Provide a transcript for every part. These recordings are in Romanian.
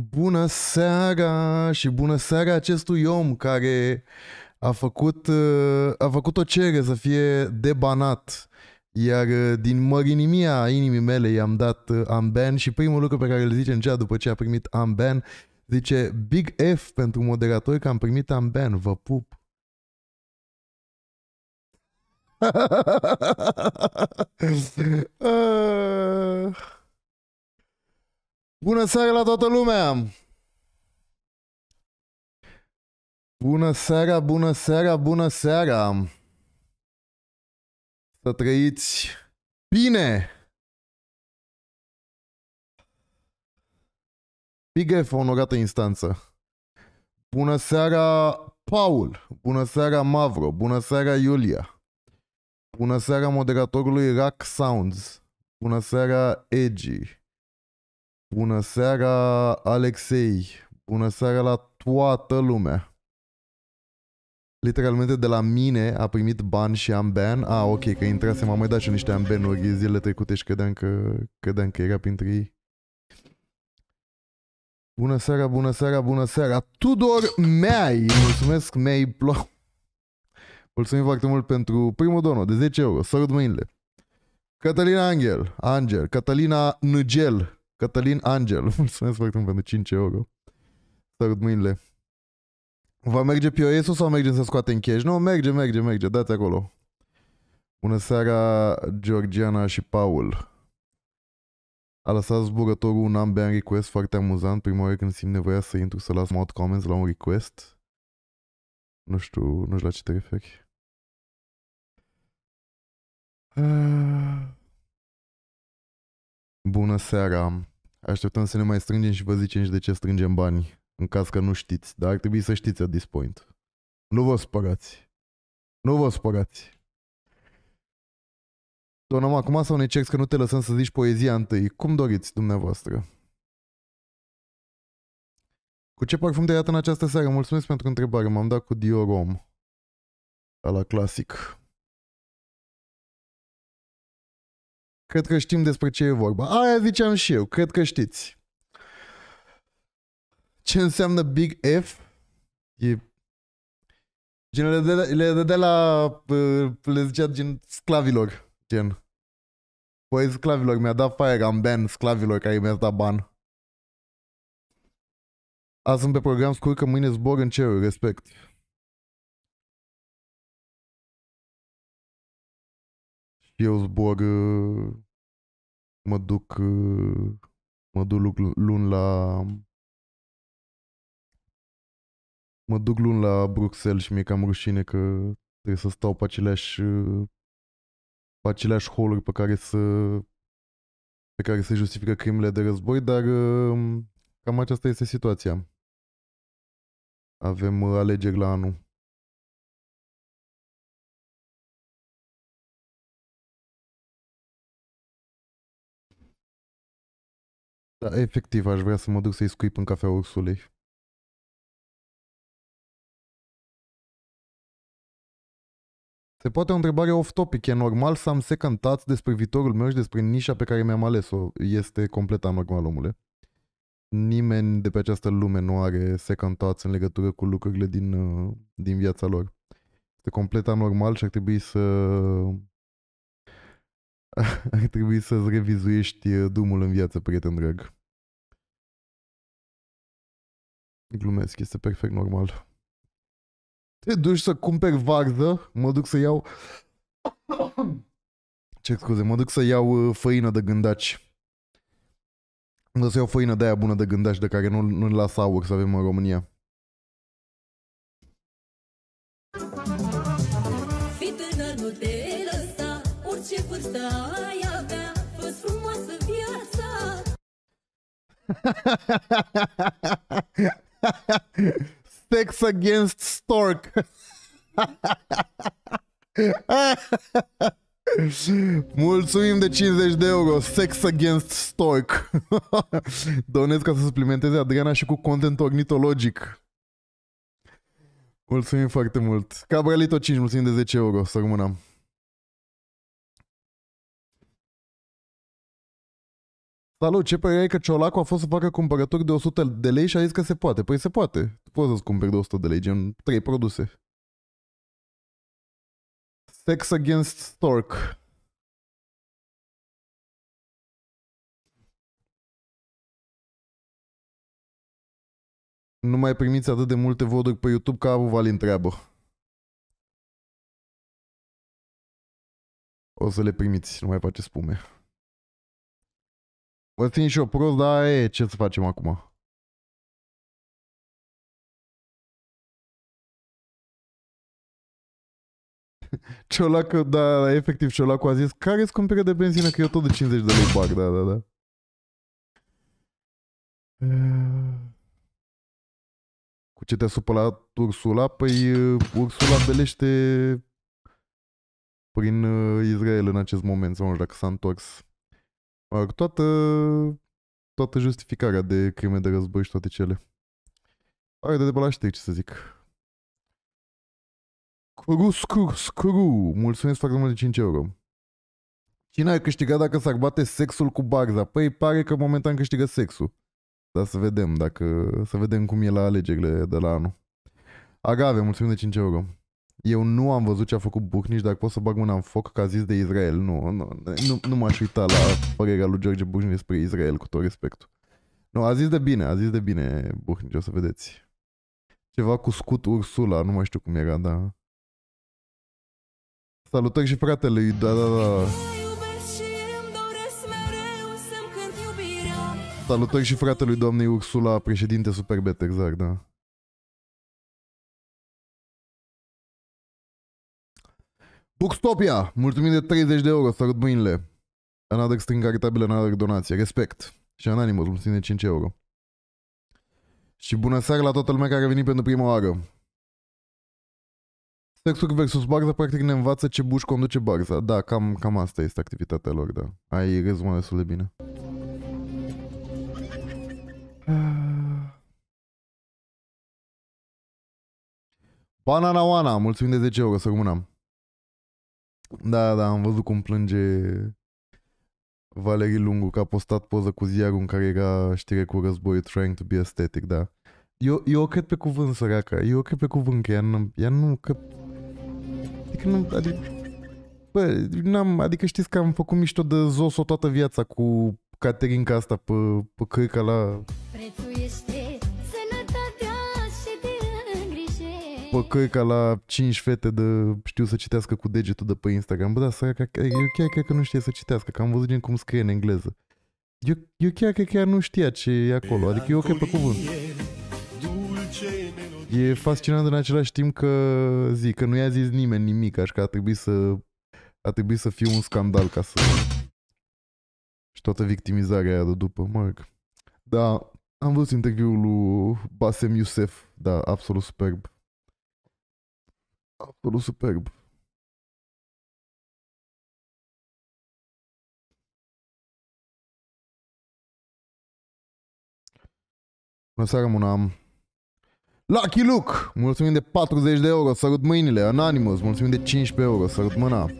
Bună seara și bună seara acestui om care a făcut o cerere să fie debanat. Iar din mărinimia inimii mele i-am dat unban și primul lucru pe care îl zice în cea după ce a primit unban, zice Big F pentru moderatori că am primit unban, vă pup. Bună seara la toată lumea! Bună seara, bună seara, bună seara! Să trăiți bine! Big F, onorată instanță! Bună seara, Paul! Bună seara, Mavro! Bună seara, Iulia! Bună seara moderatorului Rock Sounds. Bună seara Egi. Bună seara Alexei. Bună seara la toată lumea. Literalmente de la mine a primit bani și unban. Ah, ok, că intrasem, am mai dat și niște unbanuri zilele trecute și credeam că era printre ei. Bună seara, bună seara, bună seara. Tudor Meai. Mulțumesc, Meai Plow. Mulțumim foarte mult pentru primul dono de 10 euro. Sărut mâinile. Cătălina Angel, Cătălina Nugel, Cătălin Angel. Mulțumesc foarte mult pentru 5 euro. Sărut mâinile. Va merge POS-ul sau mergem să scoatem cash? Nu, merge. Dați acolo. Bună seara, Georgiana și Paul. A lăsat zburătorul un unban request foarte amuzant. Prima oară când simt nevoia să intru să las mod comments la un request. Nu știu la ce te referi. Bună seara. Așteptăm să ne mai strângem și vă zicem și de ce strângem bani. În caz că nu știți. Dar ar trebui să știți at this point. Nu vă spărați. Nu vă spărați. Donăm acum sau ne cerți că nu te lăsăm să zici poezia întâi? Cum doriți dumneavoastră. Cu ce parfum te-ai dat în această seară? Mulțumesc pentru întrebare. M-am dat cu Dior Homme. Ala clasic. Cred că știm despre ce e vorba. Aia ziceam și eu. Cred că știți. Ce înseamnă Big F? E... Gen, le dădea la... Le zicea gen sclavilor. Gen. Păi sclavilor. Mi-a dat fire unban sclavilor care mi-a dat ban. Azi sunt pe program scurt, că mâine zbor în cerul, respect. Și eu zbor, mă duc luni la Bruxelles și mi-e cam rușine că trebuie să stau pe aceleași holuri pe care se justifică crimele de război, dar cam aceasta este situația. Avem alegeri la anul. Da, efectiv, aș vrea să mă duc să-i scuip în cafea Ursulei. Se poate o întrebare off-topic. E normal să am second thoughts despre viitorul meu și despre nișa pe care mi-am ales-o? Este complet anormal, omule. Nimeni de pe această lume nu are second thoughts în legătură cu lucrurile din viața lor. Este complet anormal și ar trebui să-ți revizuiești drumul în viață, prieten drag. Glumesc, este perfect normal. Te duci să cumperi varză, mă duc să iau... Ce scuze, mă duc să iau făină de gândaci. O să iau făină de aia bună de gândaș de care nu-l las aur să avem în România. Fii tânăr, nu te lăsa, orice vârstă ai avea, fă-ți frumoasă viața. Sex against stork. Mulțumim de 50 de euro. Sex against stork. Donez ca să suplimenteze Adriana și cu content ornitologic. Mulțumim foarte mult. Cabralito 5, mulțumim de 10 euro. Să rămânăm. Salut, ce părere ai că Ciolacu a fost să facă cumpărături de 100 de lei și a zis că se poate? Păi se poate. Tu poți să-ți cumperi de 100 de lei, gen 3 produse. Sex against Stork. Nu mai primiți atât de multe voturi pe YouTube ca Abu Vali întreabă. O să le primiți, nu mai faceți spume. Vă țin și eu prost, dar e, ce să facem acum? Ciolacu, da, efectiv Ciolacu a zis, care scumpire de benzină, că eu tot de 50 de lei bag, da. Cu ce te-a supărat Ursula? Păi Ursula belește prin Israel în acest moment, sau nu știu dacă s-a întors. Toată justificarea de crime de război și toate cele. Are de la știri, ce să zic. Cru, mulțumesc foarte mult de 5 euro. Cine ar câștiga dacă s-ar bate sexul cu Barza? Păi pare că momentan câștigă sexul. Dar să vedem cum e la alegerile de la anul. Agave, mulțumim de 5 euro. Eu nu am văzut ce a făcut Buhnici, dacă pot să bag mâna în foc că a zis de Israel. Nu m-aș uita la părerea lui George Buhnici despre Israel, cu tot respectul. Nu, a zis de bine, Buhnici, o să vedeți. Ceva cu scut Ursula, nu mai știu cum era, dar... Salutări și fratele lui, da. Salutări și fratelui doamnei Ursula, președinte Superbet, exact, da. Buxtopia, mulțumim de 30 de euro, sărut mâinile. Another string caritabilă, another donație, respect. Și Anonymous, mulțumim de 5 euro. Și bună seara la toată lumea care a venit pentru prima oară. Sexul versus Barza, practic ne învață ce buș conduce Barza. Da, cam asta este activitatea lor, da. Ai rezumat destul de bine. Banana Oana, mulțumim de 10 euro, să rămânam. Da, am văzut cum plânge Valerii Lungu, că a postat poză cu ziarul în care era știre cu războiul, trying to be aesthetic, da. Eu cred pe cuvânt, săraca, eu cred pe cuvânt că adică știți că am făcut mișto de Zoso toată viața cu Caterinca asta pe cărca la... Pe cărca la 5 fete de știu să citească cu degetul de pe Instagram. Bă, da, săraca, eu chiar cred că nu știe să citească, că am văzut gen cum scrie în engleză. Eu chiar cred că ea nu știa ce e acolo, adică eu cred pe cuvânt. E fascinant în același timp că zic, că nu i-a zis nimeni nimic, așa că a trebuit să fie un scandal ca să... Și toată victimizarea aia de după, Marc. Da, am văzut interviul lui Basem Youssef, da, absolut superb. Absolut superb. Bună seara, Munam. Lucky Luke, mulțumim de 40 de euro, sărut mâinile. Anonymous, mulțumim de 15 euro, sărut mâna.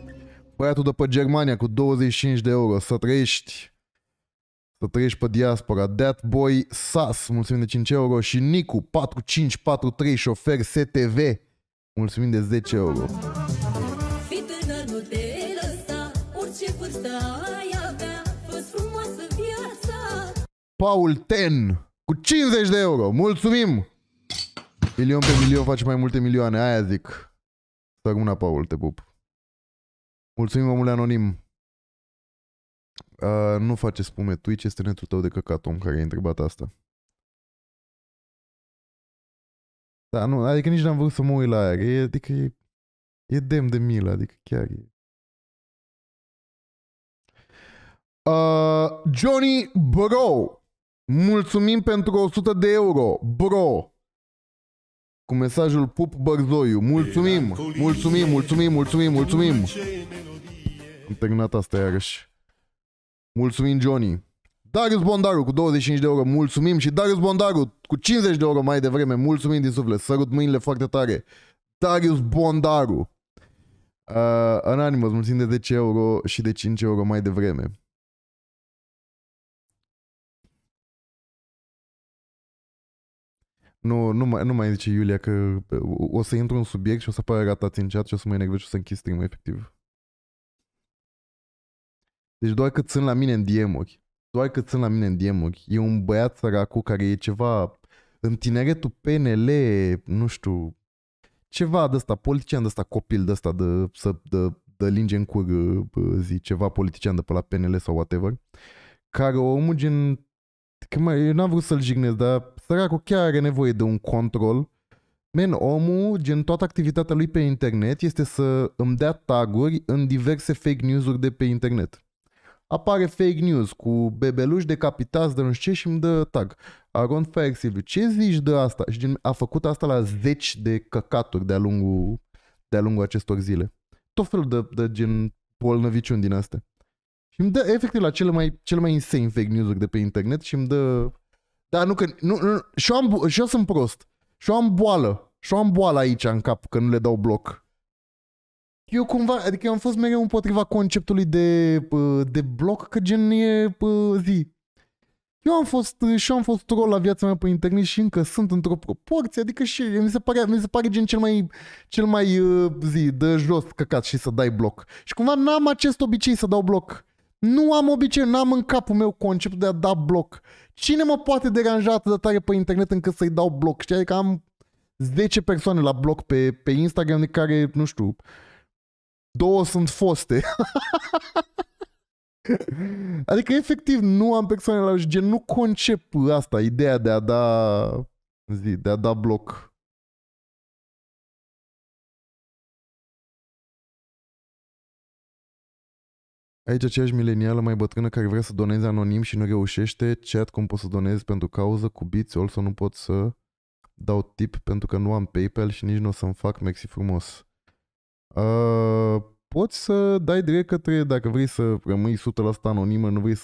Băiatul de pe Germania cu 25 de euro, să trăiești. Să trăiești pe diaspora. That Boy Sas, mulțumim de 5 euro. Și Nicu, 4543, șofer STV, mulțumim de 10 euro. Fii tânăr, nu te lăsa, orice vârstă ai avea, fă-ți frumoasă viața. Paul Ten, cu 50 de euro, mulțumim! Milion pe milion face mai multe milioane, aia zic. Să rămână, Paul, te pup. Mulțumim, omule anonim. Nu face spume Twitch, este netul tău de căcat, om, care i-a întrebat asta. Da, nu, adică nici n-am vrut să mă uit la aia, adică e demn de milă, adică chiar e. Johnny, bro! Mulțumim pentru 100 de euro, bro! Cu mesajul pup Bărzoiu. Mulțumim. Am terminat asta iarăși. Mulțumim, Johnny. Darius Bondaru cu 25 de euro, mulțumim. Și Darius Bondaru cu 50 de euro mai devreme, mulțumim din suflet. Sărut mâinile foarte tare, Darius Bondaru. Anonymous, mulțumim de 10 euro și de 5 euro mai devreme. Nu mai zice Iulia că o să intru în subiect și o să apară ratați în chat și o să mă enervez și o să închid stream-ul, efectiv. Deci doar că țin la mine în DM-uri. Doar că țin la mine în DM-uri. E un băiat săracu care e ceva în tineretul PNL, nu știu, ceva de ăsta, politician de ăsta, copil de ăsta, de linge în cur, zi, ceva politician de pe la PNL sau whatever, care omul gen... Eu n-am vrut să-l jignesc, dar săracul chiar are nevoie de un control. Man, omul, gen toată activitatea lui pe internet este să îmi dea taguri în diverse fake news-uri de pe internet. Apare fake news cu bebeluși decapitați de nu știu ce și îmi dă tag. Aron Fairsilviu, ce zici de asta? Și gen, a făcut asta la 10 de căcaturi de-a lungul acestor zile. Tot felul de gen bolnăviciuni din astea. Și îmi dă efectiv la cele mai insane fake news-uri de pe internet și îmi dă... Dar nu că... Nu, și eu sunt prost. Și eu am boală. Și eu am boală aici în cap că nu le dau bloc. Eu cumva... Adică am fost mereu împotriva conceptului de bloc, că gen e zi. Și eu am fost troll la viața mea pe internet și încă sunt într-o proporție. Adică și mi se pare gen cel mai zi, de jos căcat și să dai bloc. Și cumva n-am acest obicei să dau bloc. Nu am obicei, n-am în capul meu conceptul de a da bloc. Cine mă poate deranja atât de tare pe internet încât să-i dau bloc? Știi? Adică am 10 persoane la bloc pe Instagram de care, nu știu, 2 sunt foste. Adică efectiv nu am persoane la gen, nu concep asta, ideea de a da bloc. Aici aceeași milenială mai bătrână care vrea să doneze anonim și nu reușește. Chat, cum pot să donez pentru cauză cu biți, also nu pot să dau tip pentru că nu am PayPal și nici nu o să-mi fac mexi frumos. Poți să dai direct către, dacă vrei să rămâi 100% anonimă, nu vrei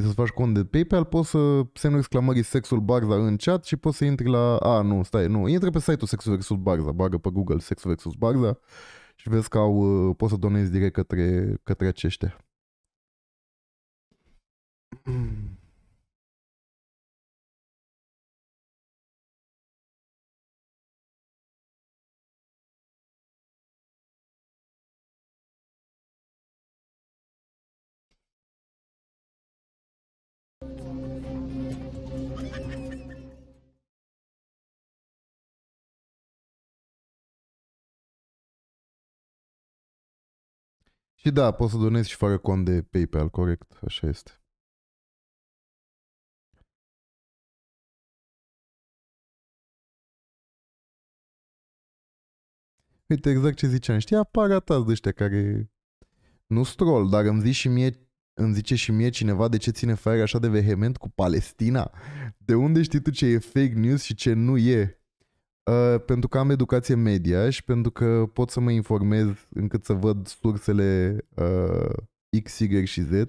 să-ți faci cont de PayPal, poți să semnul exclamării Sexul Barza în chat și poți să intri la... A, nu, stai, nu. Intră pe site-ul Sexul vs. Barza, bagă pe Google Sexul vs. Barza și vezi că poți să donezi direct către aceștia. Și da, poți să donezi și fără cont de PayPal, corect, așa este. Uite exact ce ziceam, știi, apar atați de ăștia care nu strol, dar îmi zice și mie cineva de ce ține Fire așa de vehement cu Palestina. De unde știi tu ce e fake news și ce nu e? Pentru că am educație media și pentru că pot să mă informez încât să văd sursele X, Y și Z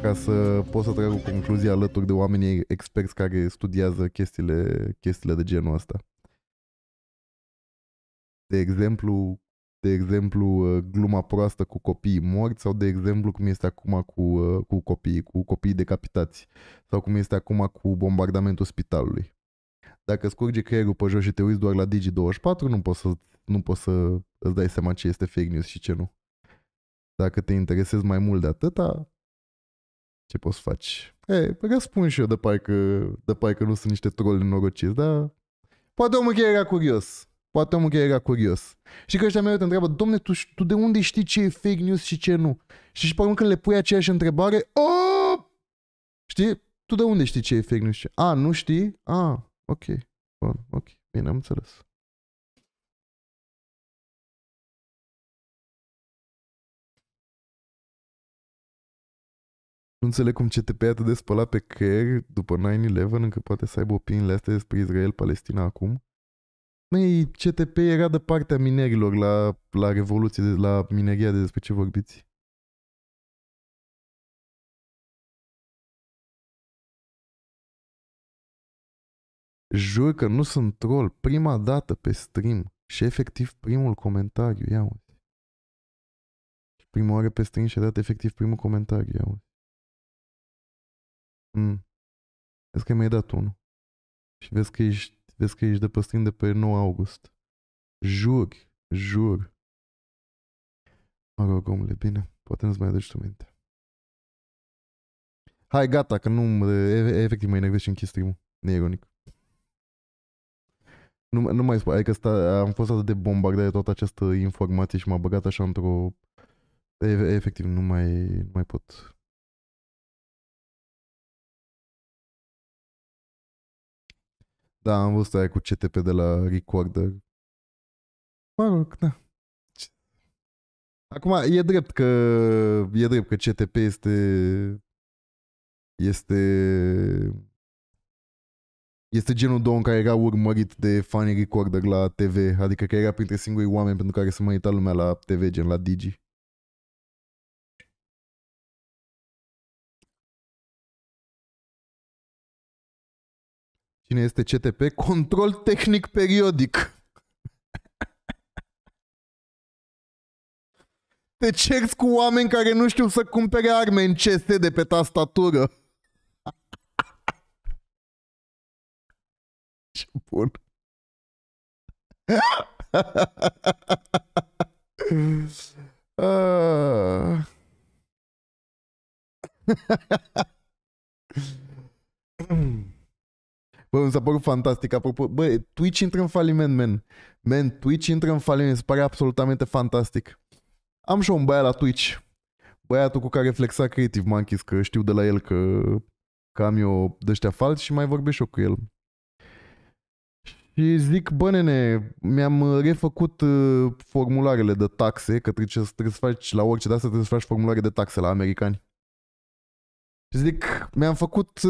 ca să pot să trag o concluzie alături de oamenii experți care studiază chestiile de genul ăsta. De exemplu, gluma proastă cu copiii morți sau de exemplu cum este acum cu copiii decapitați sau cum este acum cu bombardamentul spitalului. Dacă scurge creierul pe jos și te uiți doar la Digi24, nu poți să îți dai seama ce este fake news și ce nu. Dacă te interesezi mai mult de atâta, ce poți faci? Ei, răspund și eu de parcă nu sunt niște troli norociți, dar poate omul chiar era curios. Și că ăștia mereu te întreabă, domne, tu de unde știi ce e fake news și ce nu? Și pe urmă când le pui aceeași întrebare, știi? Tu de unde știi ce e fake news? A, nu știi? A, ok, bun, ok, bine, am înțeles. Nu înțeleg cum CTP e atât de spălat pe creier după 9-11, încă poate să aibă opiniile astea despre Israel-Palestina acum. Măi, CTP era de partea minerilor la Revoluție, la mineria despre ce vorbiți. Jur că nu sunt troll. Prima dată pe stream și efectiv primul comentariu. Ia uite. Și prima oară pe stream și a dat efectiv primul comentariu. Ia uite. Vezi că mi-ai dat unul. Și vezi că ești depăstind de pe 9 august. Jur. Mă rog, omule, bine. Poate nu-ți mai aduci tu minte. Hai, gata, că nu... Efectiv, mă enervez și închis stream-ul. Neironic. Nu mai spun. Adică am fost atât de bombardat de toată această informație și m-a băgat așa într-o... Efectiv, nu mai pot... Da, am văzut aia cu CTP de la Recorder. Mă rog, da. Acum, e drept că CTP este genul de om care era urmărit de fanii Recorder la TV, adică că era printre singurii oameni pentru care se mai uita lumea la TV, gen la Digi. Cine este CTP? Control tehnic periodic. Te cerți cu oameni care nu știu să cumpere arme în CS de pe tastatură. Ce bun. Bă, mi s-a părut fantastic. Apropo, bă, Twitch intră în faliment, man. Man, Twitch intră în faliment. Mi se pare absolutamente fantastic. Am și un băiat la Twitch. Băiatul cu care flexa Creative Monkeys, că știu de la el că am eu de-ăștia falți și mai vorbesc și eu cu el. Și zic, bă, nene, mi-am refăcut formularele de taxe, că trebuie să faci la orice de-asta, trebuie să faci formulare de taxe la americani. Și zic, mi-am făcut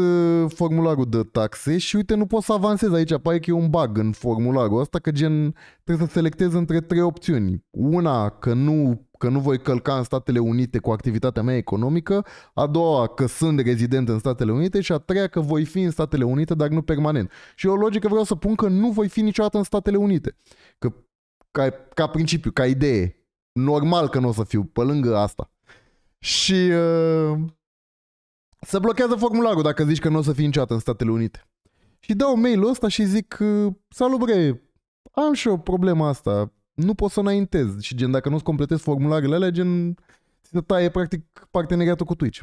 formularul de taxe și uite, nu pot să avansez aici, pare că e un bug în formularul ăsta, că gen trebuie să selectez între trei opțiuni. Una, că nu voi călca în Statele Unite cu activitatea mea economică, a doua, că sunt rezident în Statele Unite și a treia, că voi fi în Statele Unite, dar nu permanent. Și eu logică vreau să pun că nu voi fi niciodată în Statele Unite. Că, ca principiu, ca idee, normal că nu o să fiu, pe lângă asta. Și... se blochează formularul dacă zici că nu o să fii niciodată în Statele Unite. Și dau mail-ul ăsta și zic, salut bre, am și eu problema asta, nu pot să înaintez. Și gen, dacă nu-ți completezi formularele alea, gen, se taie practic parteneriatul cu Twitch.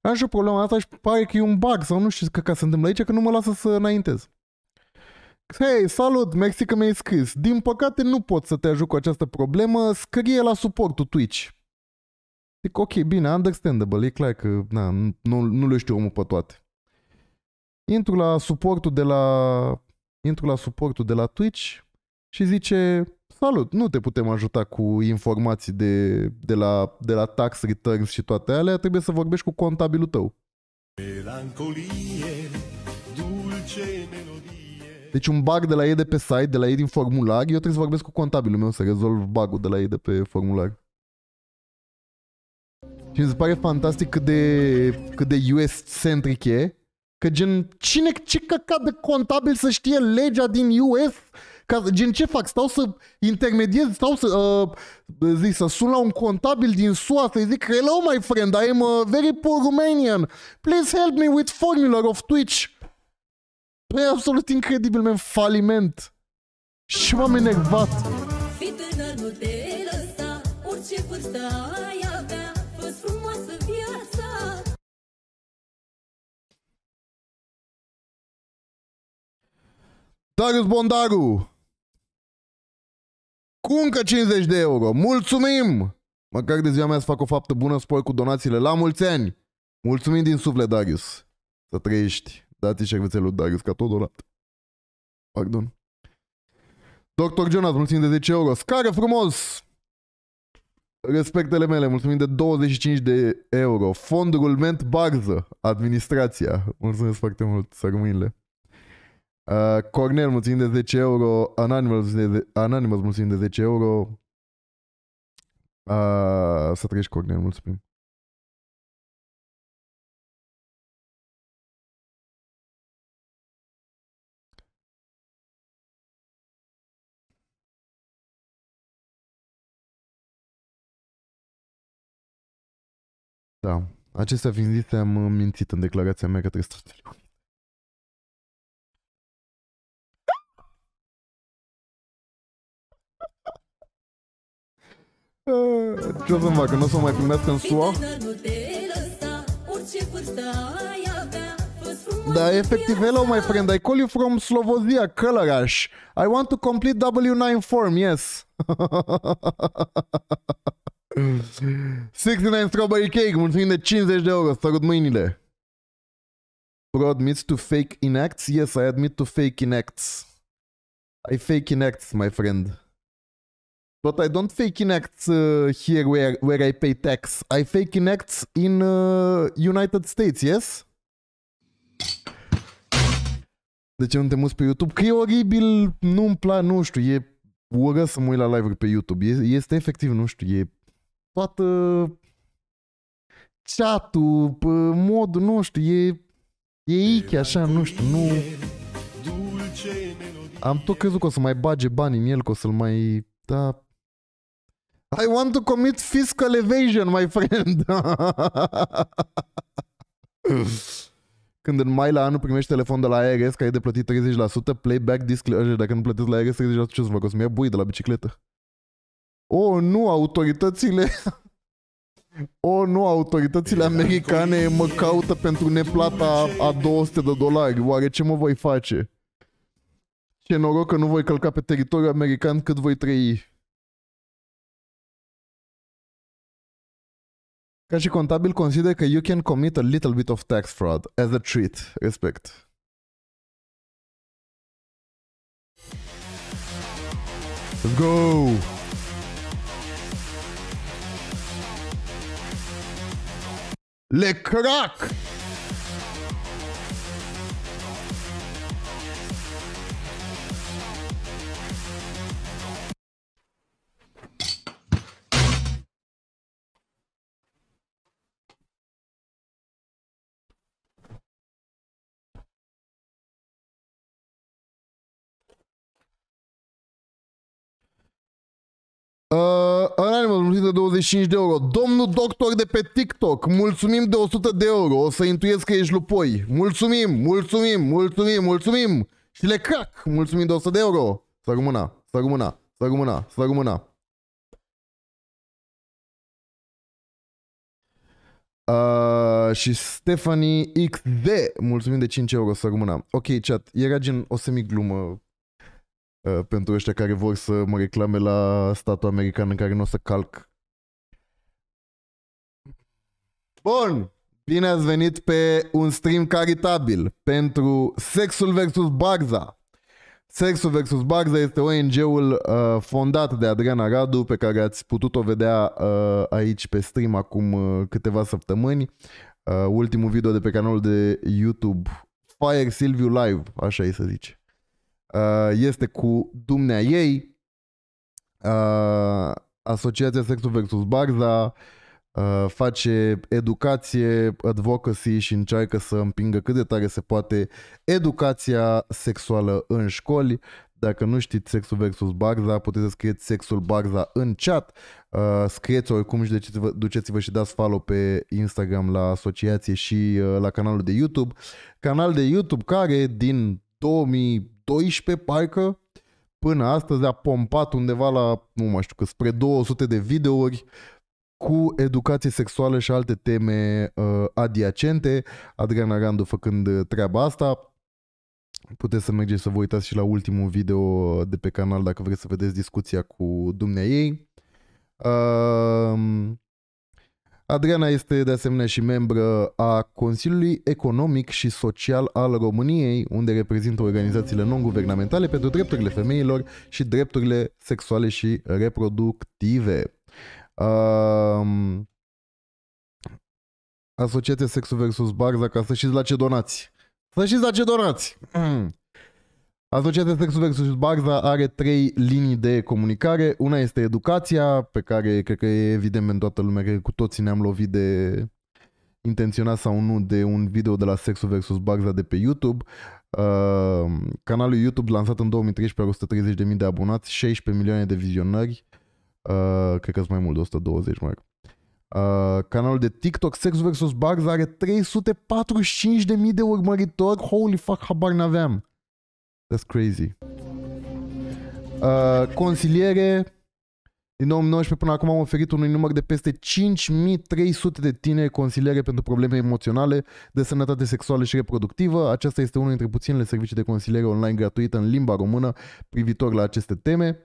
Am și eu problema asta și pare că e un bug sau nu știu că se întâmplă aici, că nu mă lasă să înaintez. Hei, salut, mersi că mi-ai scris. Din păcate nu pot să te ajut cu această problemă, scrie la suportul Twitch. Zic, ok, bine, understandable, e clar că na, nu le știu omul pe toate. Intru la suportul de la Twitch și zice, salut, nu te putem ajuta cu informații de la tax returns și toate alea, trebuie să vorbești cu contabilul tău. Melancolie, dulce melodie. Deci un bug de la ei de pe site, de la ei din formular, eu trebuie să vorbesc cu contabilul meu să rezolv bug-ul de la ei de pe formular. Și mi se pare fantastic cât de US-centric e, că gen, ce căcat de contabil să știe legea din US? Ca, gen, ce fac? Stau să intermediez, stau să, să sun la un contabil din SUA, să-i zic, hello my friend, I am a very poor Romanian, please help me with formula of Twitch. E absolut incredibil, man, faliment. Și m-am enervat. Fii tânăr, nu te lăsa, orice vârstă ai avea. Darius Bondaru! Cu încă 50 de euro! Mulțumim! Măcar de ziua mea să fac o faptă bună, spor cu donațiile la mulți ani! Mulțumim din suflet, Darius! Să trăiești! Dați-i șervețelul lui Darius, ca tot donat. Pardon. Dr. Jonas, mulțumim de 10 euro! Scară frumos! Respectele mele, mulțumim de 25 de euro! Fondul Ment Barză, administrația! Mulțumesc foarte mult, sărmâinile! Cornel, mulțumim de 10 euro. Anonymous, mulțumim de 10 euro. Să treci, Cornel, mulțumim. Da, acestea fiind zise, am mințit în declarația mea către Statele Unite. Ce o să-mi facă? Nu o să mai primească în SUA? Da, efectiv, hello my friend, I call you from Slovozia, Călăraș. I want to complete W9 form, yes. 69 strawberry cake, mulțumim de 50 de euro, sărut mâinile. Bro, admits to fake in acts? Yes, I admit to fake in acts. I fake in acts, my friend. But I don't fake in acts here where I pay tax. I fake in acts in United States, yes? De ce nu te muți pe YouTube? Că e oribil, nu-mi place, nu știu, e ură să mă uit la live-uri pe YouTube. Este efectiv, nu știu, e toată chat-ul, modul, nu știu, e ichi, așa, nu știu, nu... Am tot crezut că o să mai bage bani în el, că o să-l mai... Da... I want to commit fiscal evasion, my friend! Când în mai la anul primești telefon de la ARS că ai de plătit 30%, playback disclosure, dacă nu plătești la ARS 30%, ce o să fac? O să-mi ia bui de la bicicletă. Oh, nu, autoritățile... Oh, nu, autoritățile americane mă caută pentru neplata a 200 de dolari. Oare ce mă voi face? Ce noroc că nu voi călca pe teritoriul american cât voi trăi. Ca și contabil, consider că you can commit a little bit of tax fraud as a treat. Respect. Let's go! Le crack! Anonymous, mulțumim de 25 de euro. Domnul doctor de pe TikTok, mulțumim de 100 de euro. O să intuiesc că ești lupoi. Mulțumim, mulțumim, mulțumim, mulțumim. Și le crac, mulțumim de 100 de euro. Să rămână, să rămână, să rămână, să rămână. Și Stephanie XD, mulțumim de 5 euro, să rămână. Ok, chat, era gen o semiglumă. Pentru ăștia care vor să mă reclame la statul american în care nu o să calc. Bun! Bine ați venit pe un stream caritabil pentru Sexul vs. Barza. Sexul vs. Barza este ONG-ul fondat de Adriana Radu, pe care ați putut-o vedea aici pe stream acum câteva săptămâni. Ultimul video de pe canalul de YouTube Fire Silviu Live, așa îi se zice. Este cu dumnea ei. Asociația Sexul vs. Barza face educație, advocacy și încearcă să împingă cât de tare se poate educația sexuală în școli. Dacă nu știți Sexul vs. Barza, puteți să scrieți Sexul Barza în chat. Scrieți oricum și duceți-vă și dați follow pe Instagram la asociație și la canalul de YouTube. Canal de YouTube care din 2012 parcă până astăzi a pompat undeva la, nu mai știu, că spre 200 de videouri cu educație sexuală și alte teme adiacente. Adriana Randu făcând treaba asta. Puteți să mergeți să vă uitați și la ultimul video de pe canal dacă vreți să vedeți discuția cu dumneaei. Adriana este de asemenea și membră a Consiliului Economic și Social al României, unde reprezintă organizațiile non-guvernamentale pentru drepturile femeilor și drepturile sexuale și reproductive. Asociația Sexul vs. Barza, ca să știți la ce donați. Să știți la ce donați! Asociația Sexul vs. Barza are 3 linii de comunicare. Una este educația, pe care cred că e evident în toată lumea, că cu toții ne-am lovit de, intenționat sau nu, de un video de la Sexul vs. Barza de pe YouTube. Canalul YouTube lansat în 2013 are 130.000 de abonați, 16 milioane de vizionări. Cred că sunt mai mult de 120, mă rog. Canalul de TikTok Sexul vs. Barza are 345.000 de urmăritori. Holy fuck, habar n-aveam. That's crazy. Consiliere, Din 2019 până acum am oferit unui număr de peste 5300 de tineri consiliere pentru probleme emoționale, de sănătate sexuală și reproductivă. Acesta este unul dintre puținele servicii de consiliere online gratuită în limba română privitor la aceste teme.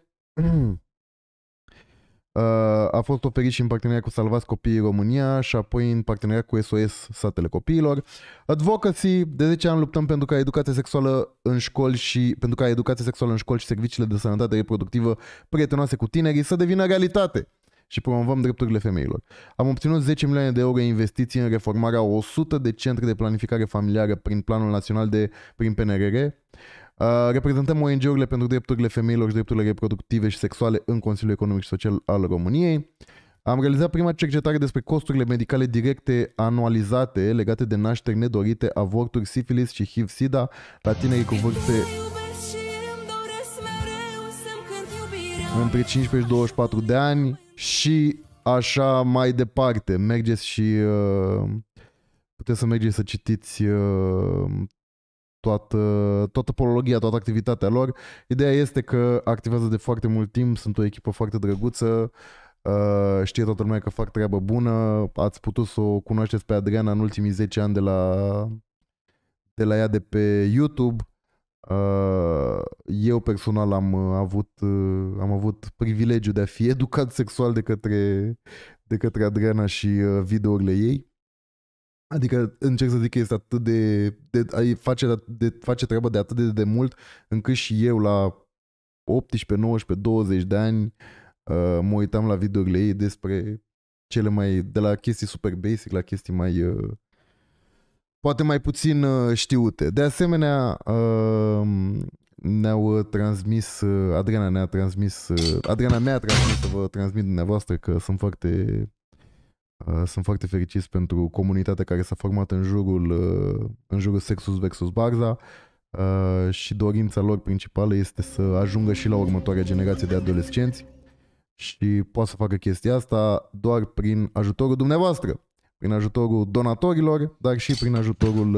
A fost oferit și în parteneriat cu Salvați Copiii România și apoi în parteneriat cu SOS Satele Copiilor. Advocacy, de 10 ani luptăm pentru ca educația sexuală în școli și serviciile de sănătate reproductivă prietenoase cu tinerii să devină realitate și promovăm drepturile femeilor. Am obținut 10 milioane de euro investiții în reformarea 100 de centre de planificare familiară prin Planul Național prin PNRR. Reprezentăm ONG-urile pentru drepturile femeilor și drepturile reproductive și sexuale în Consiliul Economic și Social al României. Am realizat prima cercetare despre costurile medicale directe anualizate legate de nașteri nedorite, avorturi, sifilis și HIV-SIDA la tinerii cu vârste între 15 și 24 de ani și așa mai departe. Mergeți și puteți să mergeți să citiți toată polologia, toată activitatea lor. Ideea este că activează de foarte mult timp, sunt o echipă foarte drăguță, știe toată lumea că fac treabă bună, ați putut să o cunoașteți pe Adriana în ultimii 10 ani de la ea de pe YouTube. Eu personal am avut privilegiul de a fi educat sexual de către Adriana și videourile ei. Adică încerc să zic că este atât face treaba de atât de mult, încât și eu la 18, 19, 20 de ani mă uitam la videourile ei despre de la chestii super basic la chestii mai poate mai puțin știute. De asemenea, Adriana mea a transmis să vă transmit dumneavoastră că sunt foarte fericiți pentru comunitatea care s-a format în jurul Sex vs. Barza și dorința lor principală este să ajungă și la următoarea generație de adolescenți și poate să facă chestia asta doar prin ajutorul dumneavoastră, prin ajutorul donatorilor, dar și prin ajutorul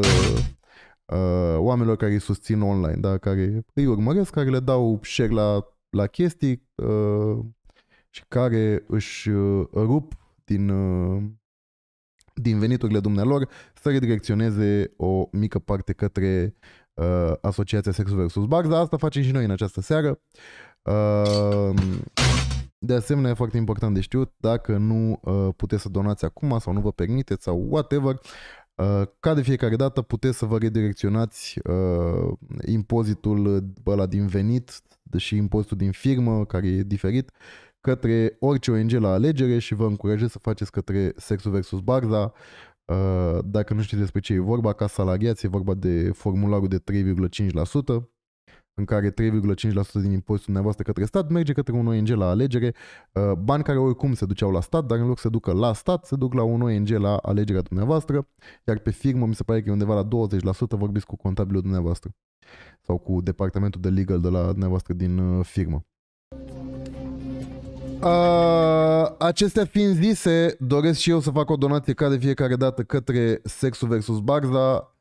oamenilor care îi susțin online, da? Care îi urmăresc, care le dau share la chestii și care își rup din veniturile dumnealor să redirecționeze o mică parte către Asociația Sex vs. Barza. Asta facem și noi în această seară. De asemenea, e foarte important de știut, dacă nu puteți să donați acum sau nu vă permiteți sau whatever, ca de fiecare dată puteți să vă redirecționați impozitul ăla din venit și impozitul din firmă, care e diferit, către orice ONG la alegere și vă încurajez să faceți către Sex vs. Barza. Dacă nu știți despre ce e vorba, ca salariați e vorba de formularul de 3,5%, în care 3,5% din impozitul dumneavoastră către stat merge către un ONG la alegere, bani care oricum se duceau la stat, dar în loc să ducă la stat, se duc la un ONG la alegerea dumneavoastră, iar pe firmă mi se pare că e undeva la 20%, vorbiți cu contabilul dumneavoastră sau cu departamentul de legal de la dumneavoastră din firmă. Acestea fiind zise, doresc și eu să fac o donație ca de fiecare dată către Sex vs. Barza.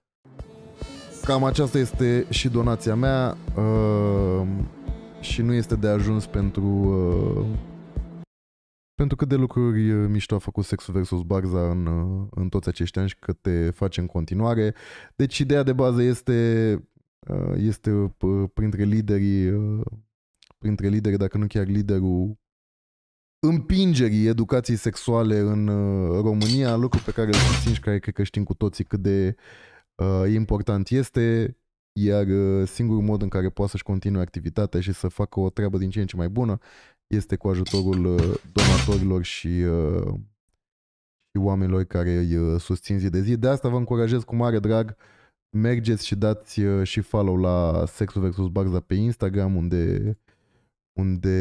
Cam aceasta este și donația mea și nu este de ajuns pentru cât de lucruri mișto a făcut Sex vs. Barza în toți acești ani și că te face în continuare. Deci ideea de bază este printre liderii, dacă nu chiar liderul împingerii educației sexuale în România, lucru pe care îl susțin și care cred că știm cu toții cât de important este, iar singurul mod în care poate să-și continue activitatea și să facă o treabă din ce în ce mai bună este cu ajutorul donatorilor și oamenilor care îi susțin zi de zi. De asta vă încurajez cu mare drag, mergeți și dați și follow la Sex vs. Barza pe Instagram, unde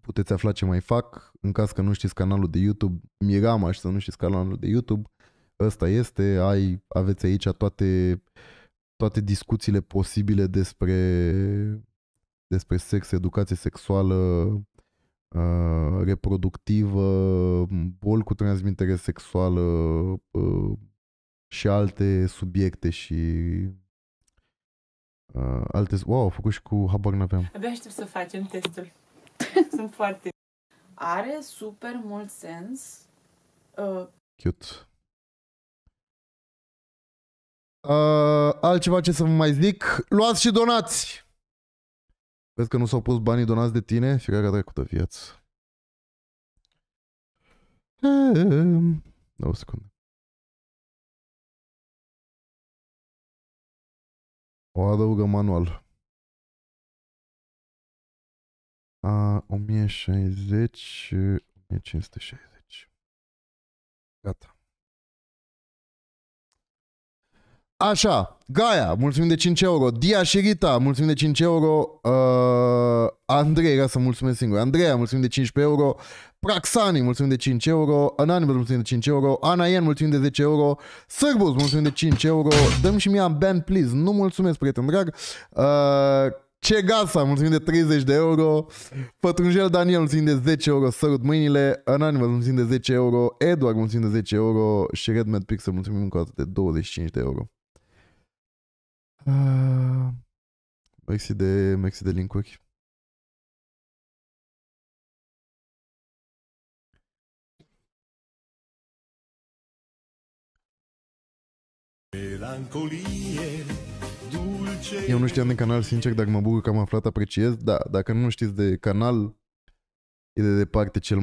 puteți afla ce mai fac. În caz că nu știți canalul de YouTube, Mirama, și să nu știți canalul de YouTube, ăsta este, aveți aici toate discuțiile posibile despre sex, educație sexuală, reproductivă, boli cu transmitere sexuală și alte subiecte și alte... Wow, am făcut și cu habar n-aveam. Abia aștept să facem testul. Sunt foarte... Are super mult sens. Cute. Altceva ce să vă mai zic? Luați și donați! Vezi că nu s-au pus banii donați de tine? Fiecare trecută viață. Da, o secundă. O adăugăm manual. 1060, 1560. Gata. Așa, Gaia, mulțumim de 5 euro. Dia și Rita, mulțumim de 5 euro. Andrei, era să mulțumesc singur. Andreea, mulțumim de 15 euro. Praxani, mulțumim de 5 euro. Ananibus, mulțumim de 5 euro. Anaien, mulțumim de 10 euro. Sârbus, mulțumim de 5 euro. Dăm și mie un ban, please. Nu mulțumesc, prieten drag. Cegasa, mulțumim de 30 de euro. Pătrunjel Daniel, mulțumim de 10 euro. Sărut mâinile. Anonymous, mulțumim de 10 euro. Eduard, mulțumim de 10 euro. Și Redmed Pixel, mulțumim încă o dată de 25 de euro. Mersi de link-uri. Melancolie. Eu nu știam de canal, sincer, dacă mă bucur că am aflat, apreciez. Da, dacă nu știți de canal, e de departe cel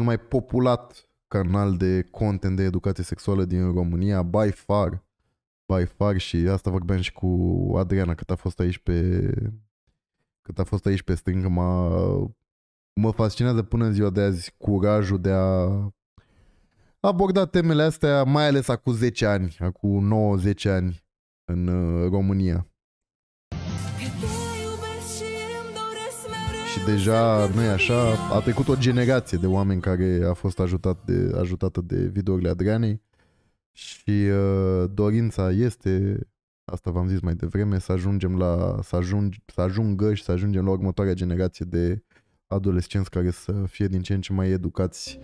mai populat canal de content de educație sexuală din România, by far. By far. Și asta vorbeam și cu Adriana, cât a fost aici pe string. Mă fascinează până în ziua de azi curajul de a aborda temele astea, mai ales acum 10 ani, acum 9-10 ani în România. Și deja, nu e așa, a trecut o generație de oameni care a fost ajutată de videourile Adrianei și dorința este, asta v-am zis mai devreme, să ajungem la următoarea generație de adolescenți care să fie din ce în ce mai educați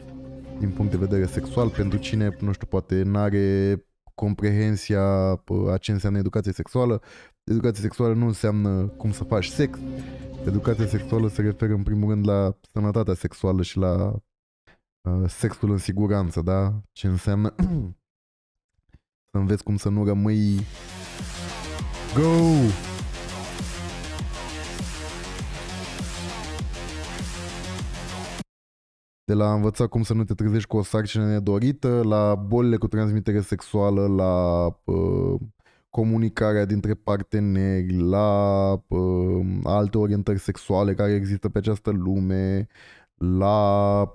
din punct de vedere sexual, pentru cine, nu știu, poate n-are comprehensia a ce înseamnă educație sexuală. Educație sexuală nu înseamnă cum să faci sex. Educația sexuală se referă în primul rând la sănătatea sexuală și la sexul în siguranță, da? Ce înseamnă să înveți cum să nu rămâi... Go! De la a învăța cum să nu te trezești cu o sarcină nedorită, la bolile cu transmitere sexuală, la comunicarea dintre parteneri, la alte orientări sexuale care există pe această lume, la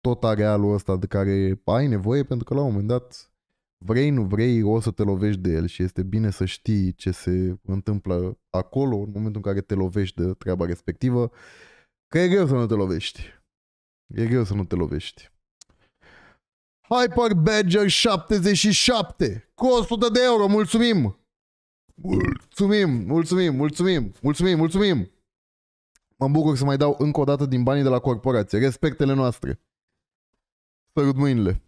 tot arealul ăsta de care ai nevoie, pentru că la un moment dat, vrei, nu vrei, o să te lovești de el și este bine să știi ce se întâmplă acolo în momentul în care te lovești de treaba respectivă. Că e greu să nu te lovești. E greu să nu te lovești. Hyper Badger 77. Cu 100 de euro. Mulțumim. Mulțumim. Mă bucur să mai dau încă o dată din banii de la corporație. Respectele noastre. Sărut mâinile.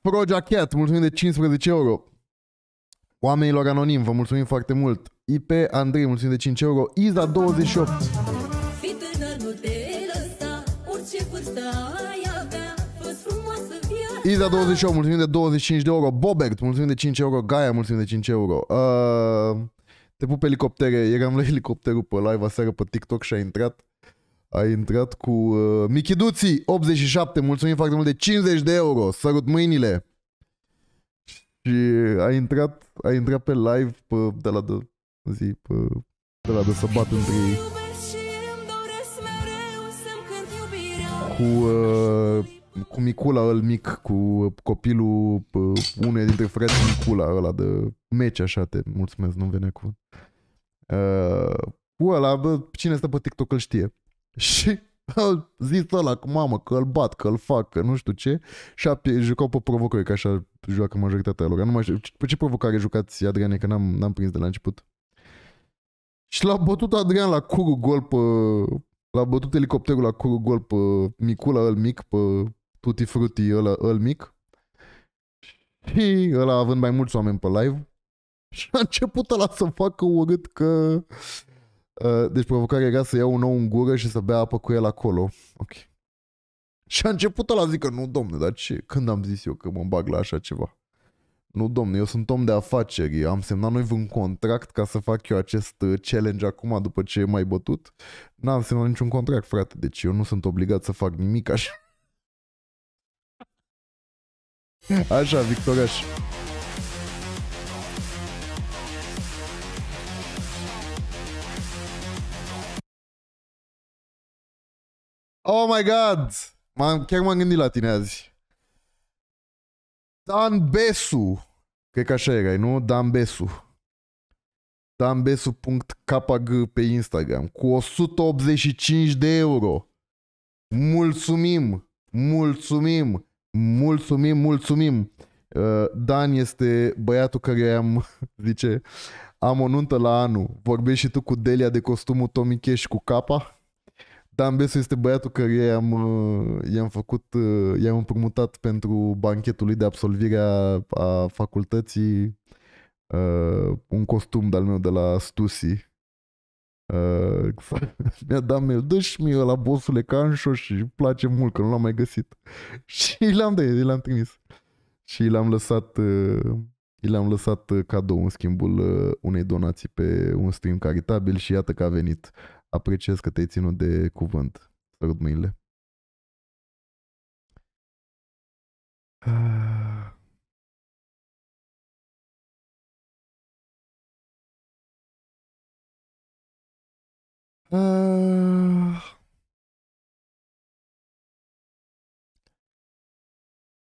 Proja Cat, mulțumim de 15 euro. Oamenilor anonim, vă mulțumim foarte mult. IP Andrei, mulțumim de 5 euro. Iza 28. Iza 28, mulțumim de 25 de euro. Bobert, mulțumim de 5 euro. Gaia, mulțumim de 5 euro. Te pup elicoptere. Eram la elicopterul pe live aseară pe TikTok și a intrat cu Michiduții 87, mulțumim foarte mult de 50 de euro. Sărut mâinile. Și a intrat pe live pe, de la de săbat între ei. Cu Micula, ăl mic, cu copilul unei dintre frații Micula, ăla de meci, așa, te mulțumesc, nu-mi venea cu... Cu ăla, bă, cine stă pe TikTok îl știe. Și a zis ăla cu mamă că îl bat, că îl fac, că nu știu ce, și jucau pe provocări, că așa joacă majoritatea lor. Nu mai știu, pe ce provocare jucați, Adriane, că n-am prins de la început. Și l-a bătut Adrian la curul gol pe... L-a bătut elicopterul la curul gol pe Micula, ăl mic, pe Tutti Frutti, ăl mic. Și ăla având mai mulți oameni pe live. Și a început ăla să-mi facă urât că... Deci provocarea era să iau un ou în gură și să bea apă cu el acolo. Ok. Și a început ăla zică, nu domne, dar ce? Când am zis eu că mă bag la așa ceva? Nu domne, eu sunt om de afaceri, am semnat noi un contract ca să fac eu acest challenge acum după ce e mai bătut. N-am semnat niciun contract, frate, deci eu nu sunt obligat să fac nimic așa. Așa, Victoraș. Oh my god! Chiar m-am gândit la tine azi. Dan Besu. Cred că așa erai, nu? Dan Besu. danbesu.kg pe Instagram. Cu 185 de euro. Mulțumim! Mulțumim! Mulțumim, mulțumim! Dan este băiatul care am, zice, am o nuntă la anul. Vorbești și tu cu Delia de costumul Tommy Cash cu capa? Dan Besu este băiatul care i-am împrumutat pentru banchetul lui de absolvire a facultății un costum de-al meu de la Stusi. Mi-a dat meu, dă-și mie ăla, bossule, canșo, și îmi place mult că nu l-am mai găsit. Și i-l-am trimis. Și i-l-am lăsat cadou în schimbul unei donații pe un stream caritabil și iată că a venit. Apreciez că te-ai ținut de cuvânt. Sărut mâinile.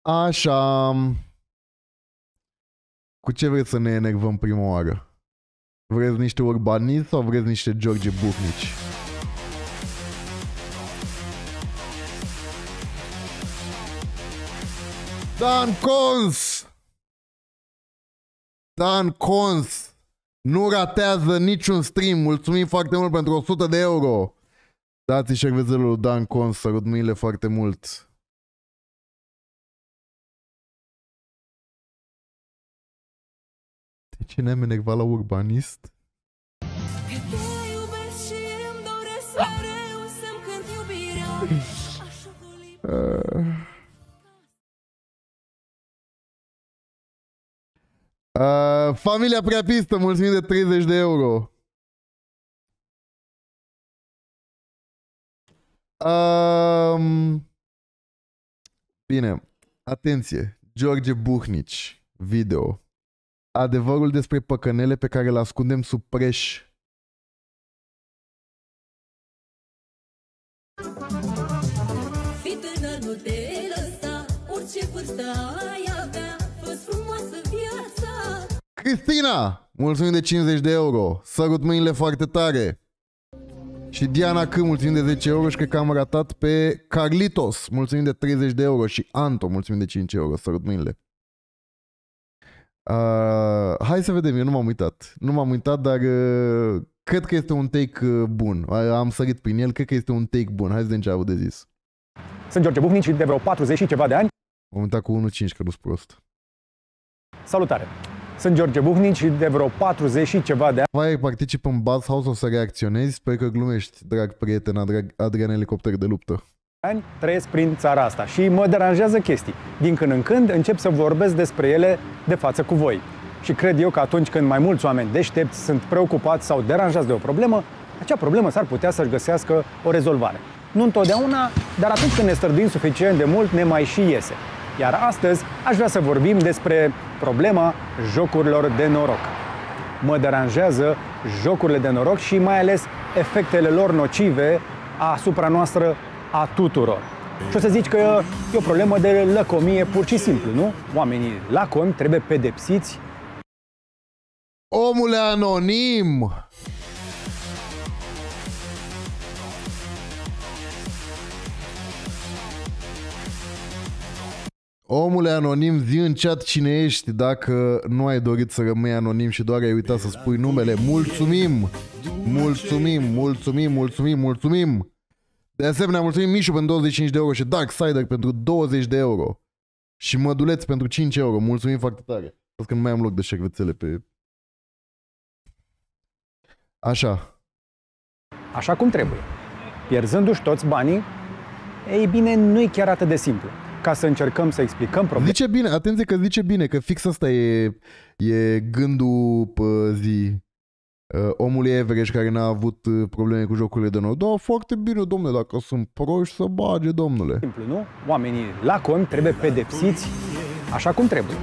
Așa. Cu ce vreți să ne enervăm prima oară? Vreți niște urbaniți sau vreți niște George Buhnici? DanCons! DanCons! Nu ratează niciun stream! Mulțumim foarte mult pentru 100 de euro! Dați-i șervețelul lui DanCons, sărut mâinile foarte mult! Ce ne-am enervat la urbanist? Familia Preapistă, mulțumim de 30 de euro. Bine, atenție. George Buhnici, video. Adevărul despre păcănele pe care îl ascundem sub preș. Fii tânăr, nu te lăsa, orice vârstă ai avea, fă-ți frumoasă viața. Cristina, mulțumim de 50 de euro, sărut mâinile foarte tare. Și Diana C, mulțumim de 10 euro și cred că am ratat pe Carlitos, mulțumim de 30 de euro și Anto, mulțumim de 5 euro, sărut mâinile. Hai să vedem, eu nu m-am uitat. Nu m-am uitat, dar cred că este un take bun. Am sărit prin el, cred că este un take bun. Hai să vedem ce au de zis. Sunt George Buhnici, de vreo 40 și ceva de ani. M-am uitat cu 1.5, că nu-s prost. Salutare! Sunt George Buhnici, de vreo 40 și ceva de ani. Vai, particip în Bathhouse, o să reacționezi? Sper că glumești, drag prieten, drag Adrian Elicopter de luptă. Ani, trăiesc prin țara asta și mă deranjează chestii. Din când în când încep să vorbesc despre ele de față cu voi. Și cred eu că atunci când mai mulți oameni deștepți sunt preocupați sau deranjați de o problemă, acea problemă s-ar putea să-și găsească o rezolvare. Nu întotdeauna, dar atunci când ne străduim suficient de mult, ne mai și iese. Iar astăzi aș vrea să vorbim despre problema jocurilor de noroc. Mă deranjează jocurile de noroc și mai ales efectele lor nocive asupra noastră a tuturor. Și o să zici că e o problemă de lăcomie pur și simplu, nu? Oamenii lacomi trebuie pedepsiți. Omule anonim! Omule anonim, zi în chat cine ești dacă nu ai dorit să rămâi anonim și doar ai uitat să spui numele. Mulțumim! Mulțumim, mulțumim, mulțumim, mulțumim! De asemenea, mulțumim Mișu pentru 25 de euro și Darksider pentru 20 de euro. Și Măduleț pentru 5 euro. Mulțumim foarte tare. Că nu mai am loc de șervețele pe Așa cum trebuie, pierzându-și toți banii. Ei bine, nu e chiar atât de simplu. Ca să încercăm să explicăm problema. Zice bine, atenție că zice bine, că fix asta e gândul omului Everest care n-a avut probleme cu jocurile de noroc. Da, foarte bine, domnule, dacă sunt proști, să bage, domnule. Simplu, nu? Oamenii la cont trebuie pedepsiți așa cum trebuie.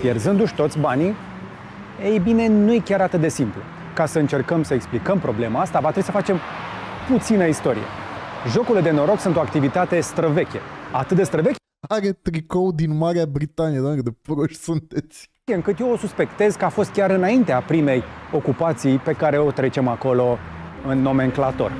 Pierzându-și toți banii, ei bine, nu e chiar atât de simplu. Ca să încercăm să explicăm problema asta, va trebui să facem puțină istorie. Jocurile de noroc sunt o activitate străveche. Atât de străveche? Are tricou din Marea Britanie, doamne, cât de proști sunteți. Încât eu o suspectez că a fost chiar înaintea primei ocupații pe care o trecem acolo în nomenclator.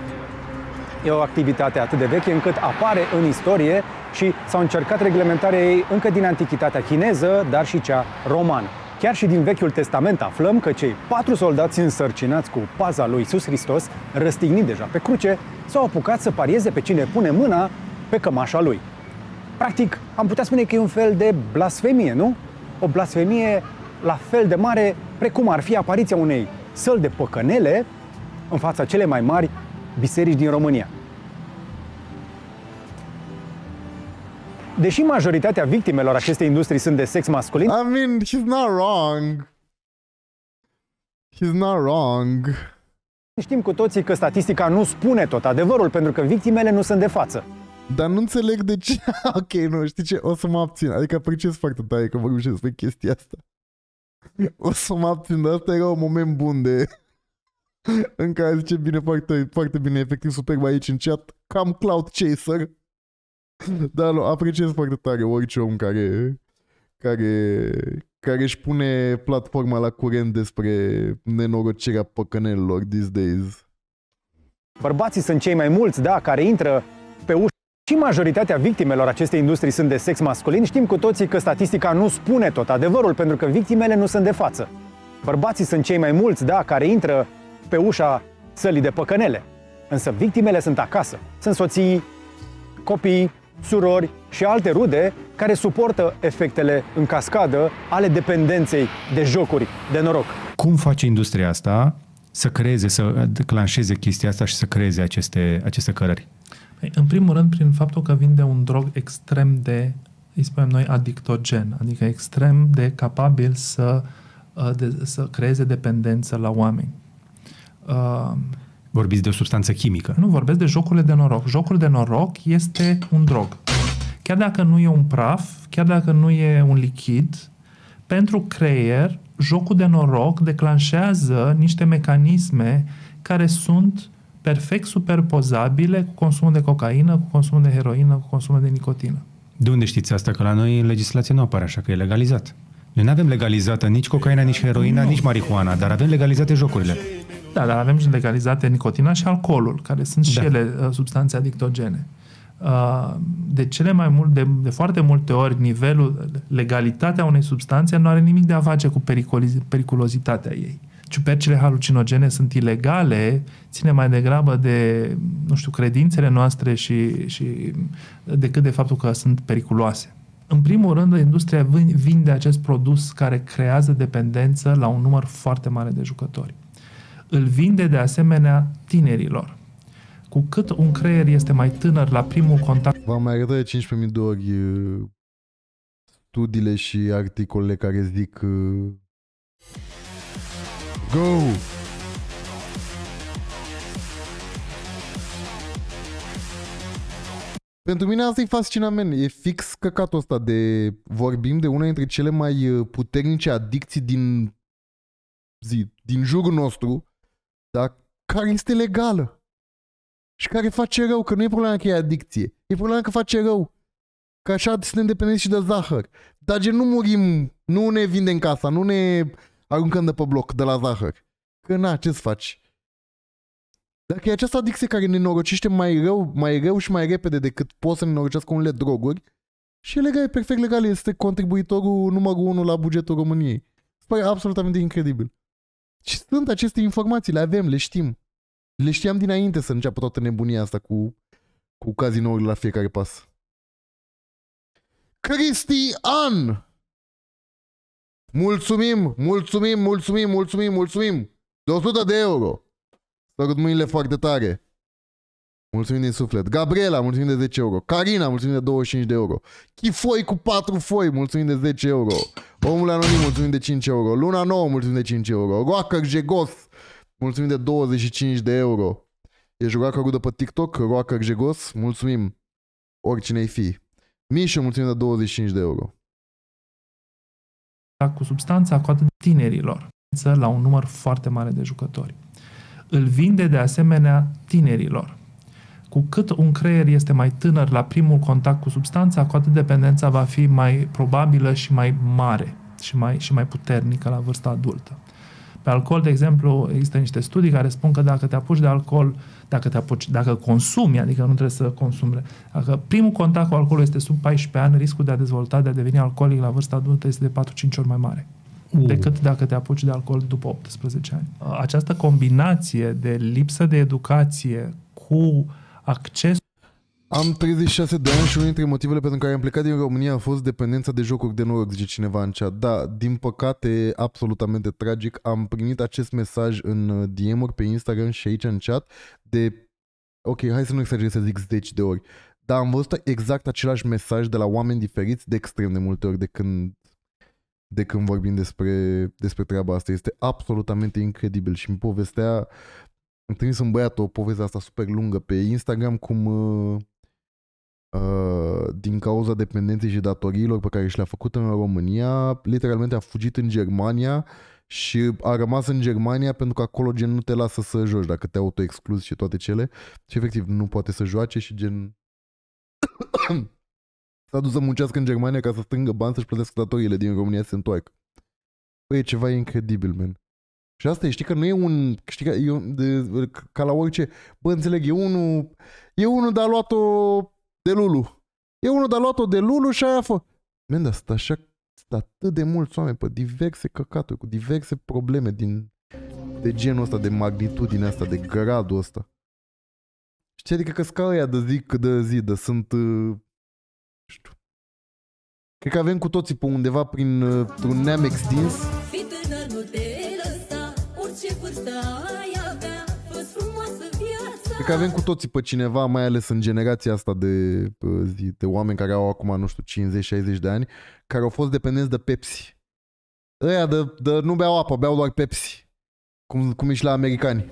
E o activitate atât de veche încât apare în istorie și s-au încercat reglementarea ei încă din antichitatea chineză, dar și cea romană. Chiar și din Vechiul Testament aflăm că cei 4 soldați însărcinați cu paza lui Iisus Hristos, răstignit deja pe cruce, s-au apucat să parieze pe cine pune mâna pe cămașa lui. Practic, am putea spune că e un fel de blasfemie, nu? O blasfemie la fel de mare precum ar fi apariția unei săli de păcănele în fața cele mai mari biserici din România. Deși majoritatea victimelor acestei industrii sunt de sex masculin... I mean, she's not wrong. She's not wrong. Știm cu toții că statistica nu spune tot adevărul, pentru că victimele nu sunt de față. Dar nu înțeleg de ce... Ok, nu, știi ce? O să mă abțin. Adică apreciez foarte tare că vorbim despre chestia asta. O să mă abțin, dar asta era un moment bun de... în care zice bine, foarte, foarte bine, efectiv superb aici în chat. Cam Cloud Chaser. Dar nu, apreciez foarte tare orice om care își pune platforma la curent despre nenorocirea păcănelilor these days. Bărbații sunt cei mai mulți, da, care intră pe ușă. Și majoritatea victimelor acestei industrii sunt de sex masculin. Știm cu toții că statistica nu spune tot adevărul, pentru că victimele nu sunt de față. Bărbații sunt cei mai mulți, da, care intră pe ușa sălii de păcănele. Însă victimele sunt acasă. Sunt soții, copii, surori și alte rude care suportă efectele în cascadă ale dependenței de jocuri de noroc. Cum face industria asta să creeze, să declanșeze chestia asta și să creeze aceste cărări? În primul rând, prin faptul că vinde un drog extrem de, îi spunem noi, adictogen, adică extrem de capabil să creeze dependență la oameni. Vorbiți de o substanță chimică. Nu, vorbesc de jocurile de noroc. Jocul de noroc este un drog. Chiar dacă nu e un praf, chiar dacă nu e un lichid, pentru creier, jocul de noroc declanșează niște mecanisme care sunt perfect superpozabile cu consumul de cocaină, cu consumul de heroină, cu consumul de nicotină. De unde știți asta? Că la noi în legislație nu apare așa, că e legalizat. Noi nu avem legalizată nici cocaina, nici heroina, nici marihuana, dar avem legalizate jocurile. Da, dar avem și legalizate nicotina și alcoolul, care sunt și ele substanțe adictogene. De cele mai mult, de foarte multe ori, nivelul, legalitatea unei substanțe nu are nimic de a face cu periculozitatea ei. Ciupercile halucinogene sunt ilegale, ține mai degrabă de, nu știu, credințele noastre și decât de faptul că sunt periculoase. În primul rând, industria vinde acest produs care creează dependență la un număr foarte mare de jucători. Îl vinde de asemenea tinerilor. Cu cât un creier este mai tânăr la primul contact... V-am mai arătat de 15.000 de ori studiile și articolele care zic... Go! Pentru mine asta e fascinament. E fix căcatul ăsta de... Vorbim de una dintre cele mai puternice adicții din jurul nostru, dar care este legală și care face rău, că nu e problema că e adicție, e problema că face rău, că așa suntem dependenți și de zahăr, dar gen nu murim, nu ne vindem casa, nu ne aruncăm de pe bloc de la zahăr, că na, ce-ți faci? Dacă e această adicție care ne norocește mai rău și mai repede decât poți să ne norocească unele droguri, și e legal, e perfect legal, este contribuitorul numărul 1 la bugetul României. Îți pare absolutamente incredibil. Și sunt aceste informații, le avem, le știm. Le știam dinainte să înceapă toată nebunia asta cu cazinourile la fiecare pas. Cristian! Mulțumim, mulțumim, mulțumim, mulțumim, mulțumim! De 100 de euro! Sărut mâinile foarte tare. Mulțumim din suflet. Gabriela, mulțumim de 10 euro. Carina, mulțumim de 25 de euro. Chifoi cu 4 foi, mulțumim de 10 euro. Omul Anonim, mulțumim de 5 euro. Luna Nouă, mulțumim de 5 euro. Roacă Jegos, mulțumim de 25 de euro. Ești roacă-ru de pe TikTok, Roacă Jegos, mulțumim. Oricine-i fi. Mișu, mulțumim de 25 de euro. Cu substanța, cu atât tinerilor, la un număr foarte mare de jucători. Îl vinde de asemenea tinerilor. Cu cât un creier este mai tânăr la primul contact cu substanța, cu atât dependența va fi mai probabilă și mai mare și mai puternică la vârsta adultă. Pe alcool, de exemplu, există niște studii care spun că dacă te apuci de alcool, dacă consumi, adică nu trebuie să consumi, dacă primul contact cu alcoolul este sub 14 ani, riscul de a dezvolta, de a deveni alcoolic la vârsta adultă este de 4-5 ori mai mare decât dacă te apuci de alcool după 18 ani. Această combinație de lipsă de educație cu acces... Am 36 de ani și unul dintre motivele pentru care am plecat din România a fost dependența de jocuri de noroc, zice cineva în chat. Da, din păcate, absolutamente tragic, am primit acest mesaj în DM-uri pe Instagram și aici în chat de, ok, hai să nu exagerez să zic 10 de ori, dar am văzut exact același mesaj de la oameni diferiți de extrem de multe ori de când vorbim despre treaba asta. Este absolutamente incredibil și îmi povestea... Am trimis un băiat o poveste asta super lungă pe Instagram cum din cauza dependenței și datoriilor pe care și le-a făcut în România, literalmente a fugit în Germania și a rămas în Germania pentru că acolo gen nu te lasă să joci dacă te autoexcluzi și toate cele și efectiv nu poate să joace și gen s-a dus să muncească în Germania ca să strângă bani să-și plătească datoriile din România să se întoarcă. Păi e ceva incredibil, man. Și asta e, știi că nu e un, știi că ca la orice, bă, înțeleg, e unul de-a luat-o de Lulu. E unul de-a luat-o de Lulu și aia a fost. Man, dar sunt așa, sunt atât de mulți oameni pe diverse căcaturi, cu diverse probleme de genul ăsta, de magnitudinea asta, de gradul ăsta. Știi, adică că scala aia de zi, sunt, nu știu. Cred că avem cu toții pe undeva prin neam extins. Cred că avem cu toții pe cineva, mai ales în generația asta de oameni care au acum, nu știu, 50-60 de ani, care au fost dependenți de Pepsi. Ăia nu beau apă, beau doar Pepsi. Cum ești la americani.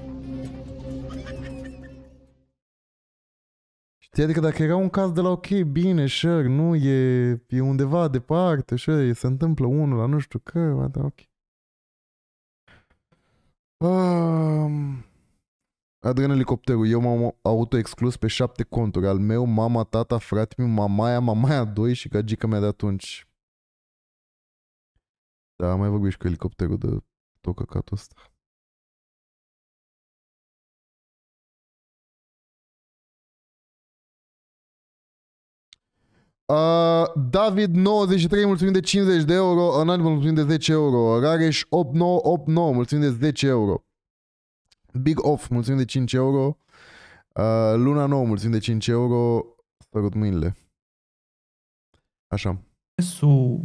Știi, adică dacă era un caz de la ok, bine, sure, nu, e undeva departe, sure, se întâmplă unul la nu știu că, da, ok. Adrian Elicopterul, eu m-am autoexclus pe 7 conturi, al meu, mama, tata, frate-miu, mamaia 2 și gagica mea de atunci. Da, mai vorbești cu Elicopterul de tot căcatul ăsta. David93, mulțumim de 50 de euro, Anand, mulțumim de 10 euro, Rareș8989, mulțumim de 10 euro. Big Off, mulțumim de 5 euro. Luna Nouă, mulțumim de 5 euro. Sărut mâinile. Așa. Accesul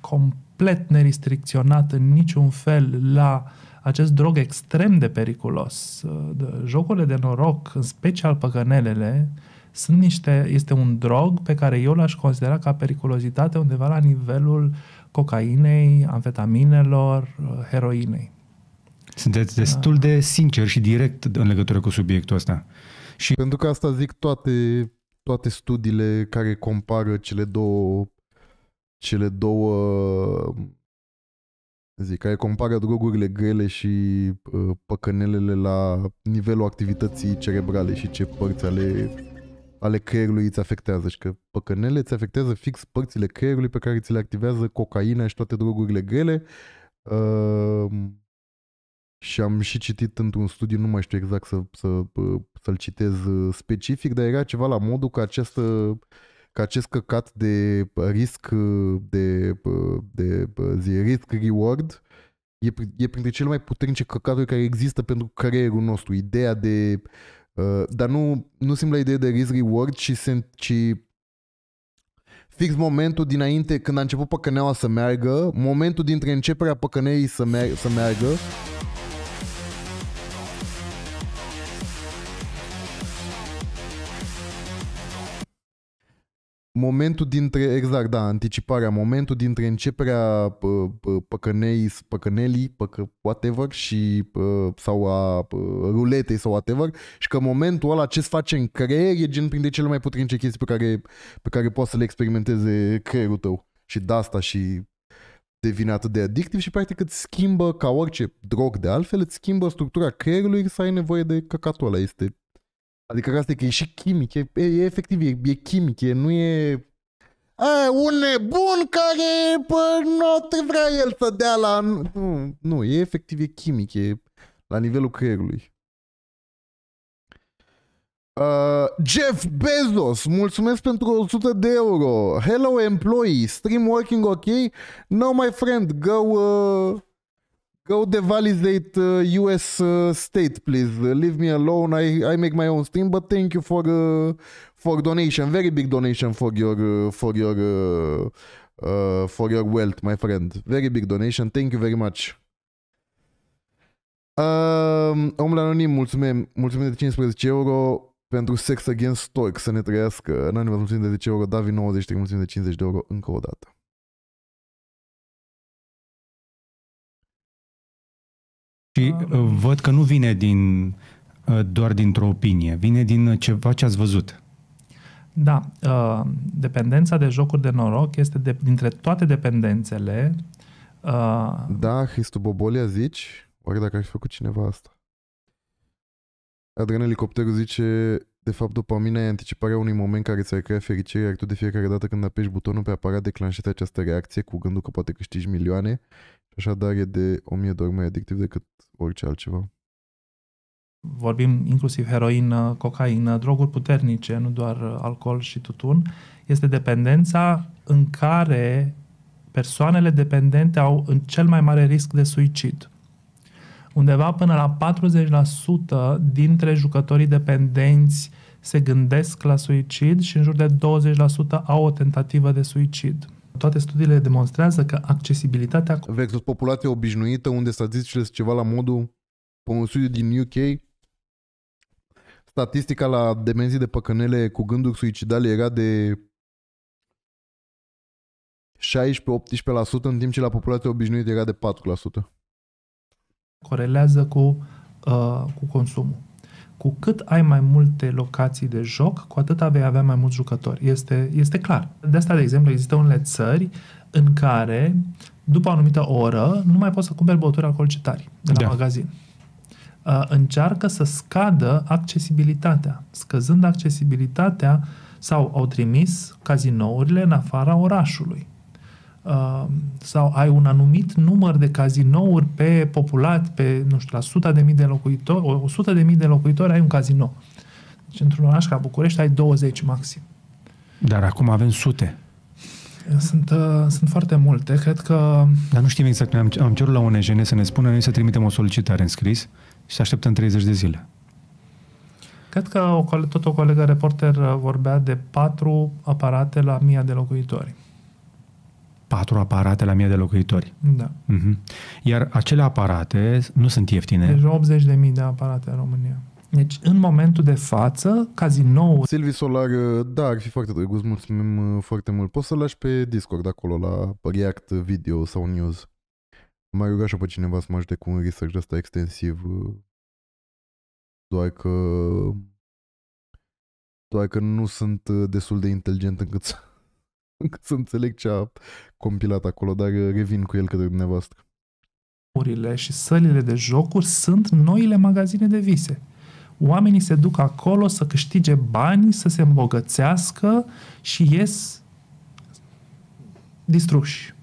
complet nerestricționat în niciun fel la acest drog extrem de periculos. Jocurile de noroc, în special păcănelele, este un drog pe care eu l-aș considera ca periculozitate undeva la nivelul cocainei, amfetaminelor, heroinei. Sunteți destul de sincer și direct în legătură cu subiectul ăsta. Și... Pentru că asta zic toate studiile care compară cele două care compară drogurile grele și păcănelele la nivelul activității cerebrale și ce părți ale creierului îți afectează. Și că păcănele îți afectează fix părțile creierului pe care ți le activează cocaina și toate drogurile grele. Și am și citit într-un studiu, nu mai știu exact să-l citez specific, dar era ceva la modul că acest căcat de risk-reward e printre cele mai puternice căcaturi care există pentru creierul nostru. Ideea de... dar nu simt la ideea de risk-reward, ci fix momentul dinainte, când a început păcăneaua să meargă, momentul dintre începerea păcăneii să meargă, momentul dintre, exact, da, anticiparea, momentul dintre începerea păcănelii, whatever, și, sau a ruletei sau whatever, și că momentul ăla ce-ți face în creier e gen printre cele mai puternice chestii pe care poate să le experimenteze creierul tău. Și de asta și devine atât de addictiv și practic îți schimbă, ca orice drog de altfel, îți schimbă structura creierului să ai nevoie de căcatul ăla. Este... Adică asta e că e și chimic, e efectiv, e chimic, nu e... un nebun care nu vrea el să dea la... Nu, e efectiv, e chimic, e la nivelul creierului. Jeff Bezos, mulțumesc pentru 100 de euro. Hello employee, stream working ok? No my friend, go devalidate US state please. Leave me alone, I make my own stream, but thank you for donation, very big donation for your wealth, my friend. Very big donation, thank you very much. Omul anonim, mulțumim de 15 euro. Pentru Sex Against Stork, să ne trăiască. În anul mulțumim de 10 euro, Davi 93, mulțumim de 50 de euro încă o dată. Și văd că nu vine doar dintr-o opinie, vine din ceva ce ați văzut. Da, dependența de jocuri de noroc este dintre toate dependențele. Da, Hristu Bobolia, zici? Oare dacă aș fi făcut cineva asta? Adrian Elicopterul zice, de fapt, dopamina e anticiparea unui moment care ți-ar crea fericire, iar tu de fiecare dată când apeși butonul pe aparat declanșezi această reacție cu gândul că poate câștigi milioane, și așadar e de 1000 de ori mai adictiv decât orice altceva. Vorbim inclusiv heroină, cocaină, droguri puternice, nu doar alcool și tutun. Este dependența în care persoanele dependente au în cel mai mare risc de suicid. Undeva până la 40% dintre jucătorii dependenți se gândesc la suicid și în jur de 20% au o tentativă de suicid. Toate studiile demonstrează că accesibilitatea... Versus populația obișnuită, unde statisticile sunt ceva la modul, pe un studiu din UK, statistica la demenții de păcănele cu gânduri suicidale era de 16-18%, în timp ce la populația obișnuită era de 4%. Corelează cu consumul. Cu cât ai mai multe locații de joc, cu atâta vei avea mai mulți jucători. Este clar. De asta, de exemplu, există unele țări în care, după o anumită oră, nu mai poți să cumperi băuturi alcoolice tari de la magazin. Încearcă să scadă accesibilitatea. Scăzând accesibilitatea, sau au trimis cazinourile în afara orașului. Sau ai un anumit număr de cazinouri pe populat, pe, nu știu, la 100.000 de locuitori, 100.000 de locuitori ai un casino. Deci într-un oraș ca București ai 20 maxim. Dar acum avem sute. Sunt foarte multe, cred că... Dar nu știm exact, am cerut la ONGN să ne spună, noi să trimitem o solicitare în scris și să așteptăm 30 de zile. Cred că tot o colegă reporter vorbea de 4 aparate la 1000 de locuitori. 4 aparate la 1000 de locuitori. Da. Iar acele aparate nu sunt ieftine. Deci 80.000 de aparate în România. Deci, în momentul de față, cazinoul... Silvi Solar, da, ar fi foarte drăguț, mulțumim foarte mult. Poți să-l lași pe Discord acolo, la React Video sau News. M-a rugat și pe cineva să mă ajute cu un research ăsta extensiv. Doar că nu sunt destul de inteligent încât să înțeleg ce a compilat acolo, dar revin cu el către dumneavoastră. Urile și sălile de jocuri sunt noile magazine de vise. Oamenii se duc acolo să câștige bani, să se îmbogățească și ies distruși.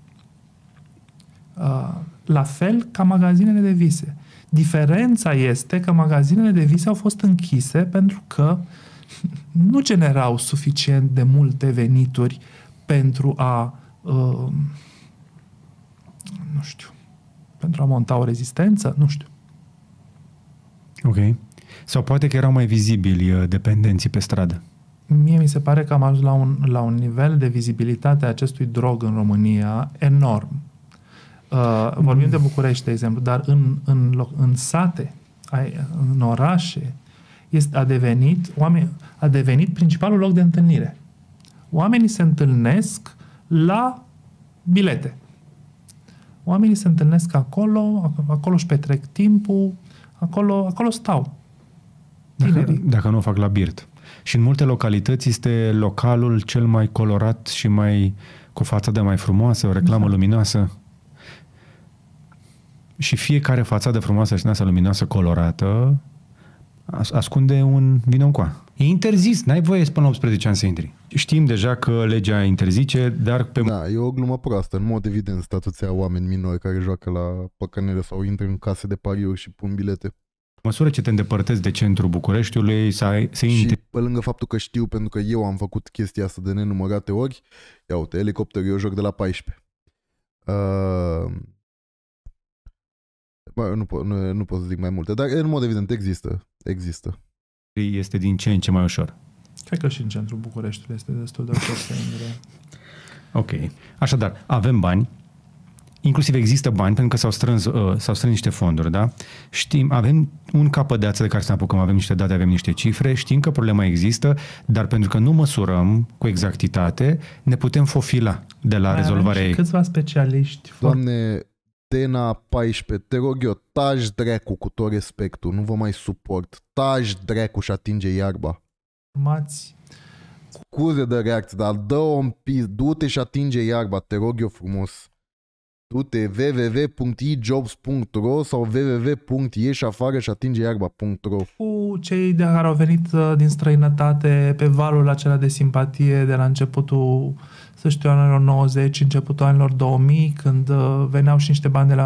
La fel ca magazinele de vise. Diferența este că magazinele de vise au fost închise pentru că nu generau suficient de multe venituri pentru a pentru a monta o rezistență, nu știu. Ok. Sau poate că erau mai vizibili dependenții pe stradă. Mie mi se pare că am ajuns la un nivel de vizibilitate a acestui drog în România enorm. Vorbim de București, de exemplu, dar în sate, în orașe, a devenit principalul loc de întâlnire. Oamenii se întâlnesc la bilete. Oamenii se întâlnesc acolo, acolo își petrec timpul, acolo stau. Dacă nu o fac la birt. Și în multe localități este localul cel mai colorat și mai cu fațadă mai frumoasă, o reclamă luminoasă. Și fiecare fațadă frumoasă și nasă luminoasă colorată ascunde un vinoncoa. E interzis, n-ai voie până la 18 ani să intri. Știm deja că legea interzice, dar pe... Da, e o glumă proastă. În mod evident statuția oameni minori care joacă la păcănele sau intră în case de pariuri și pun bilete. Măsură ce te îndepărtezi de centrul Bucureștiului să intri. Și pe lângă faptul că știu, pentru că eu am făcut chestia asta de nenumărate ori, ia uite, elicopter, eu joc de la 14. Bă, nu pot să zic mai multe, dar în mod evident există. Este din ce în ce mai ușor. Cred că și în centrul Bucureștiului este destul de ușor să intre. Ok. Așadar, avem bani. Inclusiv există bani pentru că s-au strâns niște fonduri, da? Știm, avem un capăt de ață de care să ne apucăm, avem niște date, avem niște cifre, știm că problema există, dar pentru că nu măsurăm cu exactitate, ne putem fofila de la rezolvarea ei. Câțiva specialiști. Doamne, Tena 14, te rog eu, taci dracu, cu tot respectul, nu vă mai suport, taci dracu și atinge iarba. Mați. Scuze de reacție, dar dă-o în pis, du-te și atinge iarba, te rog eu frumos. Du-te www.ijobs.ro sau www.ieșafară-și-atinge-iarba.ro. Cu cei care au venit din străinătate pe valul acela de simpatie de la începutul, să știu, anilor 90, începutul anilor 2000, când veneau și niște bani,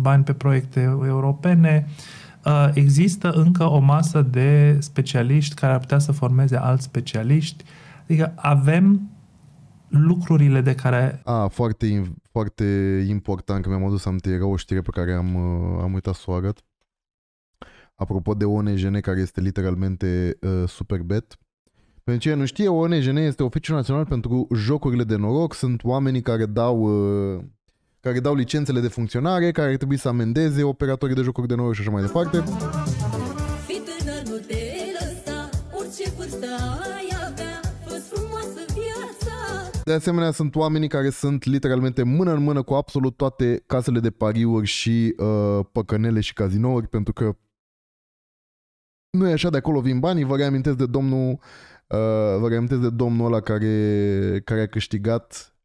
bani pe proiecte europene, există încă o masă de specialiști care ar putea să formeze alți specialiști. Adică avem lucrurile de care... Foarte, foarte important că mi-am adus aminte, era o știre pe care am uitat să o arăt. Apropo de ONGN, care este literalmente Superbet. Pentru cine nu știe, ONGN este Oficiul Național pentru Jocurile de Noroc. Sunt oamenii care dau licențele de funcționare, care ar trebui să amendeze operatorii de jocuri de noroc și așa mai departe. De asemenea, sunt oamenii care sunt literalmente mână în mână cu absolut toate casele de pariuri și păcănele și cazinouri, pentru că nu e așa, de acolo vin banii. Vă reamintesc de domnul ăla care a câștigat 130.000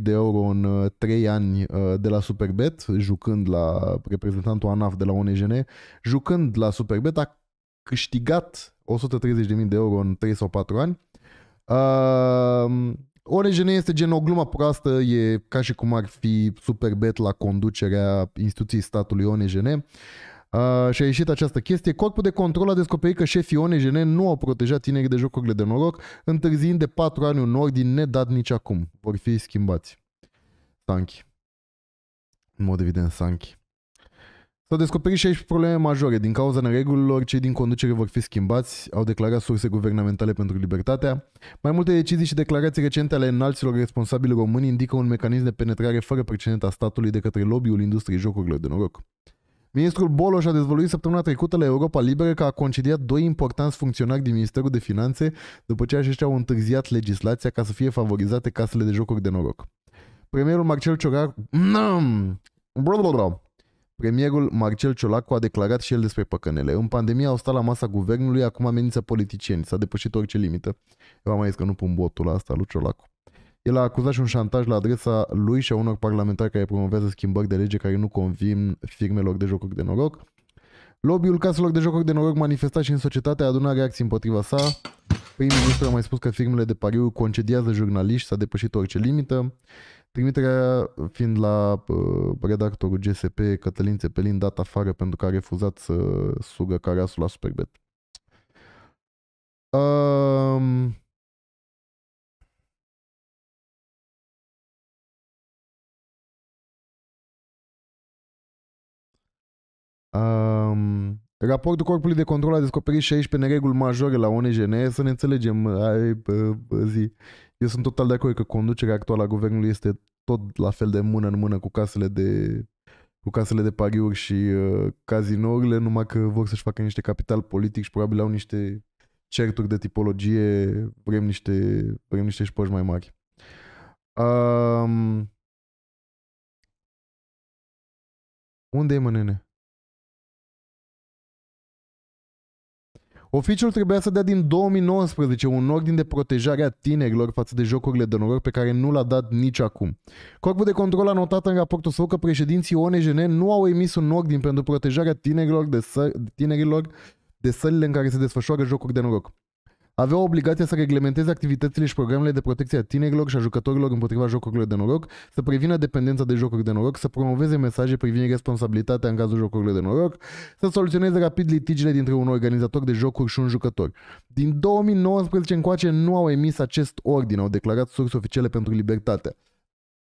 de euro în 3 ani de la Superbet, jucând la reprezentantul ANAF de la ONGN, jucând la Superbet, a câștigat 130.000 de euro în 3 sau 4 ani. ONGN este gen o glumă proastă, e ca și cum ar fi Superbet la conducerea instituției statului ONGN. Și a ieșit această chestie. Corpul de control a descoperit că șefii ONGN nu au protejat tinerii de jocurile de noroc, întârziind de 4 ani un ordin nedat nici acum. Vor fi schimbați. Sanchi. În mod evident, Sanchi. S-au descoperit și aici probleme majore. Din cauza neregulilor, cei din conducere vor fi schimbați, au declarat surse guvernamentale pentru Libertatea. Mai multe decizii și declarații recente ale înalților responsabili români indică un mecanism de penetrare fără precedent a statului de către lobby-ul industriei jocurilor de noroc. Ministrul Boloș a dezvăluit săptămâna trecută la Europa Liberă că a concediat 2 importanți funcționari din Ministerul de Finanțe după ce aceștia au întârziat legislația ca să fie favorizate casele de jocuri de noroc. Premierul Marcel Ciolacu... Premierul Marcel Ciolacu a declarat și el despre păcănele. În pandemie au stat la masa guvernului, acum amenință politicieni. S-a depășit orice limită. Eu am mai zis că nu pun botul la asta lui Ciolacu. El a acuzat și un șantaj la adresa lui și a unor parlamentari care promovează schimbări de lege care nu convin firmelor de jocuri de noroc. Lobby-ul caselor de jocuri de noroc manifesta și în societatea, a adunat reacții împotriva sa. Prim-ministru a mai spus că firmele de pariuri concediază jurnaliști, s-a depășit orice limită. Trimiterea fiind la redactorul GSP, Cătălin Țepelin, dat afară pentru că a refuzat să sugă carasul la Superbet. Raportul Corpului de Control a descoperit și aici pe nereguli majore la ONGN. Să ne înțelegem, eu sunt total de acord că conducerea actuală a guvernului este tot la fel de mână în mână cu casele de pariuri și cazinourile, numai că vor să-și facă niște capital politic și probabil au niște certuri de tipologie, vrem niște șpăși mai mari. Unde e, mă, nene? Oficiul trebuia să dea din 2019 un ordin de protejare a tinerilor față de jocurile de noroc pe care nu l-a dat nici acum. Corpul de control a notat în raportul său că președinții ONGN nu au emis un ordin pentru protejarea tinerilor de sălile în care se desfășoară jocuri de noroc. Aveau obligația să reglementeze activitățile și programele de protecție a tinerilor și a jucătorilor împotriva jocurilor de noroc, să prevină dependența de jocuri de noroc, să promoveze mesaje privind responsabilitatea în cazul jocurilor de noroc, să soluționeze rapid litigiile dintre un organizator de jocuri și un jucător. Din 2019 încoace nu au emis acest ordin, au declarat surse oficiale pentru Libertatea.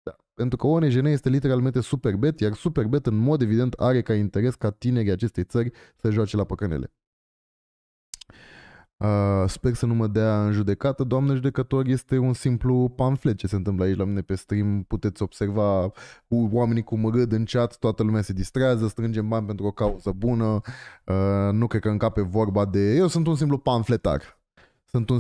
Da. Pentru că ONGN este literalmente Superbet, iar Superbet în mod evident are ca interes ca tinerii acestei țări să joace la păcănele. Sper să nu mă dea în judecată, doamnă judecător, este un simplu pamflet ce se întâmplă aici la mine pe stream, puteți observa oamenii cum râd în chat, toată lumea se distrează, strângem bani pentru o cauză bună, nu cred că încape vorba de... Eu sunt un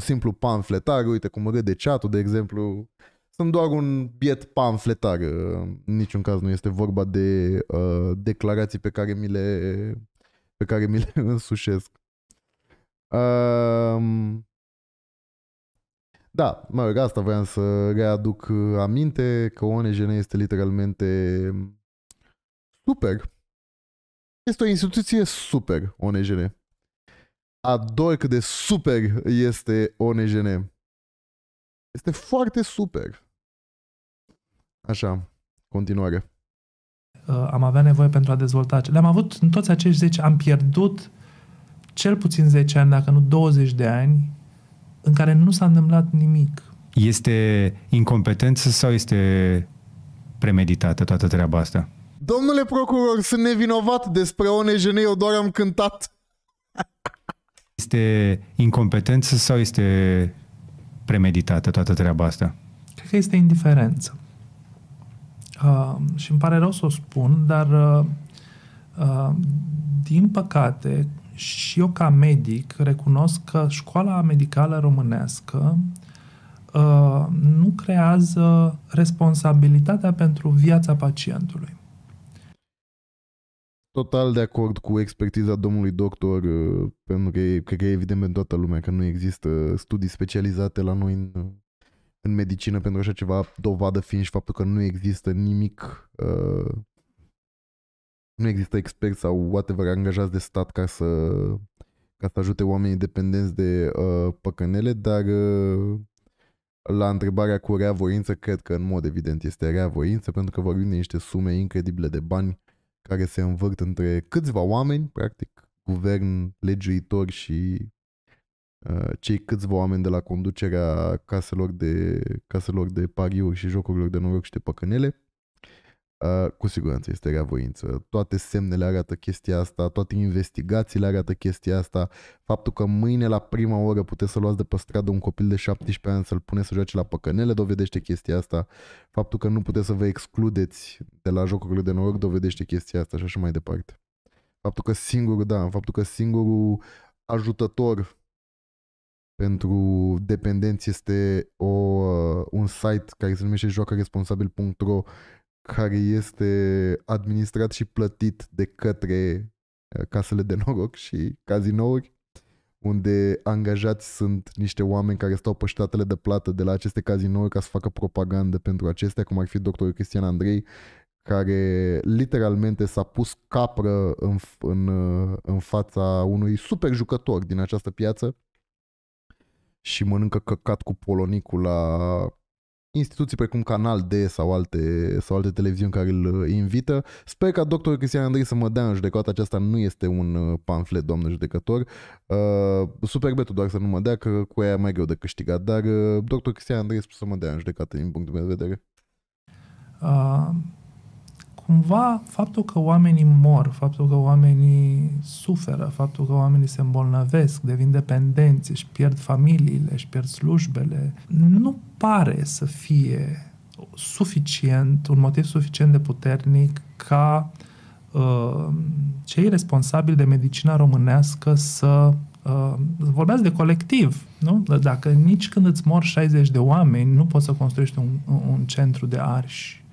simplu pamfletar, uite cum râde chat-ul, de exemplu, sunt doar un biet pamfletar, în niciun caz nu este vorba de declarații pe care mi le însușesc. Da, mă rog, asta voiam să readuc aminte, că ONGN este literalmente super. Este o instituție super, ONGN. Ador cât de super este ONGN. Este foarte super. Așa, continuare. Am avea nevoie pentru a dezvolta. Le-am avut în toți acești 10, am pierdut cel puțin 10 ani, dacă nu 20 de ani, în care nu s-a întâmplat nimic. Este incompetență sau este premeditată toată treaba asta? Domnule procuror, sunt nevinovat, despre ONGN eu doar am cântat. Este incompetență sau este premeditată toată treaba asta? Cred că este indiferență. Și îmi pare rău să o spun, dar din păcate... Și eu, ca medic, recunosc că școala medicală românească nu creează responsabilitatea pentru viața pacientului. Total de acord cu expertiza domnului doctor, pentru că cred că e evident pentru toată lumea că nu există studii specializate la noi în medicină pentru așa ceva, dovadă fiind și faptul că nu există nimic... Nu există experți sau whatever angajați de stat ca să ajute oamenii dependenți de păcănele, dar la întrebarea cu rea voință, cred că în mod evident este rea voință, pentru că vorbim de niște sume incredibile de bani care se învârt între câțiva oameni, practic guvern, legiuitori și cei câțiva oameni de la conducerea caselor de pariuri și jocurilor de noroc și de păcănele. Cu siguranță este reavoință. Toate semnele arată chestia asta, toate investigațiile arată chestia asta. Faptul că mâine la prima oră puteți să luați de pe stradă un copil de 17 ani, să-l puneți să joace la păcănele, dovedește chestia asta. Faptul că nu puteți să vă excludeți de la jocurile de noroc, dovedește chestia asta și așa mai departe. Faptul că singurul ajutător pentru dependenți este un site care se numește joacaresponsabil.ro, care este administrat și plătit de către casele de noroc și cazinouri, unde angajați sunt niște oameni care stau pe ștatele de plată de la aceste cazinouri ca să facă propagandă pentru acestea, cum ar fi doctorul Cristian Andrei, care literalmente s-a pus capră în fața unui super jucător din această piață și mănâncă căcat cu polonicul la... instituții precum Canal D sau alte televiziuni care îl invită. Sper ca doctorul Cristian Andrei să mă dea în judecată, aceasta nu este un pamflet, doamnă judecător. Superbetul doar să nu mă dea, că cu aia e mai greu de câștigat, dar doctorul Cristian Andrei spune să mă dea în judecată din punctul meu de vedere. Cumva faptul că oamenii mor, faptul că oamenii suferă, faptul că oamenii se îmbolnăvesc, devin dependenți, își pierd familiile, își pierd slujbele, nu pare să fie un motiv suficient de puternic ca cei responsabili de medicina românească să vorbeați de colectiv, nu? Dacă nici când îți mor 60 de oameni nu poți să construiești un centru de arși,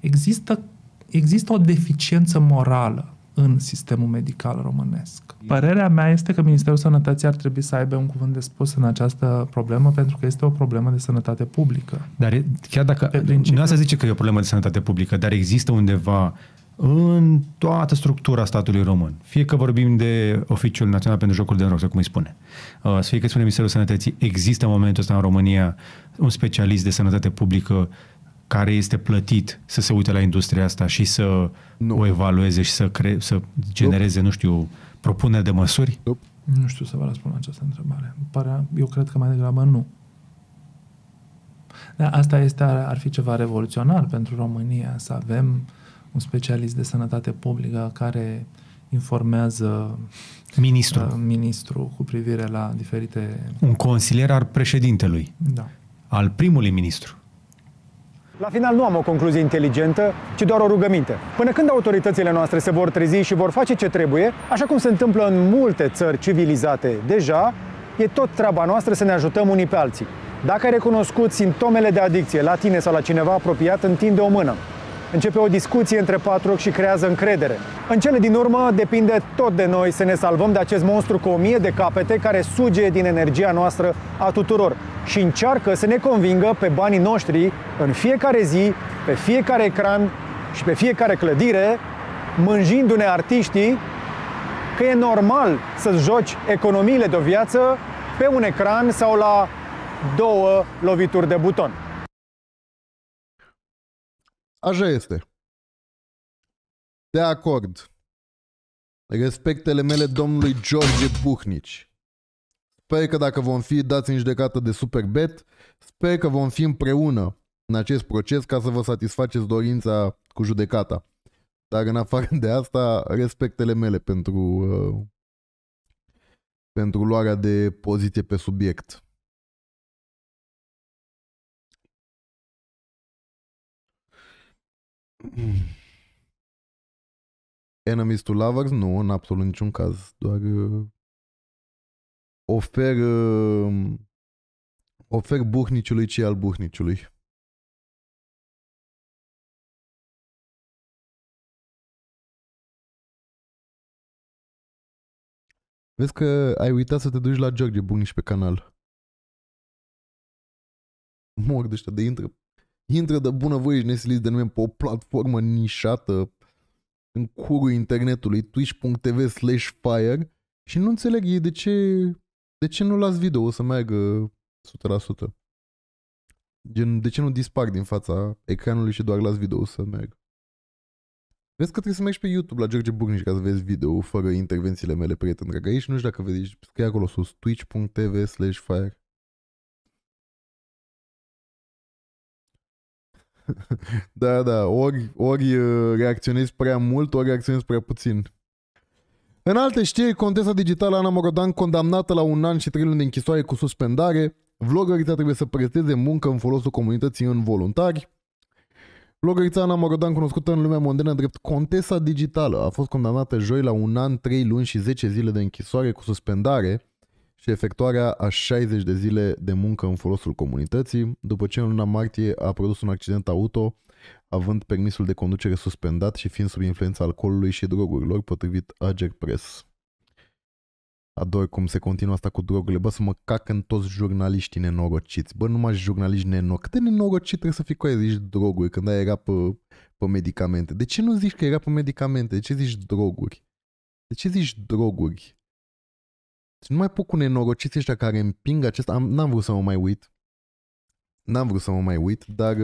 există o deficiență morală în sistemul medical românesc. Părerea mea este că Ministerul Sănătății ar trebui să aibă un cuvânt de spus în această problemă, pentru că este o problemă de sănătate publică. Dar chiar dacă... Nu asta zice că e o problemă de sănătate publică, dar există undeva în toată structura statului român, fie că vorbim de Oficiul Național pentru Jocuri de Noroc, cum îi spune, fie că spune Ministerul Sănătății, există în momentul ăsta în România un specialist de sănătate publică care este plătit să se uite la industria asta și să o evalueze și să genereze, nu știu, propuneri de măsuri? Nu știu să vă răspund la această întrebare. Eu cred că mai degrabă nu. Dar asta ar fi ceva revoluționar pentru România, să avem un specialist de sănătate publică care informează ministrul cu privire la diferite... Un consilier al președintelui, da. Al primului ministru. La final nu am o concluzie inteligentă, ci doar o rugăminte. Până când autoritățile noastre se vor trezi și vor face ce trebuie, așa cum se întâmplă în multe țări civilizate deja, e tot treaba noastră să ne ajutăm unii pe alții. Dacă ai recunoscut simptomele de adicție la tine sau la cineva apropiat, întinde o mână. Începe o discuție între patru ochi și creează încredere. În cele din urmă depinde tot de noi să ne salvăm de acest monstru cu 1000 de capete care suge din energia noastră a tuturor și încearcă să ne convingă pe banii noștri în fiecare zi, pe fiecare ecran și pe fiecare clădire, mânjindu-ne artiștii că e normal să-ți joci economiile de o viață pe un ecran sau la 2 lovituri de buton. Așa este. De acord. Respectele mele domnului George Buhnici. Sper că dacă vom fi dați în judecată de Superbet, sper că vom fi împreună în acest proces ca să vă satisfaceți dorința cu judecata. Dar în afară de asta, respectele mele pentru luarea de poziție pe subiect. Enemies to lovers? Nu, în absolut niciun caz. Doar ofer Buhniciului ce al Buhniciului. Vezi că ai uitat să te duci la George Buhnici pe canal. Mor de ăștia de intră de bunăvoie și nesiliți de nume pe o platformă nișată în curul internetului twitch.tv/fire și nu înțeleg ei de ce nu las video să meargă 100%. Gen, de ce nu dispar din fața ecranului și doar las video să meargă? Vezi că trebuie să mergi pe YouTube la George Buhnici ca să vezi video fără intervențiile mele, prieten drag. Aici nu știu dacă vezi, scrie acolo sus twitch.tv/fire. Da, da, ori reacționezi prea mult, ori reacționezi prea puțin. În alte știri, contesa digitală Ana Morodan condamnată la 1 an și 3 luni de închisoare cu suspendare. Vlogărița trebuie să presteze muncă în folosul comunității involuntari. Vlogărița Ana Morodan, cunoscută în lumea modernă drept contesa digitală, a fost condamnată joi la 1 an, 3 luni și 10 zile de închisoare cu suspendare și efectuarea a 60 de zile de muncă în folosul comunității, după ce în luna martie a produs un accident auto, având permisul de conducere suspendat și fiind sub influența alcoolului și drogurilor, potrivit Ager Press. Ador cum se continuă asta cu drogurile. Bă, să mă cac în toți jurnaliștii nenorociți. Bă, numai jurnaliști nenoroci. Cât de nenorocit trebuie să fii cu aia, zici droguri, când aia era pe medicamente. De ce nu zici că era pe medicamente? De ce zici droguri? De ce zici droguri? Nu mai pot cu nenorociții ăștia care împing acest... N-am vrut să mă mai uit. N-am vrut să mă mai uit, dar...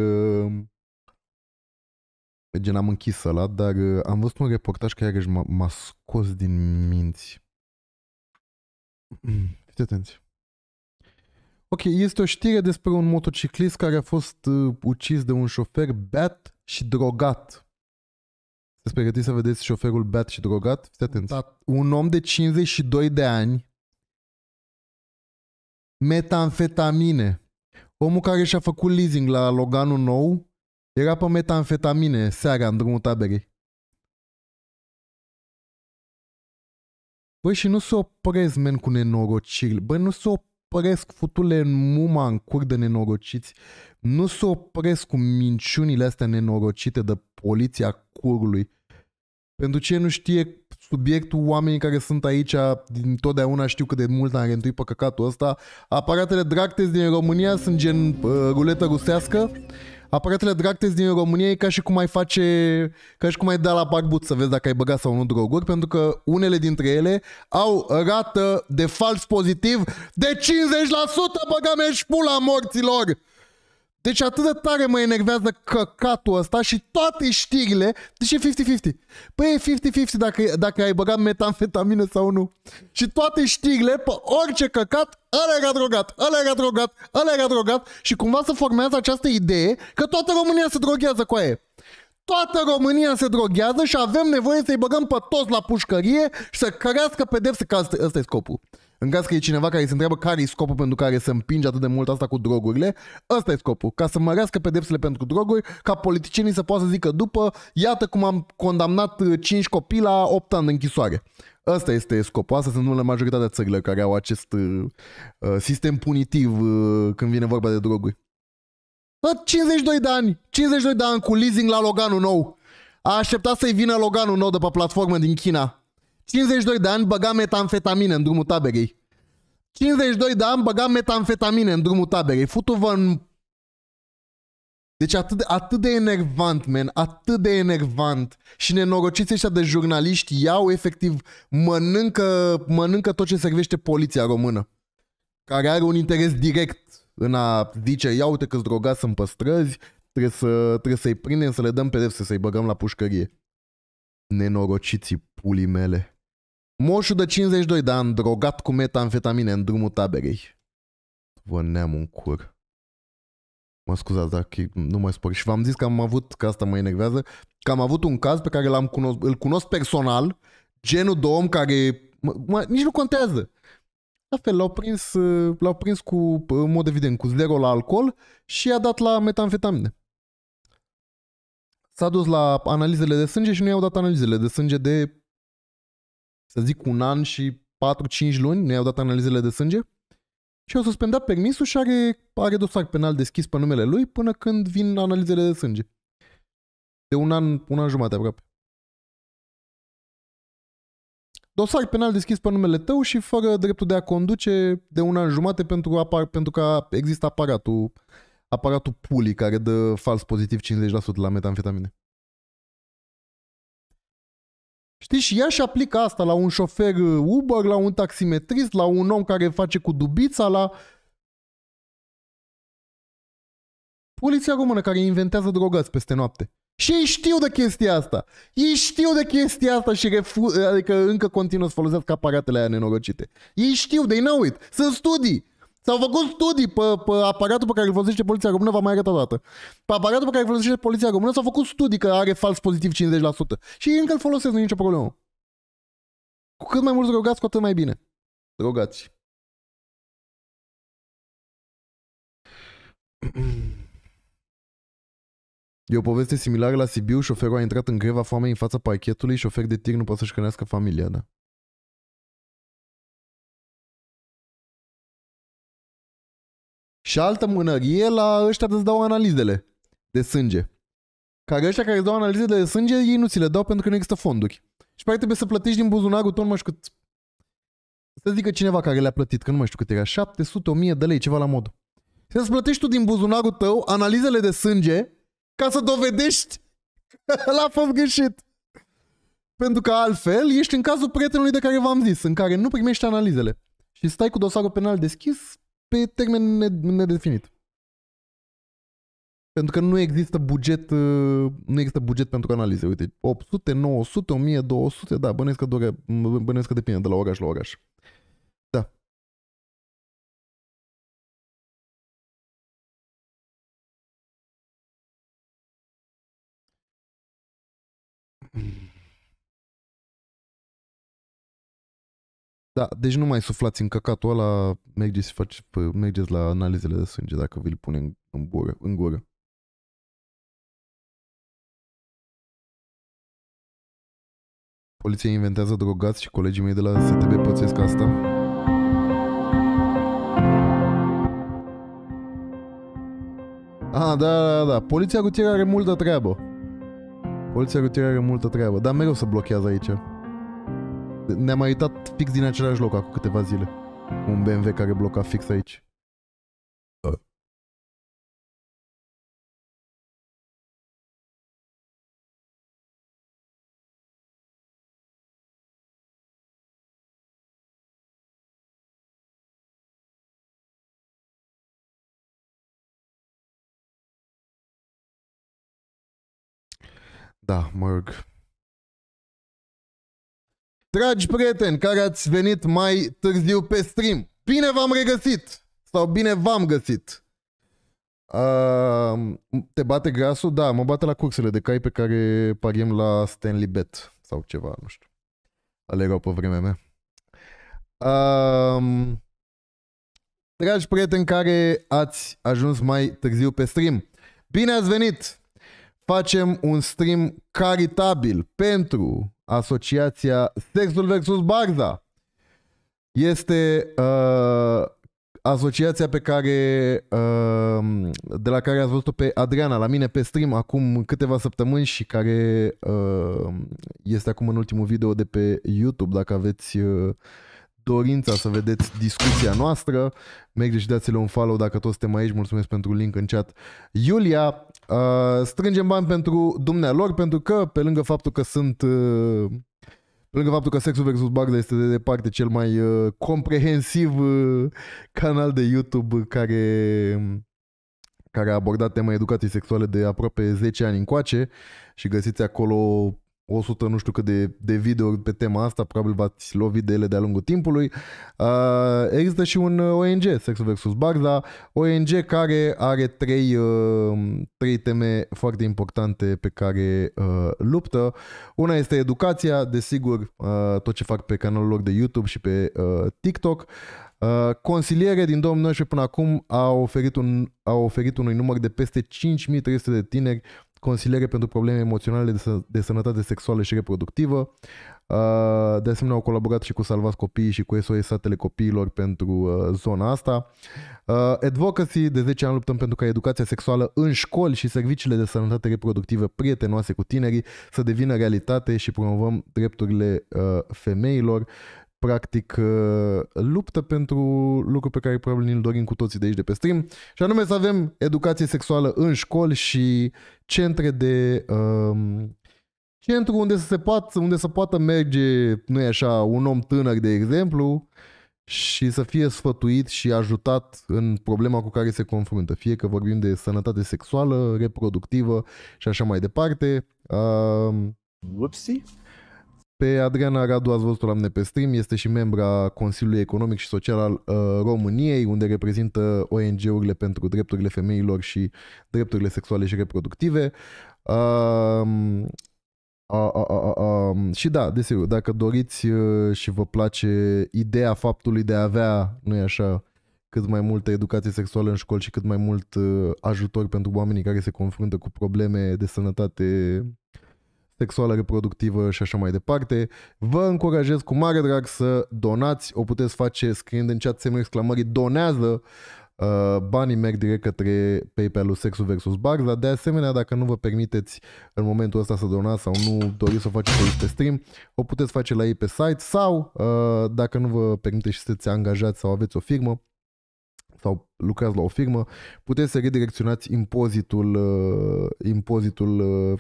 Gen, am închis ăla, dar am văzut un reportaj care m-a scos din minți. Fiți atenți. Ok, este o știre despre un motociclist care a fost ucis de un șofer beat și drogat. Să pregătiți să vedeți șoferul beat și drogat? Fiți atenți. Un om de 52 de ani, metamfetamine. Omul care și-a făcut leasing la Loganul nou era pe metamfetamine seara în Drumul Taberei. Băi, și nu s-o opresc, men, cu nenorocirile. Băi, nu s-o opresc, futule, în muma, în cur de nenorociți. Nu s-o opresc cu minciunile astea nenorocite de poliția curului. Pentru ce nu știe subiectul, oamenii care sunt aici din totdeauna știu cât de mult am rentuit pe căcatul ăsta. Aparatele Dractes din România sunt gen ruletă rusească. Aparatele Dractes din România e ca și cum ai face, ca și cum ai da la barbut să vezi dacă ai băgat sau nu droguri, pentru că unele dintre ele au rată de fals pozitiv de 50%, băgame și pula morților! Deci atât de tare mă enervează căcatul ăsta și toate știrile. Deci e 50-50. Păi e 50-50 dacă ai băgat metamfetamină sau nu. Și toate știrile, pe orice căcat, ăla era drogat, ăla era drogat, ăla era drogat. Și cumva se formează această idee că toată România se droghează cu aia. Toată România se droghează și avem nevoie să-i băgăm pe toți la pușcărie și să crească pedepse, că ăsta e scopul. În caz că e cineva care se întreabă care e scopul pentru care se împinge atât de mult asta cu drogurile, ăsta e scopul, ca să mărească pedepsele pentru droguri, ca politicienii să poată să zică după, iată cum am condamnat 5 copii la 8 ani de închisoare. Ăsta este scopul, asta sunt numele majoritatea țărilor care au acest sistem punitiv când vine vorba de droguri. 52 de ani, 52 de ani cu leasing la Loganul nou. A așteptat să-i vină Loganul nou de pe platformă din China. 52 de ani băga metamfetamină în Drumul Taberei. 52 de ani băga metamfetamină în Drumul Taberei. Futu-vă în... Deci atât de enervant, man, atât de enervant. Și nenorociții ăștia de jurnaliști iau, efectiv, mănâncă tot ce servește poliția română, care are un interes direct în a zice, ia uite că-s drogați, să-mi păstrăzi, trebuie să-i prindem, să le dăm pedepse, să-i băgăm la pușcărie. Nenorociții pulii mele. Moșul de 52 de ani drogat cu metamfetamine în Drumul Taberei. Vă neam un cur. Mă scuzați dacă nu mai spor. Și v-am zis că am avut, că asta mă enervează, că am avut un caz pe care îl cunosc personal, genul de om care nici nu contează. La fel, l-au prins cu, în mod evident, cu 0 la alcool și i-a dat la metamfetamine. S-a dus la analizele de sânge și nu i-au dat analizele de sânge de, să zic, un an și 4-5 luni, nu i-au dat analizele de sânge și au suspendat permisul și are dosar penal deschis pe numele lui până când vin analizele de sânge. De un an jumate aproape. Dosar penal deschis pe numele tău și fără dreptul de a conduce de un an jumate pentru că există aparatul pulii care dă fals pozitiv 50% la metamfetamine. Știi, și ea și aplică asta la un șofer Uber, la un taximetrist, la un om care face cu dubița, la... Poliția română care inventează drogați peste noapte. Și ei știu de chestia asta. Ei știu de chestia asta și adică încă continuă să folosească aparatele aia nenorocite. Ei știu, they know it. Sunt studii. S-au făcut studii pe aparatul pe care îl folosește poliția română, v-am mai arătat o dată. Pe aparatul pe care îl folosește poliția română s-au făcut studii că are fals pozitiv 50%. Și încă îl folosesc, nu e nicio problemă. Cu cât mai mulți drogați, cu atât mai bine. Drogați. E o poveste similară la Sibiu, șoferul a intrat în greva foamei în fața parchetului, șofer de tir nu poate să-și hrănească familia, da. Și altă mânărie la ăștia de-ți dau analizele de sânge. Care ăștia care îți dau analizele de sânge, ei nu ți le dau pentru că nu există fonduri. Și pare trebuie să plătești din buzunarul tău, nu mai știu cât. Să zică cineva care le-a plătit, că nu mai știu cât era, 700, 1000 de lei, ceva la mod. Să-ți plătești tu din buzunarul tău analizele de sânge ca să dovedești că l-a fost greșit. Pentru că altfel ești în cazul prietenului de care v-am zis, în care nu primești analizele. Și stai cu dosarul penal deschis pe termen nedefinit. Pentru că nu există buget pentru analize. Uite, 800, 900, 1200, da, bănesc că depinde de la oraș la oraș. Da. Da, deci nu mai suflați în căcatul ăla, mergeți la analizele de sânge dacă vi-l pune în gură. Poliția inventează drogați și colegii mei de la STB pățesc asta. Ah, da. Poliția rutieră are multă treabă. Dar mereu se blochează aici. Ne-am uitat fix din același loc acum câteva zile. Un BMW care bloca fix aici. Da, mă rog. Dragi prieteni care ați venit mai târziu pe stream, bine v-am regăsit! Sau bine v-am găsit! Te bate grasul? Da, mă bate la cursele de cai pe care pariem la Stanley Bet sau ceva, nu știu. Ale erau pe vremea mea. Dragi prieteni care ați ajuns mai târziu pe stream, bine ați venit! Facem un stream caritabil pentru asociația Sexul vs. Barza. Este asociația pe care, de la care ați văzut-o pe Adriana la mine pe stream acum câteva săptămâni și care este acum în ultimul video de pe YouTube. Dacă aveți dorința să vedeți discuția noastră, mergeți și dați-le un follow dacă toți suntem aici. Mulțumesc pentru link în chat, Iulia. Strângem bani pentru dumnealor, pentru că pe lângă faptul că sunt pe lângă faptul că Sexul vs. Barza este de departe cel mai comprehensiv canal de YouTube care a abordat tema educației sexuale de aproape 10 ani încoace și găsiți acolo 100 nu știu cât de videouri pe tema asta, probabil v-ați lovit de ele de-a lungul timpului. Există și un ONG, Sex vs. Barza, ONG care are trei teme foarte importante pe care luptă. Una este educația, desigur, tot ce fac pe canalul lor de YouTube și pe TikTok. Consiliere din 2019 până acum a oferit unui număr de peste 5300 de tineri consiliere pentru probleme emoționale, de sănătate sexuală și reproductivă. De asemenea, au colaborat și cu Salvați Copiii și cu SOS Satele Copiilor pentru zona asta. Advocacy, de 10 ani luptăm pentru ca educația sexuală în școli și serviciile de sănătate reproductivă prietenoase cu tinerii să devină realitate și promovăm drepturile femeilor. Practic, luptă pentru lucruri pe care probabil ne-l dorim cu toții de aici de pe stream, și anume să avem educație sexuală în școli și centre de centru unde să poată merge, nu e așa, un om tânăr, de exemplu, și să fie sfătuit și ajutat în problema cu care se confruntă, fie că vorbim de sănătate sexuală, reproductivă și așa mai departe. Pe Adriana Radu ați văzut-o la mine pe stream, este și membra Consiliului Economic și Social al României, unde reprezintă ONG-urile pentru drepturile femeilor și drepturile sexuale și reproductive. Și da, desigur, dacă doriți și vă place ideea faptului de a avea, nu-i așa, cât mai multă educație sexuală în școli și cât mai mult ajutor pentru oamenii care se confruntă cu probleme de sănătate sexuală, reproductivă și așa mai departe, vă încurajez cu mare drag să donați. O puteți face scriind în chat semnul exclamării donează. Banii merg direct către PayPal-ul Sexul vs. Barza. De asemenea, dacă nu vă permiteți în momentul ăsta să donați sau nu doriți să o faceți aici pe stream, o puteți face la ei pe site sau dacă nu vă permiteți și sunteți angajați sau aveți o firmă sau lucrați la o firmă, puteți să redirecționați impozitul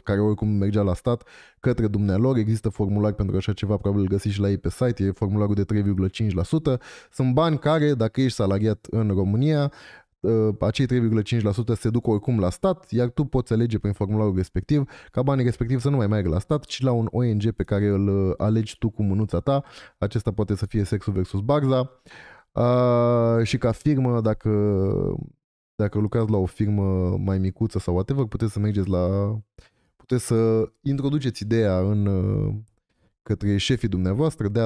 care oricum mergea la stat către dumnealor. Există formular pentru așa ceva, probabil îl găsiți și la ei pe site, e formularul de 3,5%. Sunt bani care, dacă ești salariat în România, acei 3,5% se duc oricum la stat, iar tu poți alege prin formularul respectiv ca banii respectiv să nu mai meargă la stat, ci la un ONG pe care îl alegi tu cu mânuța ta. Acesta poate să fie Sexul vs. Barza. Și ca firmă, dacă lucrați la o firmă mai micuță sau whatever, puteți să mergeți puteți să introduceți ideea către șefii dumneavoastră de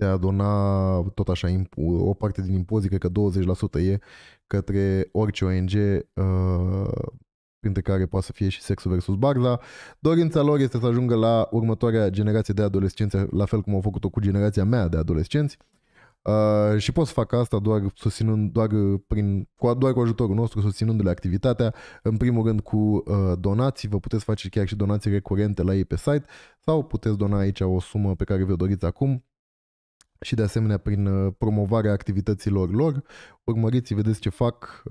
a dona tot așa o parte din impozit, cred că 20% e, către orice ONG printre care poate să fie și Sex vs. Barza. Dorința lor este să ajungă la următoarea generație de adolescenți, la fel cum au făcut-o cu generația mea de adolescenți. Și pot să fac asta doar cu ajutorul nostru, susținându-le activitatea. În primul rând cu donații, vă puteți face chiar și donații recurente la ei pe site sau puteți dona aici o sumă pe care vă doriți acum. Și de asemenea prin promovarea activităților lor. Urmăriți, vedeți ce fac.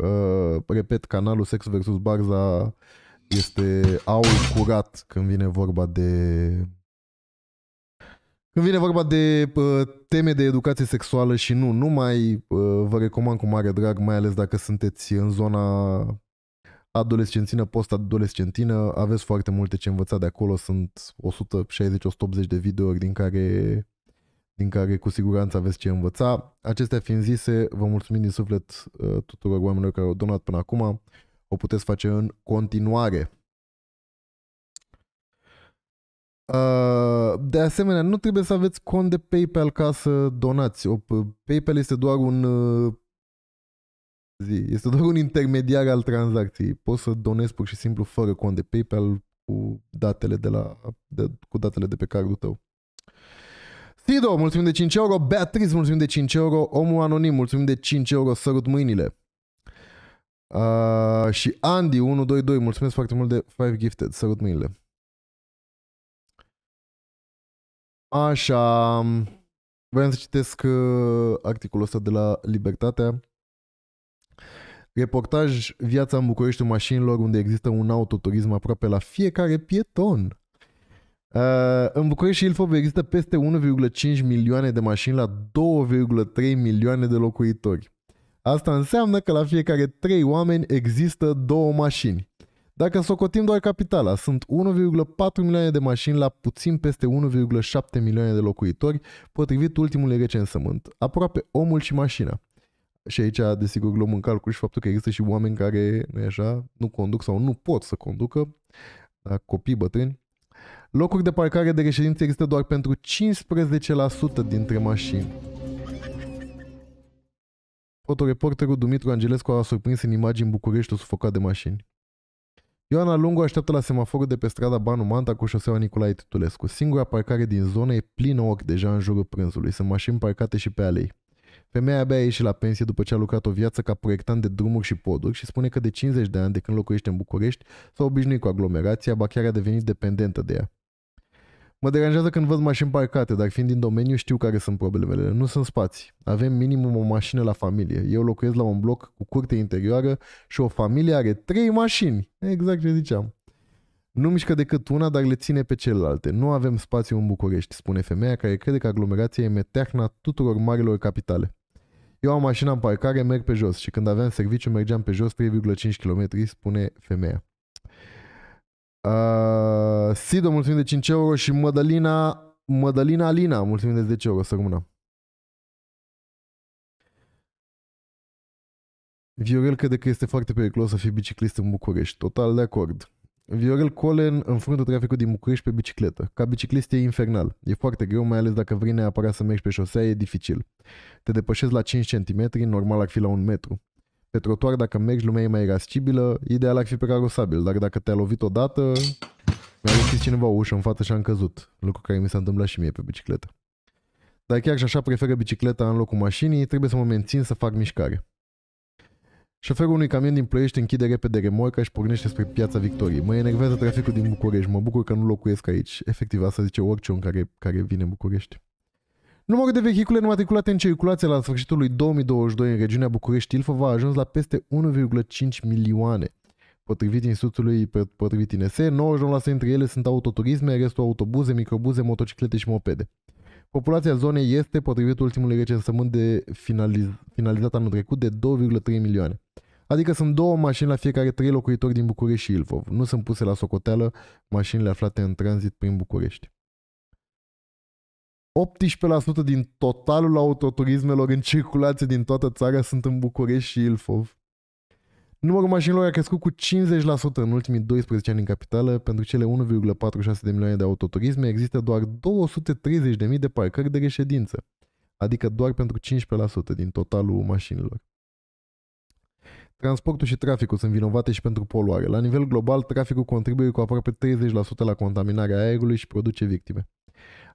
Repet, canalul Sex vs. Barza este aur curat când vine vorba de... Când vine vorba de teme de educație sexuală și nu numai, vă recomand cu mare drag, mai ales dacă sunteți în zona adolescentină, post-adolescentină, aveți foarte multe ce învăța de acolo, sunt 160-180 de videouri din care cu siguranță aveți ce învăța. Acestea fiind zise, vă mulțumim din suflet tuturor oamenilor care au donat până acum, o puteți face în continuare. De asemenea, nu trebuie să aveți cont de PayPal ca să donați. PayPal este doar un intermediar al tranzacției. Poți să donezi pur și simplu fără cont de PayPal cu datele de pe cardul tău. Sido, mulțumim de 5 euro. Beatriz, mulțumim de 5 euro. Omul Anonim, mulțumim de 5 euro. Sărut mâinile. Și Andy, 122, mulțumesc foarte mult de 5 gifted. Sărut mâinile. Așa, vreau să citesc articolul ăsta de la Libertatea. Reportaj Viața în Bucureștiul mașinilor, unde există un autoturism aproape la fiecare pieton. În București și Ilfov există peste 1,5 milioane de mașini la 2,3 milioane de locuitori. Asta înseamnă că la fiecare 3 oameni există 2 mașini. Dacă socotim doar capitala, sunt 1,4 milioane de mașini la puțin peste 1,7 milioane de locuitori, potrivit ultimului recensământ, aproape omul și mașina. Și aici, desigur, luăm în calcul și faptul că există și oameni care, nu-i așa, nu conduc sau nu pot să conducă, dar copii bătrâni. Locuri de parcare de reședință există doar pentru 15% dintre mașini. Fotoreporterul Dumitru Angelescu a surprins în imagini Bucureștiul sufocat de mașini. Ioana Lungu așteaptă la semaforul de pe strada Banu Manta cu șoseaua Nicolae Titulescu. Singura parcare din zonă e plină ochi deja în jurul prânzului. Sunt mașini parcate și pe alei. Femeia abia a ieșit la pensie după ce a lucrat o viață ca proiectant de drumuri și poduri și spune că de 50 de ani de când locuiește în București s-a obișnuit cu aglomerația, ba chiar a devenit dependentă de ea. Mă deranjează când văd mașini parcate, dar fiind din domeniu știu care sunt problemele. Nu sunt spații. Avem minimum o mașină la familie. Eu locuiesc la un bloc cu curte interioară și o familie are 3 mașini. Exact ce ziceam. Nu mișcă decât una, dar le ține pe celelalte. Nu avem spațiu în București, spune femeia care crede că aglomerația e meteahna tuturor marilor capitale. Eu am mașina în parcare, merg pe jos și când aveam serviciu mergeam pe jos 3,5 km, spune femeia. Sido, mulțumim de 5 euro și Mădălina Alina, mulțumim de 10 euro, să rămână. Viorel crede că este foarte periculos să fii biciclist în București. Total de acord. Viorel Colen înfruntă traficul din București pe bicicletă. Ca biciclist e infernal. E foarte greu, mai ales dacă vrei neapărat să mergi pe șosea, e dificil. Te depășești la 5 cm, normal ar fi la 1 metru. Pe trotuar, dacă mergi, lumea e mai irascibilă, ideal ar fi pe carosabil, dar dacă te-a lovit odată, mi-a deschis cineva o ușă în față și am căzut, lucru care mi s-a întâmplat și mie pe bicicletă. Dar chiar și așa preferă bicicleta în locul mașinii, trebuie să mă mențin să fac mișcare. Șoferul unui camion din Ploiești închide repede remorca și pornește spre Piața Victoriei. Mă enervează traficul din București, mă bucur că nu locuiesc aici. Efectiv, asta zice orice om care vine în București. Numărul de vehicule înmatriculate în circulație la sfârșitul lui 2022 în regiunea București-Ilfov a ajuns la peste 1,5 milioane. Potrivit institutului, potrivit INS, 99% dintre ele sunt autoturisme, restul autobuze, microbuze, motociclete și mopede. Populația zonei este, potrivit ultimului recensământ de finalizat anul trecut, de 2,3 milioane. Adică sunt 2 mașini la fiecare 3 locuitori din București și Ilfov. Nu sunt puse la socoteală mașinile aflate în tranzit prin București. 18% din totalul autoturismelor în circulație din toată țara sunt în București și Ilfov. Numărul mașinilor a crescut cu 50% în ultimii 12 ani în capitală. Pentru cele 1,46 de milioane de autoturisme există doar 230.000 de parcări de reședință, adică doar pentru 15% din totalul mașinilor. Transportul și traficul sunt vinovate și pentru poluare. La nivel global, traficul contribuie cu aproape 30% la contaminarea aerului și produce victime.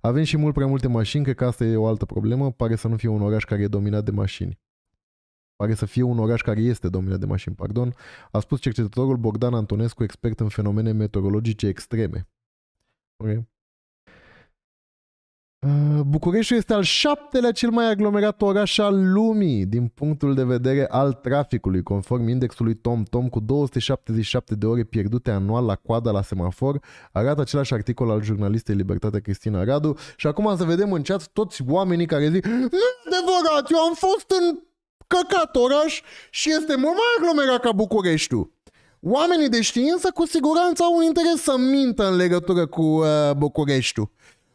Avem și mult prea multe mașini, cred că asta e o altă problemă. Pare să nu fie un oraș care e dominat de mașini. Pare să fie un oraș care este dominat de mașini, pardon, a spus cercetătorul Bogdan Antonescu, expert în fenomene meteorologice extreme. Okay. Bucureștiul este al 7-lea cel mai aglomerat oraș al lumii din punctul de vedere al traficului, conform indexului TomTom, cu 277 de ore pierdute anual la coada la semafor, arată același articol al jurnalistei Libertatea Cristina Radu. Și acum să vedem în chat toți oamenii care zic: adevărat, eu am fost în căcat oraș și este mult mai aglomerat ca Bucureștiul. Oamenii de știință cu siguranță au un interes să mintă în legătură cu Bucureștiul.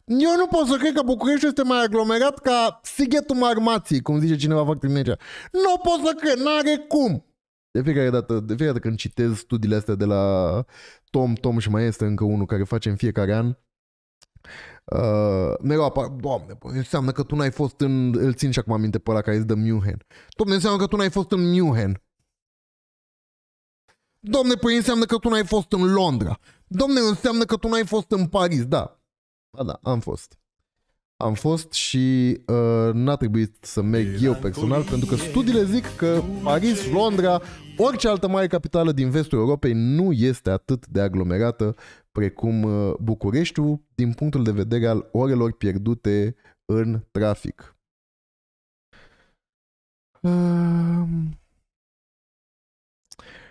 Eu nu pot să cred că Bucureștiul este mai aglomerat ca Sighetul Marmației, cum zice cineva foarte bine. Nu pot să cred, n-are cum. De fiecare dată când citez studiile astea de la TomTom și mai este încă unul care face în fiecare an, mereu apar, Doamne, înseamnă că tu n-ai fost în... Îl țin și acum aminte pe ăla care este de München. Doamne, înseamnă că tu n-ai fost în München. Doamne, păi înseamnă că tu n-ai fost în Londra. Doamne, înseamnă că tu n-ai fost în Paris, da. Da, am fost. Am fost și n-a trebuit să merg eu personal, pentru că studiile zic că Paris, Londra, orice altă mare capitală din vestul Europei nu este atât de aglomerată precum Bucureștiul din punctul de vedere al orelor pierdute în trafic.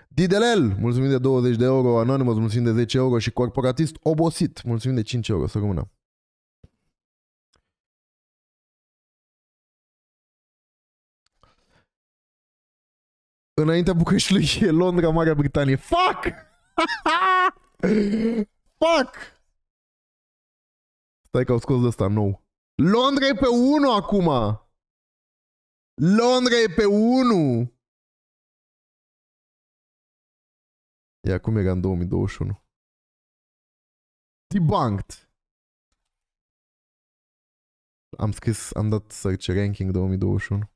Didelel, mulțumim de 20 de euro, Anonymous, mulțumim de 10 euro și Corporatist Obosit, mulțumim de 5 euro, să rămână. Înaintea Bucureștiului e Londra, Marea Britanie. Fuck! Fuck! Stai că au scos de ăsta nou. Londra e pe 1 acum! Londra e pe 1! Ia, cum era în 2021? Debunked! Am scris, am dat search ranking 2021.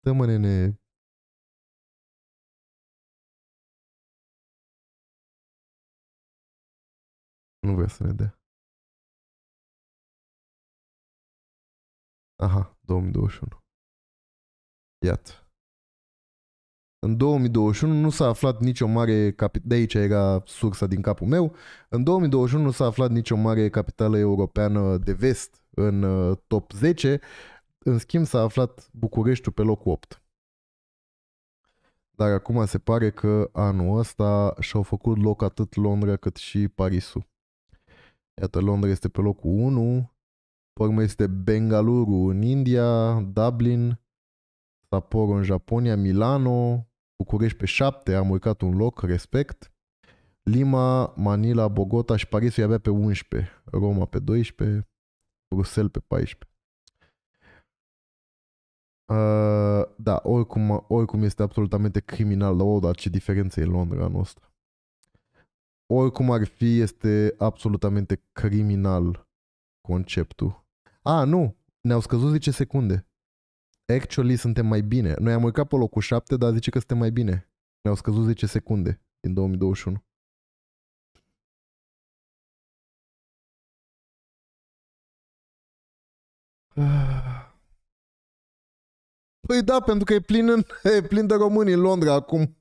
Dă-mă, nene. Nu vreau să ne dea. Aha, 2021. Iată. În 2021 nu s-a aflat nicio mare capitală, de aici era sursa din capul meu, în 2021 nu s-a aflat nicio mare capitală europeană de vest în top 10, în schimb s-a aflat Bucureștiul pe locul 8. Dar acum se pare că anul ăsta și-au făcut loc atât Londra cât și Parisul. Iată, Londra este pe locul 1. Pe urmă este Bengaluru în India, Dublin, Sapporo în Japonia, Milano, București pe 7, am urcat un loc, respect. Lima, Manila, Bogota și Parisul e abia pe 11, Roma pe 12, Bruxelles pe 14. Da, oricum este absolutamente criminal, dar wow, dar ce diferență e Londra noastră. Oricum ar fi, este absolutamente criminal conceptul. A, nu! Ne-au scăzut 10 secunde. Actually, suntem mai bine. Noi am urcat pe locul 7, dar zice că suntem mai bine. Ne-au scăzut 10 secunde din 2021. Păi da, pentru că e plin de români în Londra acum.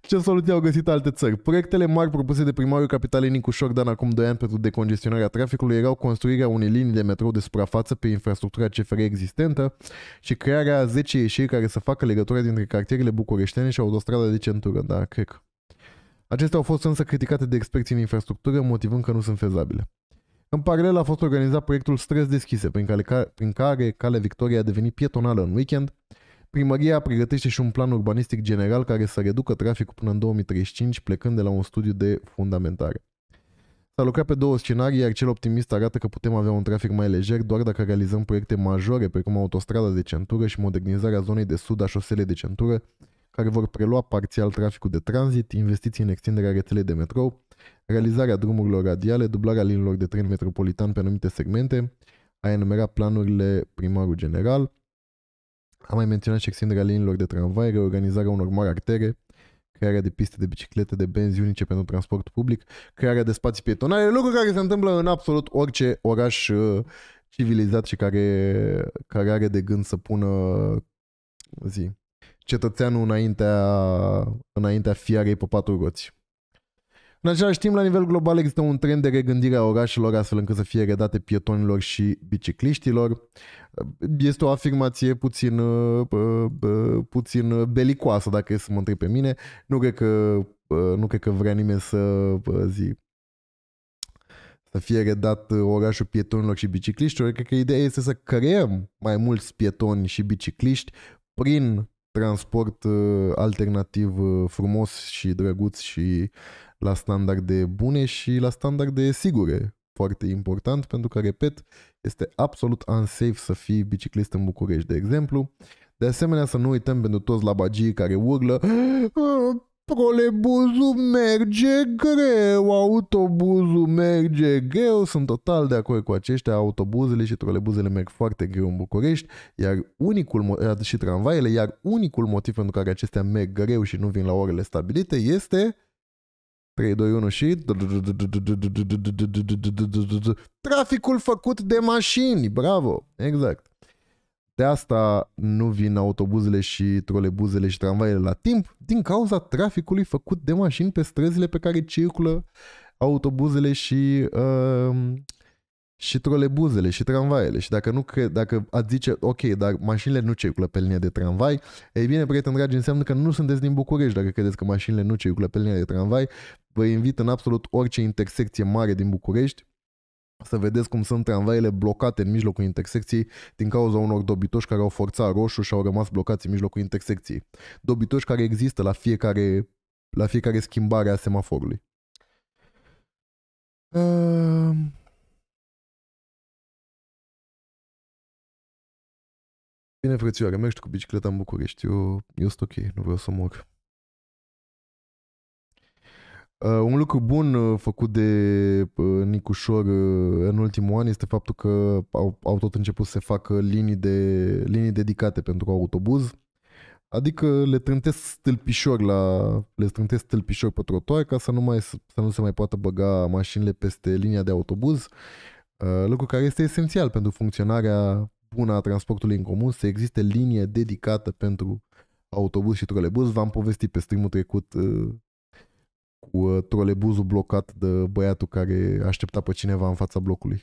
Ce soluții au găsit alte țări? Proiectele mari propuse de primarul capitalei Nicușor Dan acum 2 ani pentru decongestionarea traficului erau construirea unei linii de metrou de suprafață pe infrastructura CFR existentă și crearea a 10 ieșiri care să facă legătura dintre cartierele bucureștene și autostrada de centură, da, cred că. Acestea au fost însă criticate de experți în infrastructură, motivând că nu sunt fezabile. În paralel a fost organizat proiectul Străzi Deschise, prin care Calea Victoriei a devenit pietonală în weekend. Primăria pregătește și un plan urbanistic general care să reducă traficul până în 2035, plecând de la un studiu de fundamentare. S-a lucrat pe 2 scenarii, iar cel optimist arată că putem avea un trafic mai lejer doar dacă realizăm proiecte majore, precum autostrada de centură și modernizarea zonei de sud a șoselei de centură, care vor prelua parțial traficul de tranzit, investiții în extinderea rețelei de metrou, realizarea drumurilor radiale, dublarea liniilor de tren metropolitan pe anumite segmente, a enumerat planurile primarul general, a mai menționat și extinderea liniilor de tramvai, reorganizarea unor mari artere, crearea de piste de biciclete, de benzi unice pentru transport public, crearea de spații pietonale, lucruri care se întâmplă în absolut orice oraș civilizat și care are de gând să pună cetățeanul înaintea fiarei pe patru roți. În același timp, la nivel global, există un trend de regândire a orașelor astfel încât să fie redate pietonilor și bicicliștilor. Este o afirmație puțin belicoasă, dacă e să mă întreb pe mine. Nu cred că vrea nimeni să fie redat orașul pietonilor și bicicliștilor. Cred că ideea este să creăm mai mulți pietoni și bicicliști prin transport alternativ frumos și drăguț și la standarde bune și la standarde sigure. Foarte important, pentru că, repet, este absolut unsafe să fii biciclist în București, de exemplu. De asemenea, să nu uităm pentru toți labagii care urlă trolebuzul merge greu, autobuzul merge greu. Sunt total de acord cu aceștia, autobuzele și trolebuzele merg foarte greu în București, și tramvaiele, iar unicul motiv pentru care acestea merg greu și nu vin la orele stabilite este 3, 2, 1 și traficul făcut de mașini. Bravo! Exact. De asta nu vin autobuzele și trolebuzele și tramvaiele la timp, din cauza traficului făcut de mașini pe străzile pe care circulă autobuzele și trolebuzele și tramvaiele. Și dacă ați zice, ok, dar mașinile nu circulă pe linia de tramvai, ei bine, prieteni dragi, înseamnă că nu sunteți din București dacă credeți că mașinile nu circulă pe linia de tramvai. Vă invit în absolut orice intersecție mare din București să vedeți cum sunt tramvaiele blocate în mijlocul intersecției din cauza unor dobitoși care au forțat roșu și au rămas blocați în mijlocul intersecției. Dobitoși care există la fiecare schimbare a semaforului. Bine, frățioare, mergi tu cu bicicleta în București. Eu sunt ok, nu vreau să mor. Un lucru bun făcut de Nicușor în ultimul an este faptul că au tot început să se facă linii dedicate pentru autobuz. Adică le strântesc stâlpișori pe trotuar ca să nu se mai poată băga mașinile peste linia de autobuz. Lucru care este esențial pentru funcționarea bună a transportului în comun, să existe linie dedicată pentru autobuz și trolebuz. V-am povestit pe stream-ul trecut cu trolebuzul blocat de băiatul care aștepta pe cineva în fața blocului.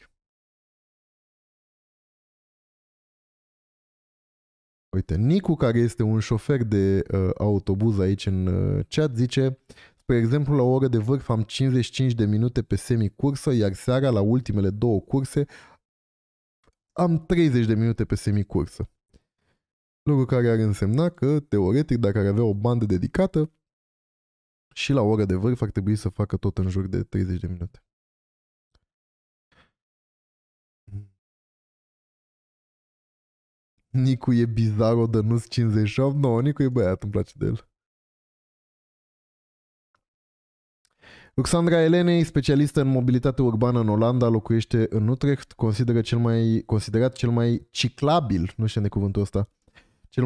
Uite, Nicu, care este un șofer de autobuz aici în chat, zice: spre exemplu, la o oră de vârf am 55 de minute pe semicursă, iar seara, la ultimele două curse, am 30 de minute pe semicursă. Lucru care ar însemna că, teoretic, dacă ar avea o bandă dedicată, și la ora de vârf ar trebui să facă tot în jur de 30 de minute. Nicu e bizarro, Dănuț 58. No, Nicu e băiat, îmi place de el. Ruxandra Elenei, specialistă în mobilitate urbană în Olanda, locuiește în Utrecht, considerat cel mai ciclabil, nu știu de cuvântul ăsta, cel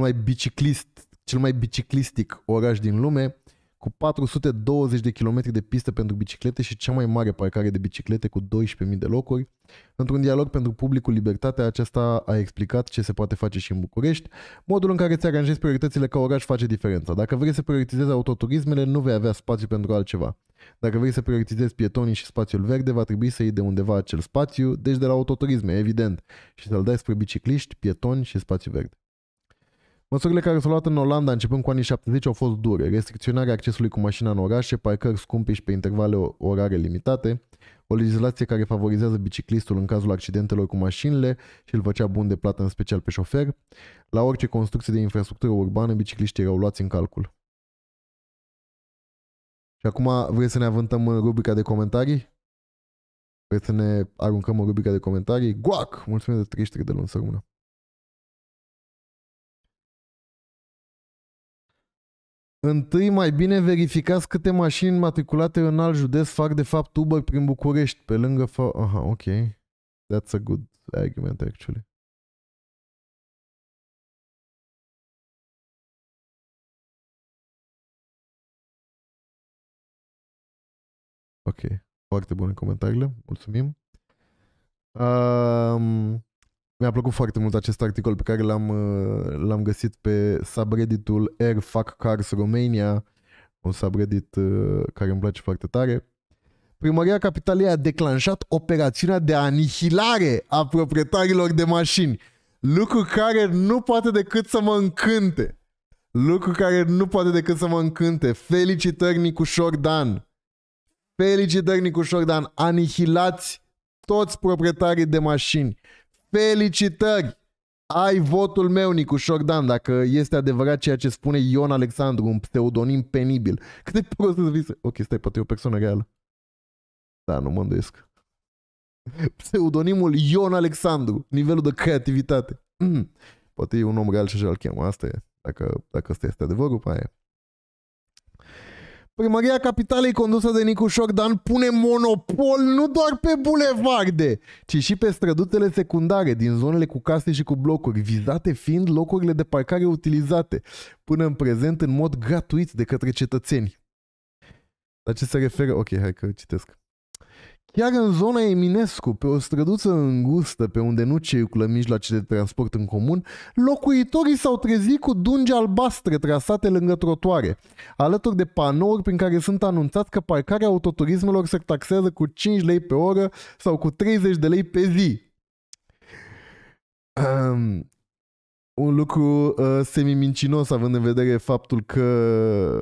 mai biciclistic oraș din lume, cu 420 de kilometri de pistă pentru biciclete și cea mai mare parcare de biciclete cu 12.000 de locuri. Într-un dialog pentru publicul Libertatea, aceasta a explicat ce se poate face și în București. Modul în care îți aranjezi prioritățile ca oraș face diferența. Dacă vrei să prioritizezi autoturismele, nu vei avea spațiu pentru altceva. Dacă vrei să prioritizezi pietonii și spațiul verde, va trebui să iei de undeva acel spațiu, deci de la autoturisme, evident, și să-l dai spre bicicliști, pietoni și spațiu verde. Măsurile care s-au luat în Olanda începând cu anii 70 au fost dure. Restricționarea accesului cu mașina în orașe, parcări scumpe și pe intervale orare limitate, o legislație care favorizează biciclistul în cazul accidentelor cu mașinile și îl făcea bun de plată în special pe șofer. La orice construcție de infrastructură urbană, bicicliștii erau luați în calcul. Și acum vreți să ne avântăm în rubrica de comentarii? Vreți să ne aruncăm în rubrica de comentarii? Guac! Mulțumesc de 33 de luni, să rămână. Întâi, mai bine verificați câte mașini matriculate în alt județ fac de fapt Uber prin București, pe lângă... Aha, ok. That's a good argument, actually. Ok. Foarte bune comentariile. Mulțumim. Mi-a plăcut foarte mult acest articol pe care l-am găsit pe subredditul Airfuckcars Romania, un subreddit care îmi place foarte tare. Primăria Capitalei a declanșat operațiunea de anihilare a proprietarilor de mașini, lucru care nu poate decât să mă încânte. Lucru care nu poate decât să mă încânte. Felicitări, Nicușor Dan! Felicitări, Nicușor Dan! Anihilați toți proprietarii de mașini! Felicitări! Ai votul meu, Nicușor Dan, dacă este adevărat ceea ce spune Ion Alexandru, un pseudonim penibil. Cât de prost să zici? Ok, stai, poate e o persoană reală. Da, nu mă îndoiesc. Pseudonimul Ion Alexandru, nivelul de creativitate. Poate e un om real și așa îl cheamă. Asta e, dacă ăsta este adevărul, pe aia. Primăria Capitalei condusă de Nicușor Dan pune monopol nu doar pe bulevarde, ci și pe strădutele secundare din zonele cu case și cu blocuri, vizate fiind locurile de parcare utilizate, până în prezent în mod gratuit de către cetățeni. La ce se referă? Ok, hai că citesc. Chiar în zona Eminescu, pe o străduță îngustă pe unde nu circulă mijloace de transport în comun, locuitorii s-au trezit cu dungi albastre trasate lângă trotuare, alături de panouri prin care sunt anunțați că parcarea autoturismelor se taxează cu 5 lei pe oră sau cu 30 de lei pe zi. Un lucru semimincinos, având în vedere faptul că...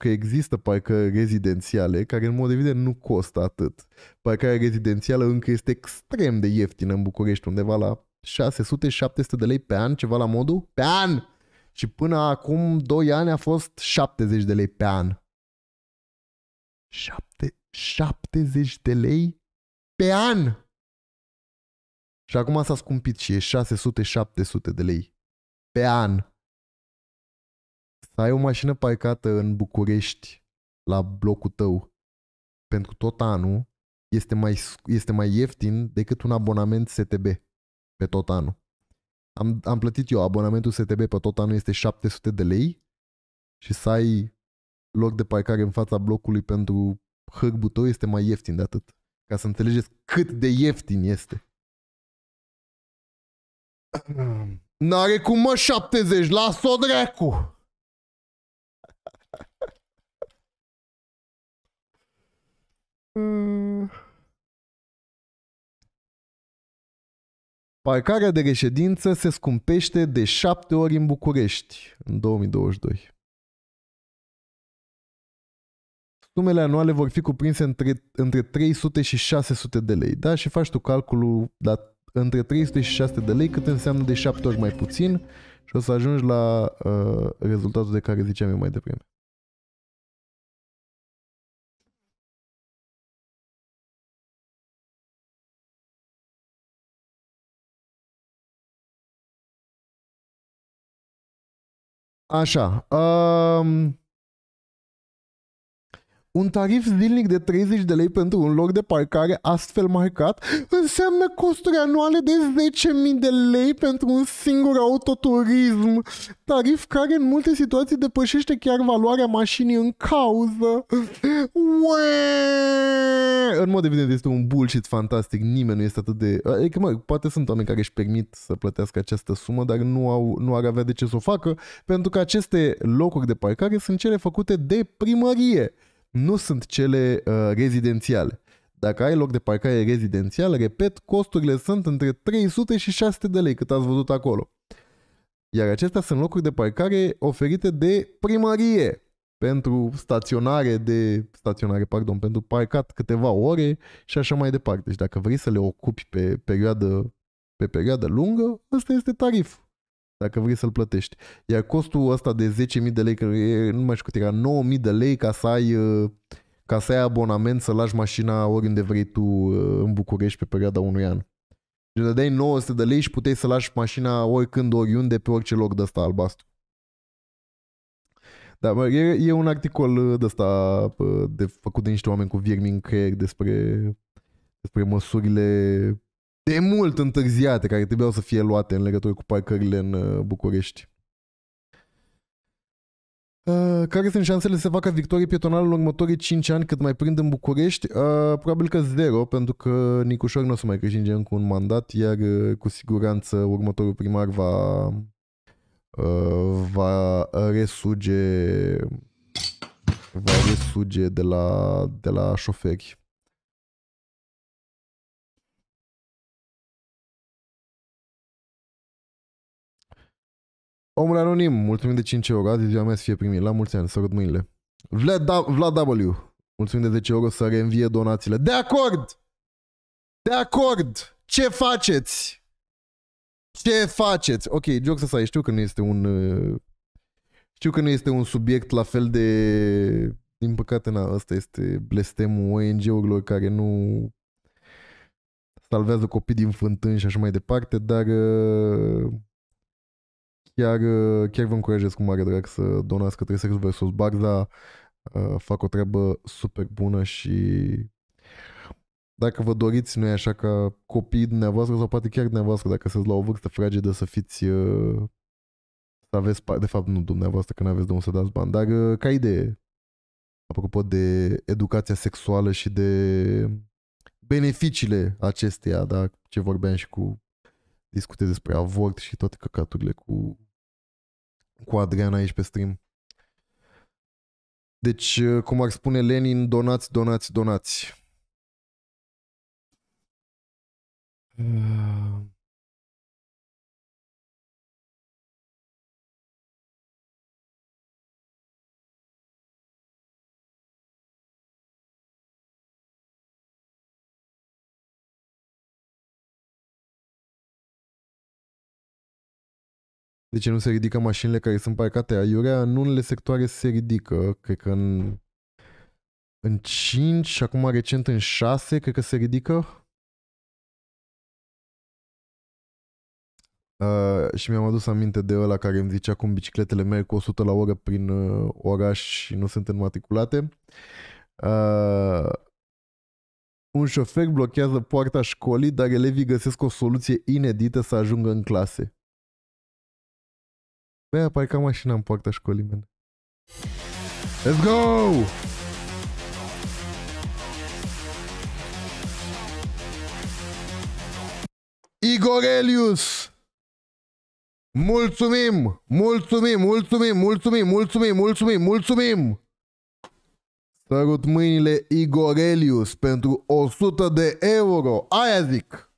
există parcări rezidențiale care în mod evident nu costă atât. Parcarea rezidențială încă este extrem de ieftină în București, undeva la 600-700 de lei pe an, ceva la modul, pe an! Și până acum 2 ani a fost 70 de lei pe an. 70 de lei pe an! Și acum s-a scumpit și e 600-700 de lei pe an. Să ai o mașină parcată în București, la blocul tău, pentru tot anul, este mai ieftin decât un abonament STB pe tot anul. Am plătit eu, abonamentul STB pe tot anul este 700 de lei și să ai loc de parcare în fața blocului pentru hârbul tău este mai ieftin de atât. Ca să înțelegeți cât de ieftin este. N-are cum, mă, 70, las-o dracu! Parcarea de reședință se scumpește de 7 ori în București în 2022. Sumele anuale vor fi cuprinse între 300 și 600 de lei. Da? Și faci tu calculul, dar între 300 și 600 de lei cât înseamnă de 7 ori mai puțin și o să ajungi la rezultatul de care ziceam eu mai devreme. Așa, un tarif zilnic de 30 de lei pentru un loc de parcare astfel marcat înseamnă costuri anuale de 10.000 de lei pentru un singur autoturism, tarif care în multe situații depășește chiar valoarea mașinii în cauză. Uee! În mod evident este un bullshit fantastic, nimeni nu este atât de... Adică, mă, poate sunt oameni care își permit să plătească această sumă, dar nu ar avea de ce să o facă, pentru că aceste locuri de parcare sunt cele făcute de primărie. Nu sunt cele rezidențiale. Dacă ai loc de parcare rezidențial, repet, costurile sunt între 300 și 600 de lei, cât ați văzut acolo. Iar acestea sunt locuri de parcare oferite de primărie pentru pentru parcat câteva ore și așa mai departe. Și dacă vrei să le ocupi pe perioadă lungă, ăsta este tarif. Dacă vrei să-l plătești. Iar costul ăsta de 10.000 de lei, că nu mai știu cât era, 9.000 de lei ca să ai abonament să lași mașina oriunde vrei tu în București pe perioada unui an. Deci dai 900 de lei și puteai să lași mașina oricând, oriunde, pe orice loc de ăsta albastru. Da, mă, e un articol de ăsta de făcut de niște oameni cu viermi în creier despre măsurile de mult întârziate care trebuiau să fie luate în legătură cu parcările în București. Care sunt șansele să se facă victorie pietonală în următorii 5 ani cât mai prind în București? Probabil că zero, pentru că Nicușor nu o să mai câștige încă un mandat, iar cu siguranță următorul primar va resuge de la șoferi. Omul anonim, mulțumim de 5 euro, azi ziua mea să fie primit, la mulți ani, sărut mâinile. Vlad W, mulțumim de 10 euro să reînvie donațiile. De acord! De acord! Ce faceți? Ce faceți? Ok, jokes aside, știu că nu este un subiect la fel de... Din păcate, na, ăsta este blestemul ONG-urilor care nu salvează copii din fântâni și așa mai departe, dar... Chiar vă încurajez cu mare drag să donați către Sex vs. Barza. Fac o treabă super bună și dacă vă doriți, nu e așa, ca copiii dumneavoastră sau poate chiar dumneavoastră, dacă sunteți la o vârstă fragedă, să fiți să aveți, de fapt nu dumneavoastră, că nu aveți de unde să dați bani, dar ca idee, apropo de educația sexuală și de beneficiile acesteia, da? Ce vorbeam și cu discute despre avort și toate căcaturile cu Adriana aici pe stream. Deci, cum ar spune Lenin, donați, donați, donați. De ce nu se ridică mașinile care sunt parcate aiurea? În unele sectoare se ridică, cred că în 5 și acum recent în 6, cred că se ridică. Și mi-am adus aminte de ăla care îmi zicea cum bicicletele merg cu 100 la oră prin oraș și nu sunt înmatriculate. Un șofer blochează poarta școlii, dar elevii găsesc o soluție inedită să ajungă în clase. Băi, aparca mașina în poarta școlii mele. Let's go! Igorelius! Mulțumim! Mulțumim! Sărut mâinile, Igorelius, pentru 100 de euro. Aia zic!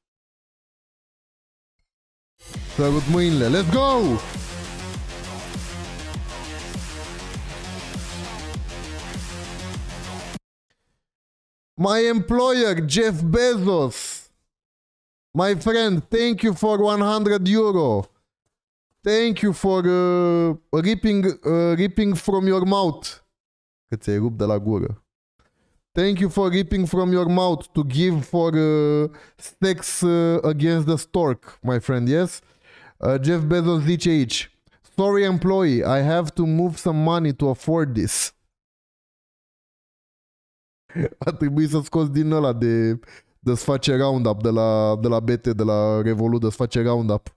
Sărut mâinile, let's go! My employer, Jeff Bezos. My friend, thank you for 100 euro. Thank you for ripping from your mouth. Că ți-ai rupt de la gură. Thank you for ripping from your mouth to give for sex against the stork, my friend, yes? Jeff Bezos zice aici. Sorry, employee, I have to move some money to afford this. A trebuit să scoți din ăla de-ți face round-up de la BT, de la Revolut, de-ți face round-up.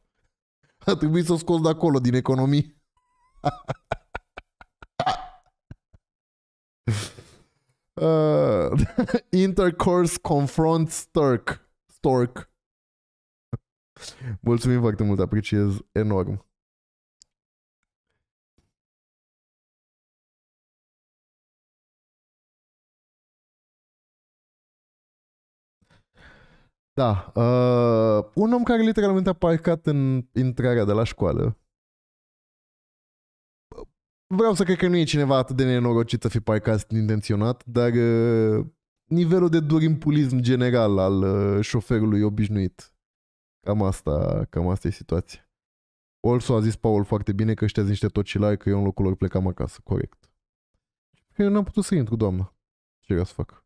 A trebuit să scoți de acolo, din economii. Intercourse confronts stork. Mulțumim foarte mult, apreciez enorm. Da, un om care literalmente a parcat în intrarea de la școală. Vreau să cred că nu e cineva atât de nenorocit să fi parcat intenționat, dar nivelul de durimpulism general al șoferului obișnuit. Cam asta e situația. Also a zis Paul foarte bine că ăștia niște tocilari, că eu în locul lor plecam acasă, corect. Eu n-am putut să intru, doamnă. Ce vreau să fac?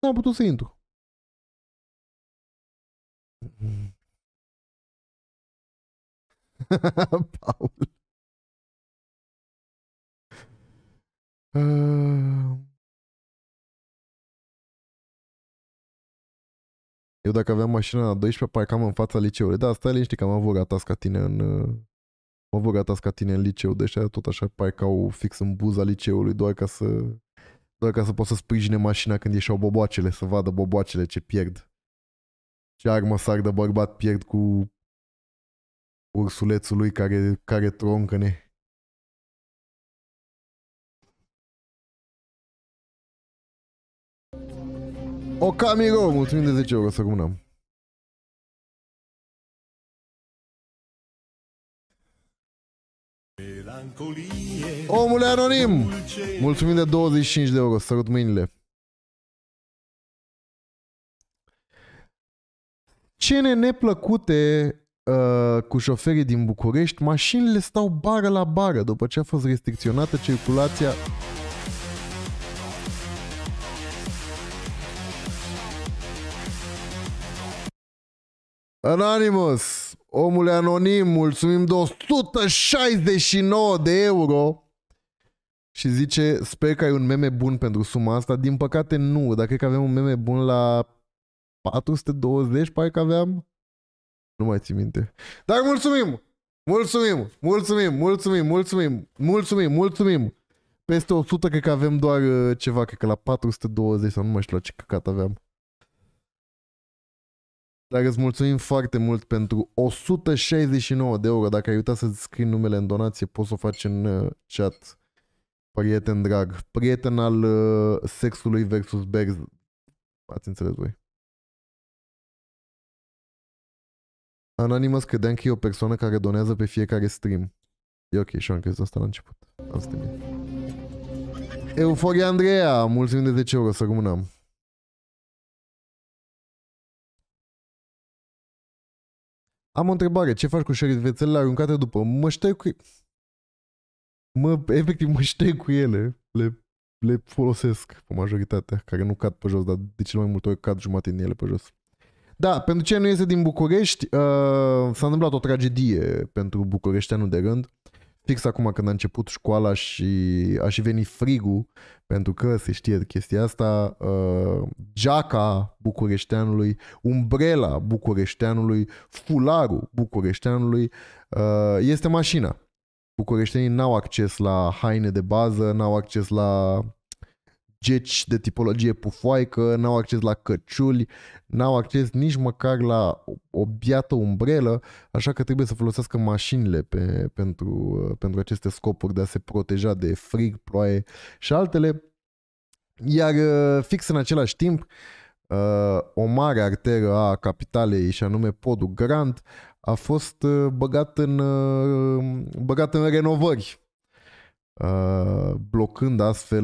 N-am putut să intru. Paul. Eu dacă aveam mașina la 12, parcam în fața liceului. Da, stai liniștit că am avut ratas ca tine în... Mă văd gata ca tine în liceu, deși tot așa parcau fix în buza liceului, doar ca să poți să sprijine mașina când ieșeau boboacele, să vadă boboacele ce pierd. Ce armă sar de bărbat pierd cu ursulețul lui care troncă-ne. O Camiro, mulțumim de 10 euro, să rămânăm. Omule Anonim, mulțumim de 25 de euro, sărut mâinile. Cene neplăcute cu șoferii din București, mașinile stau bară la bară după ce a fost restricționată circulația. Anonymous, omule Anonim, mulțumim de 169 de euro și zice, sper că ai un meme bun pentru suma asta. Din păcate nu, dar cred că aveam un meme bun la 420, parcă aveam. Nu mai țin minte. Dar mulțumim! Mulțumim! Mulțumim! Mulțumim! Mulțumim! Mulțumim! Mulțumim! Peste 100 cred că avem doar ceva, cred că la 420 sau nu mai știu la ce căcat aveam. Dar îți mulțumim foarte mult pentru 169 de euro. Dacă ai uitat să-ți scrii numele în donație, poți să o faci în chat. Prieten drag. Prieten al sexului versus berz. Ați înțeles voi. Anonymous, credeam că e o persoană care donează pe fiecare stream. E ok, și am crezut asta la început. Am streamit. Euforia Andreea, mulțumim de 10 euro, să rămânăm. Am o întrebare. Ce faci cu șervețelele aruncate după? Mă șterg cu... Efectiv, mă șterg cu ele. Le folosesc pe majoritatea, care nu cad pe jos, dar de cel mai multe ori cad jumate din ele pe jos. Da, pentru ce nu iese din București, s-a întâmplat o tragedie pentru bucureșteanul de rând. Fix acum când a început școala și a și venit frigul, pentru că se știe chestia asta, geaca bucureșteanului, umbrela bucureșteanului, fularul bucureșteanului este mașina. Bucureștenii n-au acces la haine de bază, n-au acces la geci de tipologie pufoaică, n-au acces la căciuli, n-au acces nici măcar la o biată umbrelă, așa că trebuie să folosească mașinile pentru aceste scopuri de a se proteja de frig, ploaie și altele. Iar fix în același timp, o mare arteră a capitalei, și anume Podul Grant, a fost băgat în renovări, blocând astfel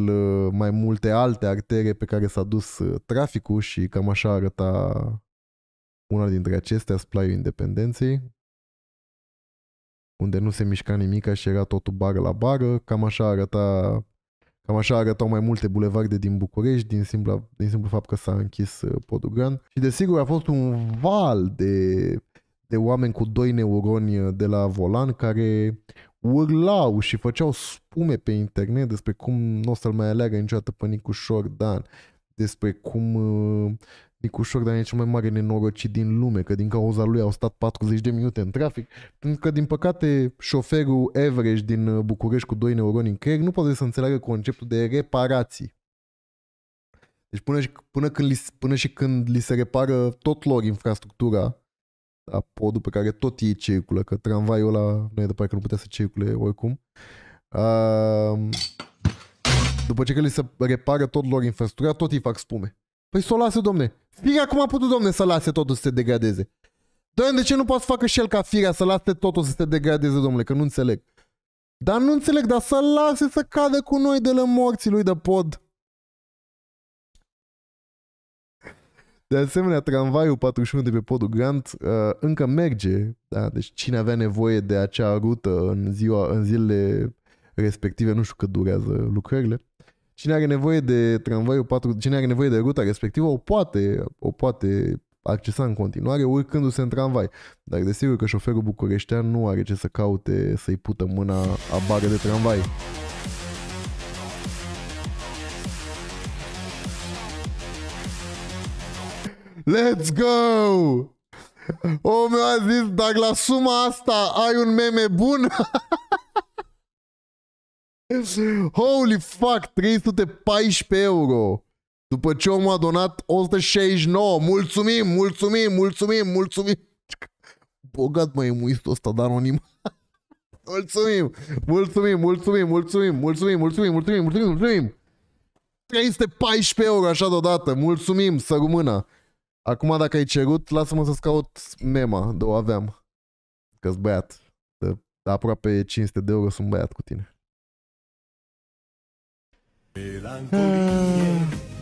mai multe alte artere pe care s-a dus traficul, și cam așa arăta una dintre acestea, Splaiul Independenței, unde nu se mișca nimica și era totul bară la bară. Cam așa arătau mai multe bulevarde din București din simplu fapt că s-a închis Podul Grant. Și desigur a fost un val de oameni cu doi neuroni de la volan care urlau și făceau spume pe internet despre cum nu o să-l mai aleagă niciodată pe Nicușor Dan, despre cum Nicușor Dan e cel mai mare nenorocit din lume, că din cauza lui au stat 40 de minute în trafic, pentru că din păcate șoferul average din București cu doi neuroni în creier nu poate să înțeleagă conceptul de reparații. Deci până când li se repară tot lor infrastructura, a podul pe care tot ei circulă, că tramvaiul ăla nu e de parcă nu putea să circule oricum. După ce că li se repară tot lor infrastructura, tot ei fac spume. Păi să o lase, domne. Firea cum a putut, domne, să lase totul să se degradeze? Doamne, de ce nu poate să facă și el ca Firea să lase totul să se degradeze, domnule? Că nu înțeleg. Dar nu înțeleg, dar să lase să cadă cu noi de la morții lui de pod. De asemenea, tramvaiul 41 de pe Podul Grant încă merge, da? Deci cine avea nevoie de acea rută în zilele respective, nu știu cât durează lucrările, cine are nevoie de cine are nevoie de ruta respectivă o poate accesa în continuare urcându-se în tramvai. Dar desigur că șoferul bucureștean nu are ce să caute să-i pută mâna a bară de tramvai. Let's go! Omul a zis, dacă la suma asta ai un meme bun? Holy fuck, 314 euro. După ce omul a donat 169. Mulțumim, mulțumim, mulțumim, mulțumim. Bogat mai e muistul ăsta, dar anonim. Mulțumim, mulțumim, mulțumim, mulțumim, mulțumim, mulțumim, mulțumim, mulțumim, mulțumim. 314 euro așa deodată. Mulțumim, să rămână. Acum dacă ai cerut, lasă-mă să-ți caut mema, de o aveam. Că-s băiat. De aproape 500 de euro sunt băiat cu tine.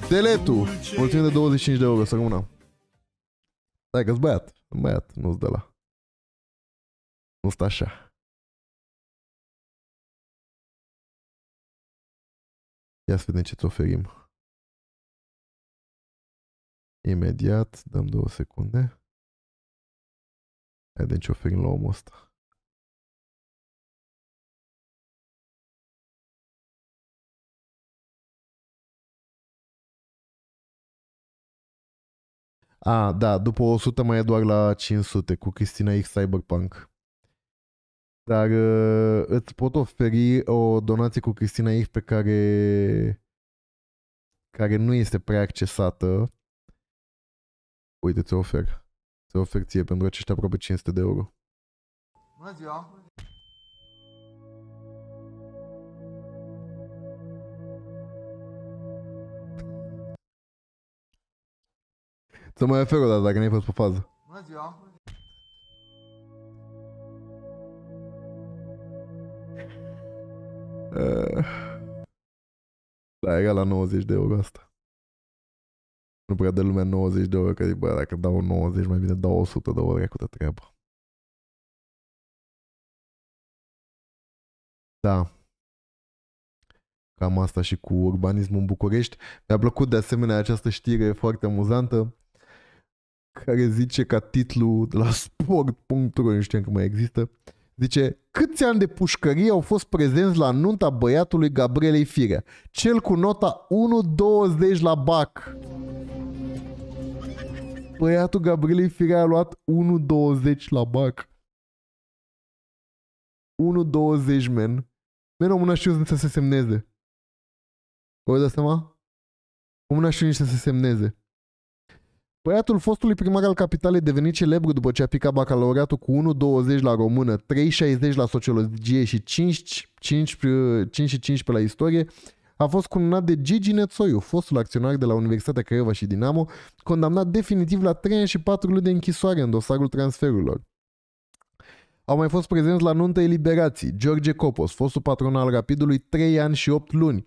Deletu, mulțumim de 25 de euro, să rămână. Stai că-s băiat. Băiat, nu-s de la. Nu stă așa. Ia să vedem ce-ți oferim. Imediat, dăm 2 secunde. Hai de ce oferim la omul ăsta. A, da, după 100 mai e doar la 500 cu Cristina X Cyberpunk. Dar îți pot oferi o donație cu Cristina X pe care nu este prea accesată. Uite, ți-o ofer. Ți-o ofer ție pentru aceștia aproape 500 de euro. Bună ziua! Să mai ofer o dată dacă n-ai fost pe fază. Bună ziua! Da, era la 90 de euro asta. Nu prea dă lumea 90 de euro, că zic, bă, dacă dau 90, mai bine dau 100 de euro, cu toată treaba. Da. Cam asta și cu urbanismul în București. Mi-a plăcut de asemenea această știre foarte amuzantă, care zice ca titlu de la sport.ro, nu știam că mai există, zice: câți ani de pușcărie au fost prezenți la nunta băiatului Gabrielei Firea? Cel cu nota 1.20 la BAC. Băiatul Gabrielei Firea a luat 1.20 la BAC. 1.20, men. Men, omul n-a știut să se semneze. Vă dați seama? Omul n-a știut nici să se semneze. Băiatul fostului primar al capitalei devenit celebru după ce a picat bacalaureatul cu 1.20 la română, 3.60 la sociologie și 5.15 la istorie, a fost cununat de Gigi Nețoiu, fostul acționar de la Universitatea Craiova și Dinamo, condamnat definitiv la 3 ani și 4 luni de închisoare în dosarul transferurilor. Au mai fost prezenți la nuntă eliberații George Copos, fostul patron al Rapidului, 3 ani și 8 luni.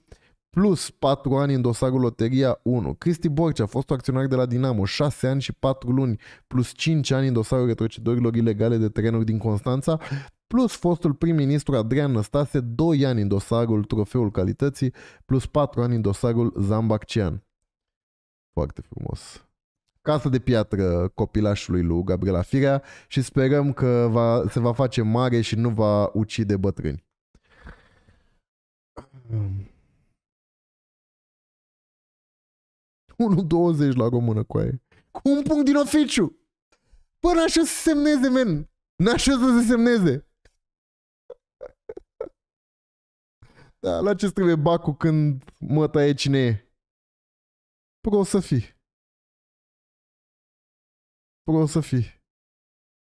Plus 4 ani în dosarul Loteria 1. Cristi Borcea, fost acționar de la Dinamo, 6 ani și 4 luni, plus 5 ani în dosarul retrocedărilor ilegale de terenuri din Constanța, plus fostul prim-ministru Adrian Năstase, 2 ani în dosarul Trofeul Calității, plus 4 ani în dosarul Zambaccian. Foarte frumos. Casă de piatră copilașului lui Gabriela Firea și sperăm că se va face mare și nu va ucide bătrâni. $1.20 la română, coaie. Cu un punct din oficiu. Bă, n-aș să se semneze, men. N-aș să se semneze. Da, la ce trebuie bacul când mă taie cine e? Prost să fii. Prost să fii.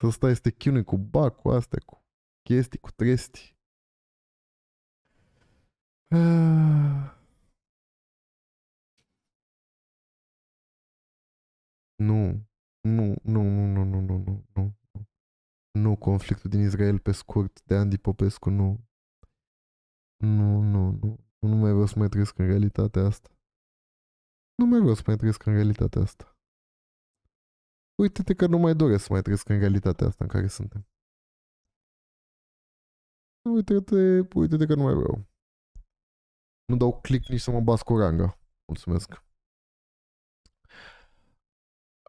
Să stai este chiune cu bacul, astea, cu chestii, cu trestii. Nu, nu, nu, nu, nu, nu, nu, nu, nu, conflictul din Israel pe scurt de Andy Popescu, nu. Nu, nu, nu, nu mai vreau să mai trăiesc în realitatea asta. Nu mai vreau să mai trăiesc în realitatea asta. Uite-te că nu mai doresc să mai trăiesc în realitatea asta în care suntem. Uite-te că nu mai vreau. Nu dau click nici să mă bas cu ranga. Mulțumesc.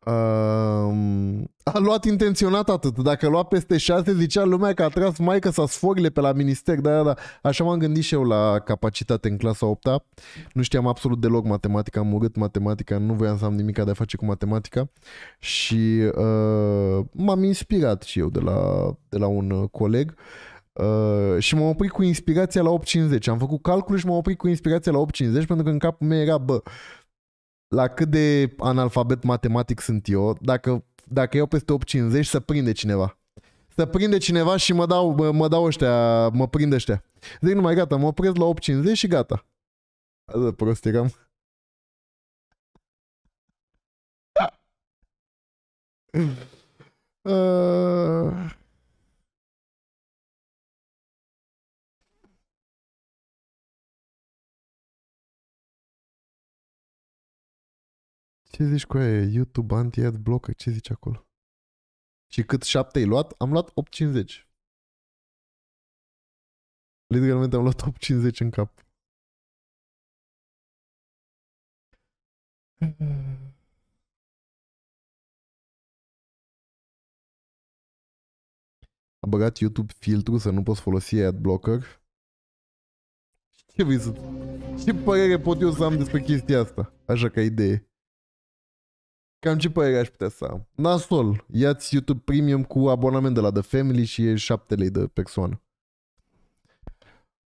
A luat intenționat atât. Dacă lua peste 6, zicea lumea că a tras maică-sa sforile pe la minister. Da. Așa m-am gândit și eu la capacitate în clasa 8-a. Nu știam absolut deloc matematica, am urât matematica, nu voiam să am nimic de a face cu matematica. Și m-am inspirat și eu de la un coleg. Și m-am oprit cu inspirația la 8.50. Am făcut calcul și m-am oprit cu inspirația la 8.50 pentru că în capul meu era, bă, la cât de analfabet matematic sunt eu, dacă iau peste 8.50 să prinde cineva. Să prinde cineva și mă dau ăștia, mă prind ăștia. Zic, nu mai gata, mă opresc la 8.50 și gata. Azi, prost eram. Ce zici cu aia? YouTube anti-ad blocă? Ce zici acolo? Și cât 7 ai luat? Am luat 8.50. Literalmente am luat 8.50 în cap. A băgat YouTube filtru să nu poți folosi ad blocker. Ce vrei să... Ce părere pot eu să am despre chestia asta? Așa ca idee. Cam ce părere aș putea să am? Nasol, ia-ți YouTube Premium cu abonament de la The Family și e 7 lei de persoană.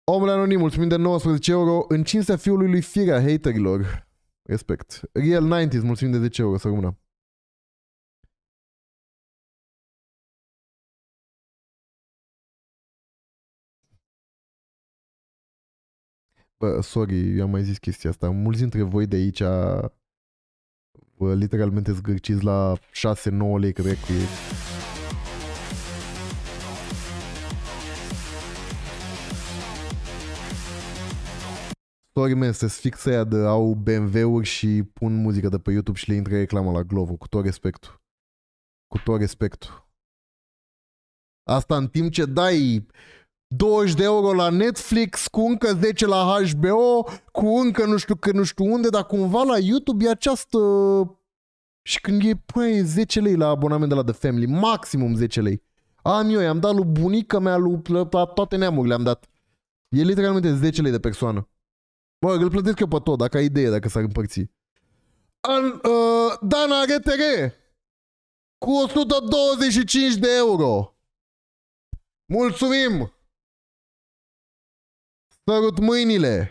Omul Anonim, mulțumim de 19 euro. În cinstea fiului lui Firea, haterilor. Respect. Real 90s, mulțumim de 10 euro, să rămână. Bă, sorry, eu am mai zis chestia asta. Mulți dintre voi de aici... Vă literalmente zgârciți la 6-9 lei, cred că e. Sorry, man, se sfixă aia de au BMW-uri și pun muzică de pe YouTube și le intră reclamă la Glovo, cu tot respectul. Cu tot respectul. Asta în timp ce dai 20 de euro la Netflix, cu încă 10 la HBO, cu încă nu știu unde, dar cumva la YouTube e această... Și când e, păi, 10 lei la abonament de la The Family, maximum 10 lei. Am eu, i-am dat lui bunica mea, lui, la toate neamurile le-am dat. E literalmente 10 lei de persoană. Bă, îl plătesc eu pe tot, dacă ai idee, dacă s-ar împărți. Dana RTR, cu 125 de euro. Mulțumim! Sărut mâinile!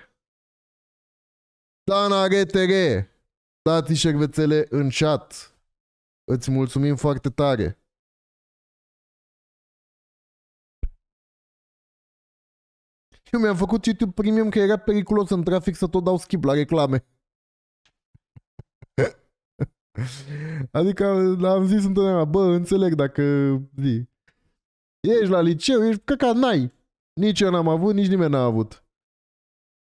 Dana RTR! Dați șervețele în chat! Îți mulțumim foarte tare! Eu mi-am făcut YouTube Premium că era periculos în trafic să tot dau skip la reclame. Adică am zis întotdeauna, bă, înțeleg dacă zi. Ești la liceu, ești căcat, n-ai. Nici eu n-am avut, nici nimeni n-a avut.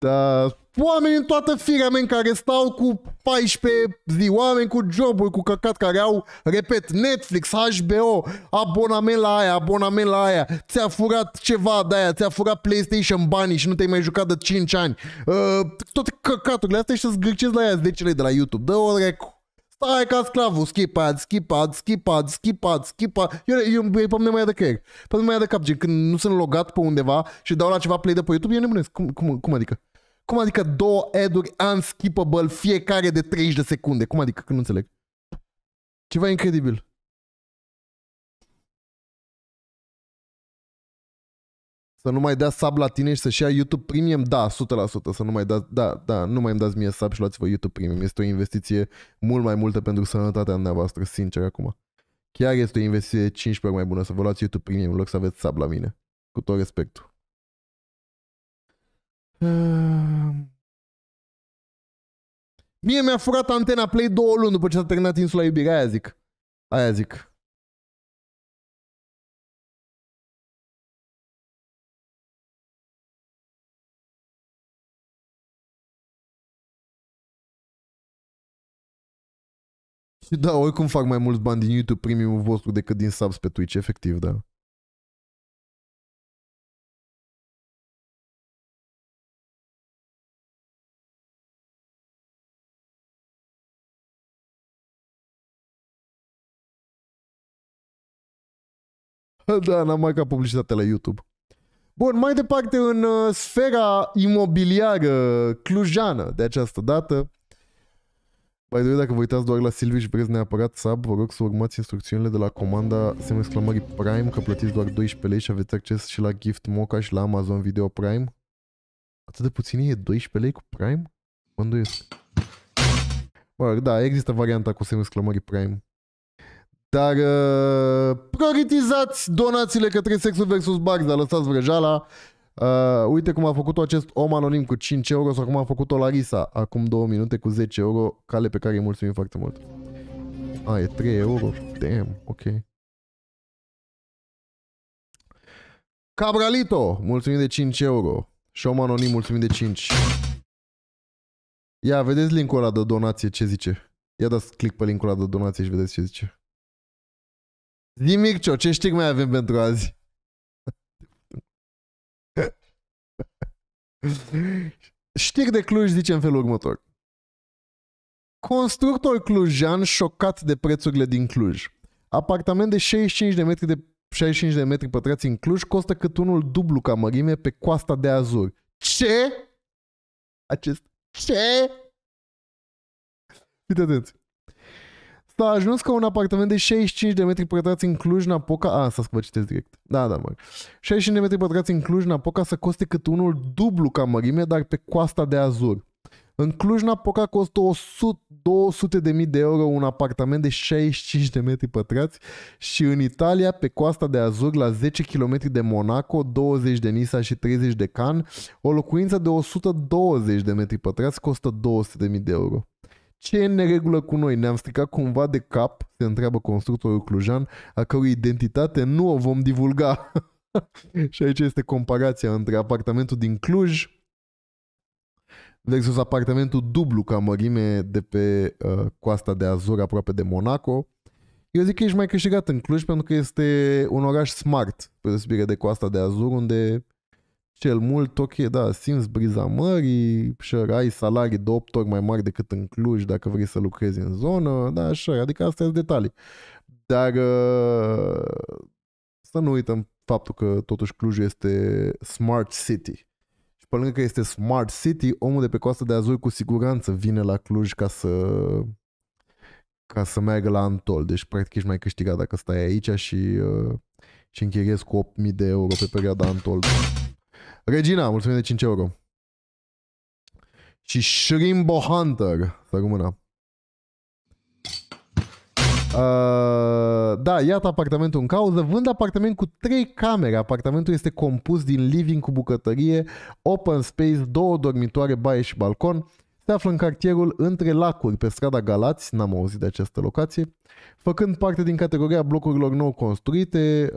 Dar oameni în toată firea mea care stau cu 14 zi, oameni cu joburi, cu căcat, care au, repet, Netflix, HBO, abonament la aia, abonament la aia, ți-a furat ceva de aia, ți-a furat PlayStation banii și nu te-ai mai jucat de 5 ani. Toate căcaturile astea și să zgârcezi la aia 10 lei de la YouTube. Dă-o recu. Stai ca sclavul, skip ad. Eu pe mine mai ia de creier. Pe mine mai ia de cap, gen, când nu sunt logat pe undeva și dau la ceva play de pe YouTube, eu nebunesc. Cum adică? Cum adică două ad-uri unskippable fiecare de 30 de secunde? Cum adică? Că nu înțeleg. Ceva incredibil. Să nu mai dea sub la tine și să-și ia YouTube Premium? Da, 100%. Să nu mai dați, da, nu mai îmi dați mie sub și luați-vă YouTube Premium. Este o investiție mult mai multă pentru sănătatea dumneavoastră, sincer acum. Chiar este o investiție 15 ori mai bună să vă luați YouTube Premium în loc să aveți sub la mine. Cu tot respectul. Mie mi-a furat antena Play 2 luni după ce s-a terminat Insula Iubirii. Aia zic. Aia zic. Și da, oricum fac mai mulți bani din YouTube Premium-ul vostru decât din subs pe Twitch, efectiv, da. Da, n-am mai ca publicitate la YouTube. Bun, mai departe, în sfera imobiliară clujană de această dată. By the way, dacă vă uitați doar la Silviu și vreți neapărat sub, vă rog să urmați instrucțiunile de la comanda semnexclamării Prime, că plătiți doar 12 lei și aveți acces și la Gift Moca și la Amazon Video Prime. Atât de puțin e 12 lei cu Prime? Mă îndoiesc. Bă, da, există varianta cu semnexclamării Prime. Dar prioritizați donațiile către Sexul vs. Barza, lăsați vrăjala. Uite cum a făcut-o acest om anonim cu 5 euro sau cum a făcut-o Larisa acum 2 minute cu 10 euro, cale pe care îi mulțumim foarte mult. E 3 euro? Damn, ok. Cabralito, mulțumim de 5 euro. Și om anonim, mulțumim de 5. Ia, vedeți linkul ăla de donație ce zice. Ia dați click pe linkul ăla de donație și vedeți ce zice. Zi, Mircio, ce știri mai avem pentru azi? Știri de Cluj zice în felul următor. Constructor clujan șocat de prețurile din Cluj. Apartament de 65 de metri pătrați în Cluj costă cât unul dublu ca mărime pe Coasta de Azur. Ce? Acest ce? Fiți atenți. S-a ajuns ca un apartament de 65 de metri pătrați în Cluj-Napoca... A, să vă citesc direct. Da, da, mă. 65 de metri pătrați în Cluj-Napoca să coste cât unul dublu ca mărime, dar pe Coasta de Azur. În Cluj-Napoca costă 200.000 de euro un apartament de 65 de metri pătrați și în Italia, pe Coasta de Azur, la 10 km de Monaco, 20 de Nisa și 30 de Cannes, o locuință de 120 de metri pătrați costă 200.000 de euro. Ce e în neregulă cu noi? Ne-am stricat cumva de cap? Se întreabă constructorul clujan, a cărui identitate nu o vom divulga. Și aici este comparația între apartamentul din Cluj versus apartamentul dublu ca mărime de pe Coasta de Azur, aproape de Monaco. Eu zic că ești mai câștigat în Cluj pentru că este un oraș smart, pe deosebire de Coasta de Azur, unde cel mult, ok, da, simți briza mării, sure, ai salarii de 8 ori mai mari decât în Cluj dacă vrei să lucrezi în zonă, da, sure, adică astea sunt detalii. Dar să nu uităm faptul că totuși Clujul este smart city. Și pe lângă că este smart city, omul de pe Coasta de Azur cu siguranță vine la Cluj ca să meargă la Antol. Deci practic ești mai câștigat dacă stai aici și închiriezi cu 8.000 de euro pe perioada Antol. Regina, mulțumim de 5 euro. Și Shrimbo Hunter, să rămână. Da, iată apartamentul în cauză. Vând apartament cu 3 camere. Apartamentul este compus din living cu bucătărie, open space, 2 dormitoare, baie și balcon. Se află în cartierul Între Lacuri, pe strada Galați, n-am auzit de această locație, făcând parte din categoria blocurilor nou construite,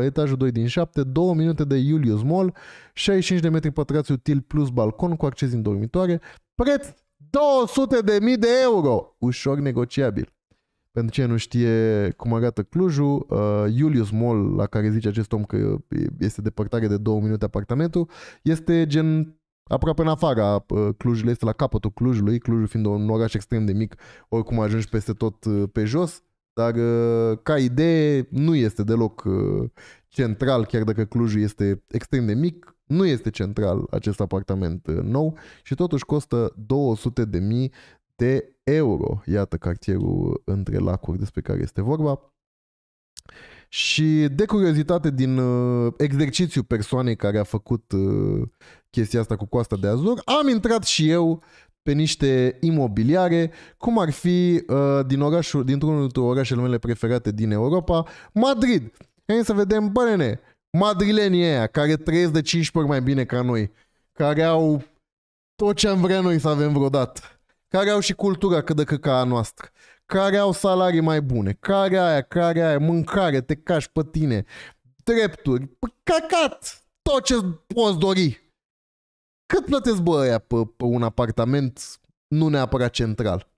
etajul 2 din 7, 2 minute de Iulius Mall, 65 de metri pătrați util plus balcon cu acces în dormitoare, preț 200.000 de euro, ușor negociabil. Pentru cine nu știe cum arată Clujul, Iulius Mall, la care zice acest om că este depărtare de 2 minute apartamentul, este gen... aproape în afara Clujului, este la capătul Clujului, Clujul fiind un oraș extrem de mic, oricum ajungi peste tot pe jos, dar ca idee nu este deloc central, chiar dacă Clujul este extrem de mic, nu este central acest apartament nou și totuși costă 200.000 de euro. Iată cartierul Între Lacuri despre care este vorba. Și de curiozitate, din exercițiu persoanei care a făcut chestia asta cu Coasta de Azur, am intrat și eu pe niște imobiliare, cum ar fi dintr-unul dintre orașele mele preferate din Europa, Madrid. Hai să vedem, bă nene, madrilenii aia care trăiesc de 15 ori mai bine ca noi, care au tot ce am vrea noi să avem vreodată, care au și cultura cât de cât ca a noastră, care au salarii mai bune, care aia, mâncare, te cași pe tine, drepturi, cacat, tot ce poți dori. Cât plătesc bă aia pe un apartament, nu neapărat central.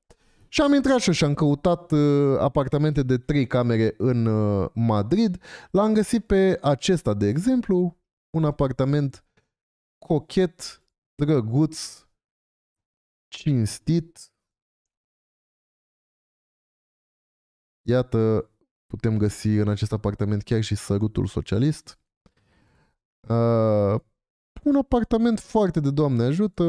Și am intrat și am căutat apartamente de 3 camere în Madrid. L-am găsit pe acesta, de exemplu, un apartament cochet, drăguț, cinstit. Iată Putem găsi în acest apartament chiar și sărutul socialist. Un apartament foarte de Doamne ajută,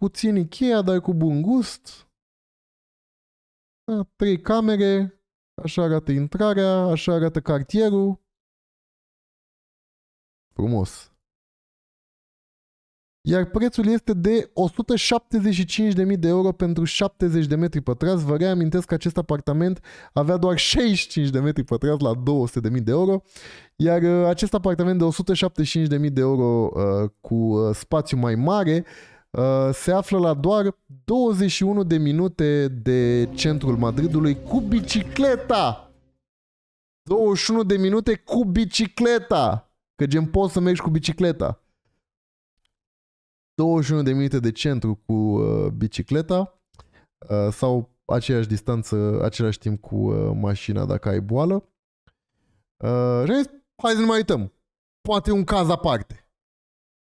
puțin Ikea, dar cu bun gust. 3 camere, așa arată intrarea, așa arată cartierul. Frumos. Iar prețul este de 175.000 de euro pentru 70 de metri pătrați. Vă reamintesc că acest apartament avea doar 65 de metri pătrați la 200.000 de euro. Iar acest apartament de 175.000 de euro cu spațiu mai mare se află la doar 21 de minute de centrul Madridului cu bicicleta. 21 de minute cu bicicleta. Că gen poți să mergi cu bicicleta. 21 de minute de centru cu bicicleta sau aceeași distanță, același timp cu mașina dacă ai boală. Hai să nu mai uităm. Poate un caz aparte.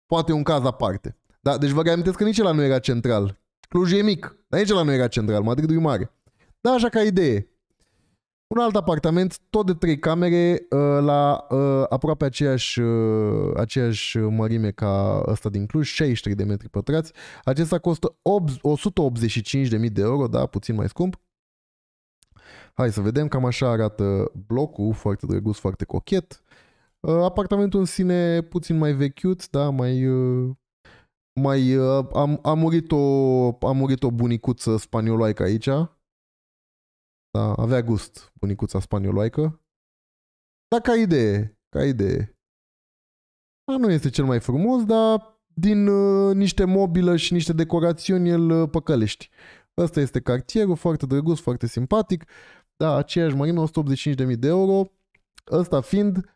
Poate un caz aparte. Da, deci vă reamintesc că nici ăla nu era central. Clujul e mic, dar nici ăla nu era central. Madridul e mare. Da, așa ca idee. Un alt apartament, tot de 3 camere, la aproape aceeași mărime ca ăsta din Cluj, 63 de metri pătrați. Acesta costă 185.000 de euro, da, puțin mai scump. Hai să vedem, cam așa arată blocul, foarte drăguț, foarte cochet. Apartamentul în sine puțin mai vechiuț, da, a murit o bunicuță spanioloică aici. Da, avea gust bunicuța spanioloică. Dar ca idee, ca idee. Da, nu este cel mai frumos, dar din niște mobilă și niște decorațiuni el păcălești. Ăsta este cartierul, foarte drăguț, foarte simpatic. Da, aceeași mărime, 185.000 de euro. Ăsta fiind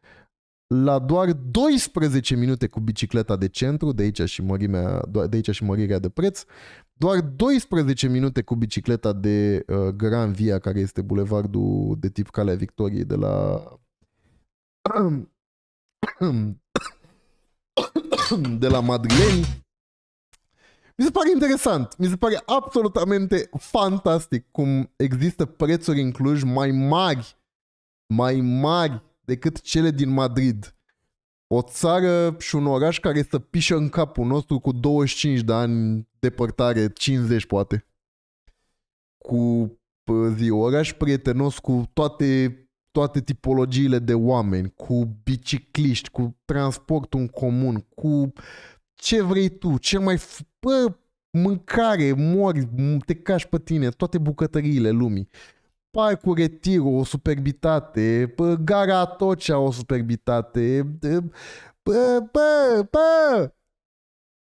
la doar 12 minute cu bicicleta de centru, de aici și mărimea, de aici și mărirea de preț. Doar 12 minute cu bicicleta de Gran Via, care este bulevardul de tip Calea Victoriei de la de la Madrileni. Mi se pare interesant, mi se pare absolutamente fantastic cum există prețuri în Cluj mai mari decât cele din Madrid. O țară și un oraș care să pișă în capul nostru cu 25 de ani depărtare, 50 poate. Cu oraș prietenos cu toate tipologiile de oameni, cu bicicliști, cu transportul în comun, cu ce vrei tu, mâncare, mori, te cași pe tine, toate bucătăriile lumii. Parcul Retiro, o superbitate, Gara Atocea, o superbitate,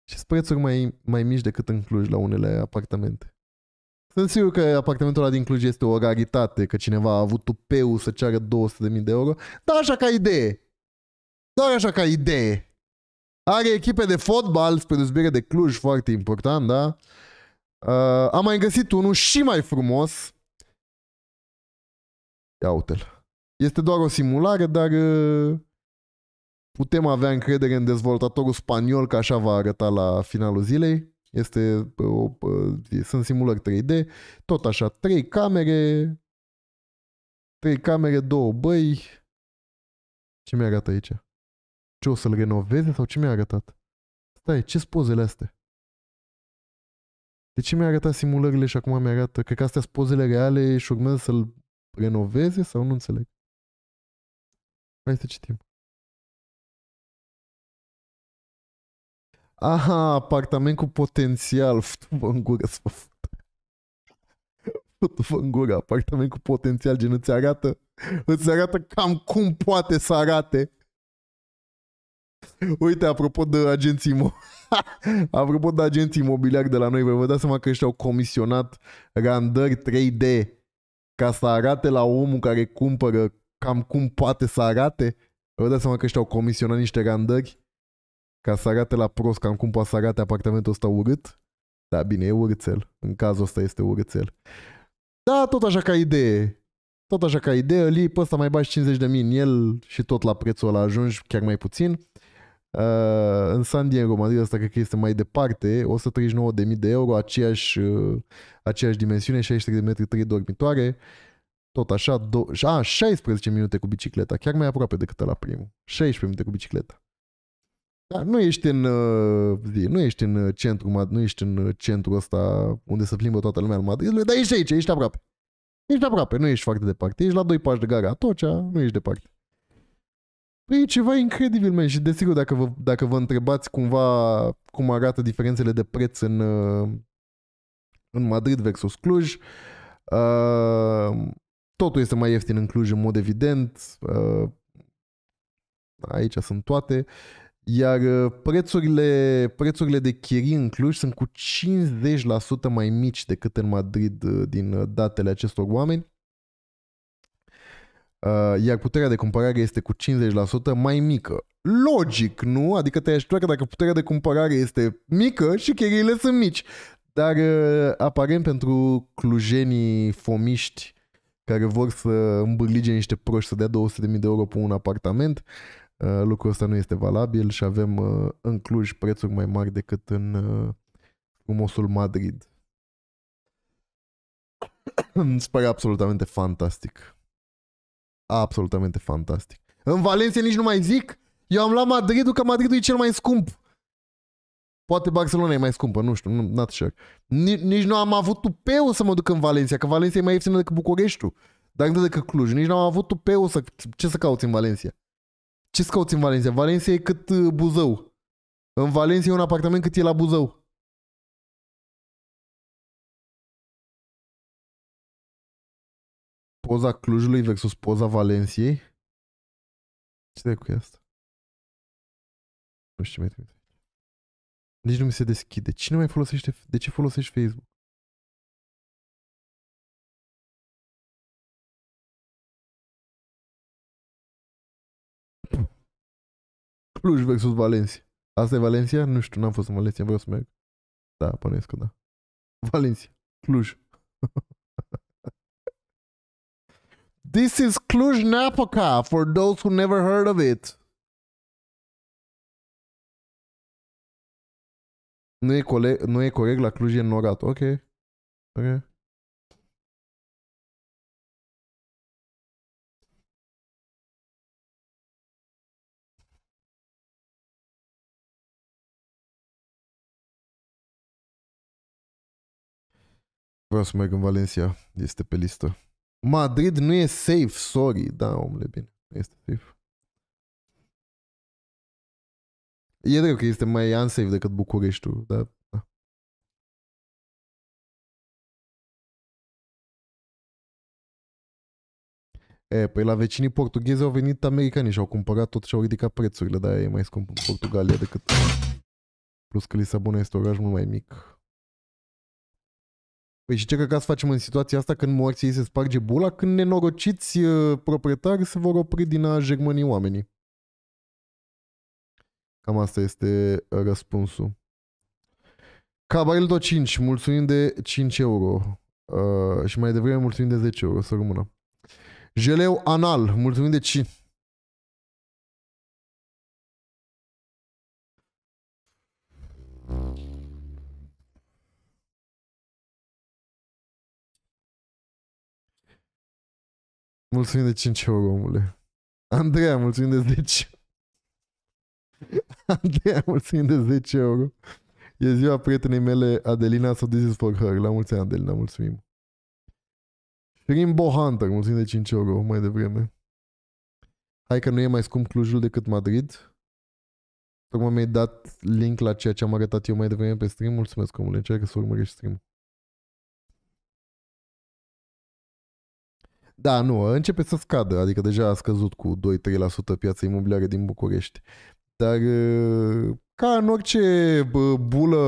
și prețuri mai mici decât în Cluj la unele apartamente. Sunt sigur că apartamentul ăla din Cluj este o raritate, că cineva a avut tupeu să ceară 200.000 de euro, dar așa ca idee. Are echipe de fotbal, spre deosebire de Cluj, foarte important, da? Am mai găsit unul și mai frumos. Ia uite-l. Este doar o simulare, dar putem avea încredere în dezvoltatorul spaniol că așa va arăta la finalul zilei. Sunt simulări 3D, tot așa, 3 camere, 2 băi. Ce mi-a arătat aici? Ce, o să-l renoveze sau ce mi-a arătat? Stai, ce-s pozele astea? De ce mi-a arătat simulările și acum mi arată? Cred că astea sunt pozele reale și urmează să-l renoveze sau nu înțeleg? Hai să citim. Aha, apartament cu potențial. Futu-vă în gură să vă fut. Futu-vă în gură, apartament cu potențial. Gen îți arată cam cum poate să arate. Uite, apropo de agenții imobiliari de la noi, vă dați seama că ăștia au comisionat randări 3D ca să arate la omul care cumpără cam cum poate să arate. Vă dați seama că ăștia au comisionat niște randări ca să arate la prost cam cum poate să arate apartamentul ăsta urât. Da, bine, e urâțel. În cazul ăsta este urâțel. Da, tot așa ca idee. Tot așa ca idee. Îl iei pe ăsta, mai bagi 50.000 în el și tot la prețul ăla ajungi, chiar mai puțin. În San Diego, Madrid, asta cred că este mai departe, 139.000 de euro, aceeași dimensiune, 63 de metri, 3 dormitoare. Tot așa, 16 minute cu bicicleta, chiar mai aproape decât la primul. 16 minute cu bicicleta. Dar nu ești în centrul ăsta unde se plimbă toată lumea în Madrid, dar ești aici, ești aproape. Ești aproape, nu ești foarte departe. Ești la 2 pași de gara Atocea, nu ești departe. Păi e ceva incredibil, man. Și desigur, dacă vă întrebați cumva cum arată diferențele de preț în Madrid versus Cluj, totul este mai ieftin în Cluj, în mod evident. Aici sunt toate. Iar prețurile de chirii în Cluj sunt cu 50% mai mici decât în Madrid, din datele acestor oameni. Iar puterea de cumpărare este cu 50% mai mică. Logic, nu? Adică te aștept că dacă puterea de cumpărare este mică și chiriile sunt mici. Dar aparent pentru clujenii fomiști care vor să îmbârlige niște proști să dea 200.000 de euro pe un apartament, lucrul ăsta nu este valabil și avem în Cluj prețuri mai mari decât în frumosul Madrid. Îmi pare absolutamente fantastic. Absolutamente fantastic. În Valencia nici nu mai zic. Eu am luat Madridul, că Madridul e cel mai scump. Poate Barcelona e mai scumpă, nu știu, not sure. Nici nu am avut tupeu să mă duc în Valencia, că Valencia e mai ieftină decât Bucureștiul, dar nu decât Cluj. Nici nu am avut tupeu să... Ce să cauți în Valencia? Ce să cauți în Valencia? Valencia e cât Buzău. În Valencia e un apartament cât e la Buzău. Poza Clujului versus poza Valenciei. Ce de cu asta? Nu știu ce mi-a... Nici nu mi se deschide. Cine mai folosește? De ce folosești Facebook? Cluj versus Valencia. Asta e Valencia? Nu știu, n-am fost în Valencia, vreau să merg. Da, pănuiesc că da. Valencia, Cluj. This is Cluj-Napoca for those who never heard of it. Nu e corect, la Cluj e norat. Ok. Ok. Vreau să merg în Valencia. Este pe listă. Madrid nu e safe, sorry. Da, omule, bine. Nu este safe. E drept că este mai unsafe decât Bucureștiul, dar... Da. E, păi la vecinii portughezi au venit americanii și au cumpărat tot și au ridicat prețurile, dar e mai scump în Portugalia decât... Plus că Lisabona este oraș mult mai mic. Păi și ce căcați facem în situația asta când morții ei se sparge bula, când nenorociți proprietari se vor opri din a jegmăni oamenii? Cam asta este răspunsul. Cabarel 5, mulțumim de 5 euro. Și mai devreme mulțumim de 10 euro, să rămână. Jeleu anal, mulțumim de 5. Mulțumim de 5 euro, omule. Andreea, mulțumim de 10. Andreea, mulțumim de 10 euro. E ziua prietenei mele, Adelina, so this is for her. La mulți ani, Adelina, mulțumim. Rimbo Hunter, mulțumim de 5 euro mai devreme. Hai că nu e mai scump Clujul decât Madrid. Tocmai mi-ai dat link la ceea ce am arătat eu mai devreme pe stream. Mulțumesc, omule, încearcă să urmărești stream-ul. Da, nu, începe să scadă, adică deja a scăzut cu 2-3% piața imobiliară din București. Dar ca în orice bulă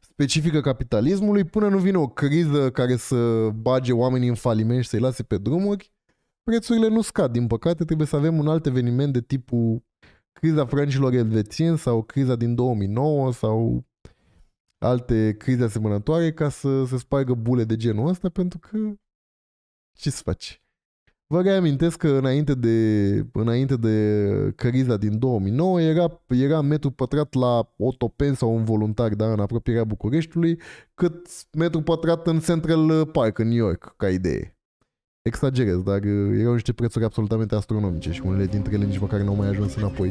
specifică capitalismului, până nu vine o criză care să bage oamenii în faliment și să-i lase pe drumuri, prețurile nu scad. Din păcate, trebuie să avem un alt eveniment de tipul criza francilor elvețieni sau criza din 2009 sau alte crize asemănătoare ca să se spargă bule de genul ăsta, pentru că ce să faci? Vă reamintesc că înainte de criza din 2009 era metru pătrat la Otopen sau un voluntar, dar în apropierea Bucureștiului, cât metru pătrat în Central Park, în New York, ca idee. Exagerez, dar erau niște prețuri absolutamente astronomice și unele dintre ele nici măcar n-au mai ajuns înapoi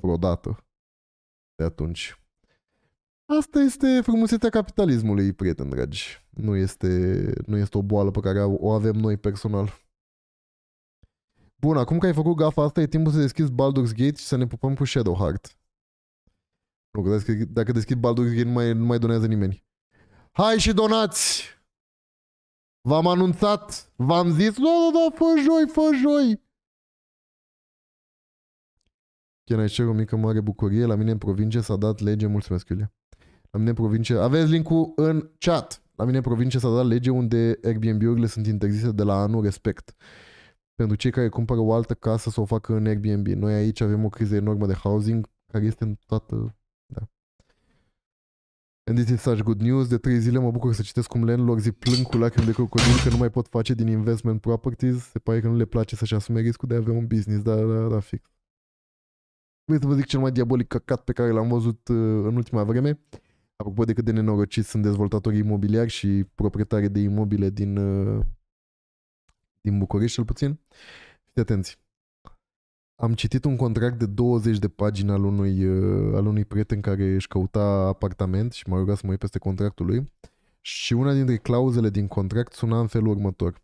vreodată de atunci. Asta este frumusețea capitalismului, prieteni dragi. Nu este o boală pe care o avem noi personal. Bun, acum că ai făcut gafa asta, e timpul să deschizi Baldur's Gate și să ne pupăm cu Shadowheart. Nu, că dacă deschid Baldur's Gate nu mai donează nimeni. Hai și donați! V-am anunțat, v-am zis, da, fă joi! Chiar aici cer o mică mare bucurie, la mine în provincie s-a dat lege, mulțumesc Iulia. La mine în provincie, aveți link-ul în chat. La mine în provincie s-a dat lege unde Airbnb-urile sunt interzise de la anul respect. Pentru cei care cumpără o altă casă să o facă în Airbnb. Noi aici avem o criză enormă de housing care este în toată... Da. And this is such good news. De 3 zile mă bucur să citesc cum landlords îi plâng cu lacrimi de crocodil că nu mai pot face din investment properties. Se pare că nu le place să-și asume riscul de a avea un business. Da, fix. Vreau să vă zic cel mai diabolic căcat pe care l-am văzut în ultima vreme. Apropo de cât de nenorociți sunt dezvoltatorii imobiliari și proprietarii de imobile din București, cel puțin. Fii atenți. Am citit un contract de 20 de pagini al unui prieten care își căuta apartament și m-a rugat să mă uit peste contractul lui. Și una dintre clauzele din contract suna în felul următor.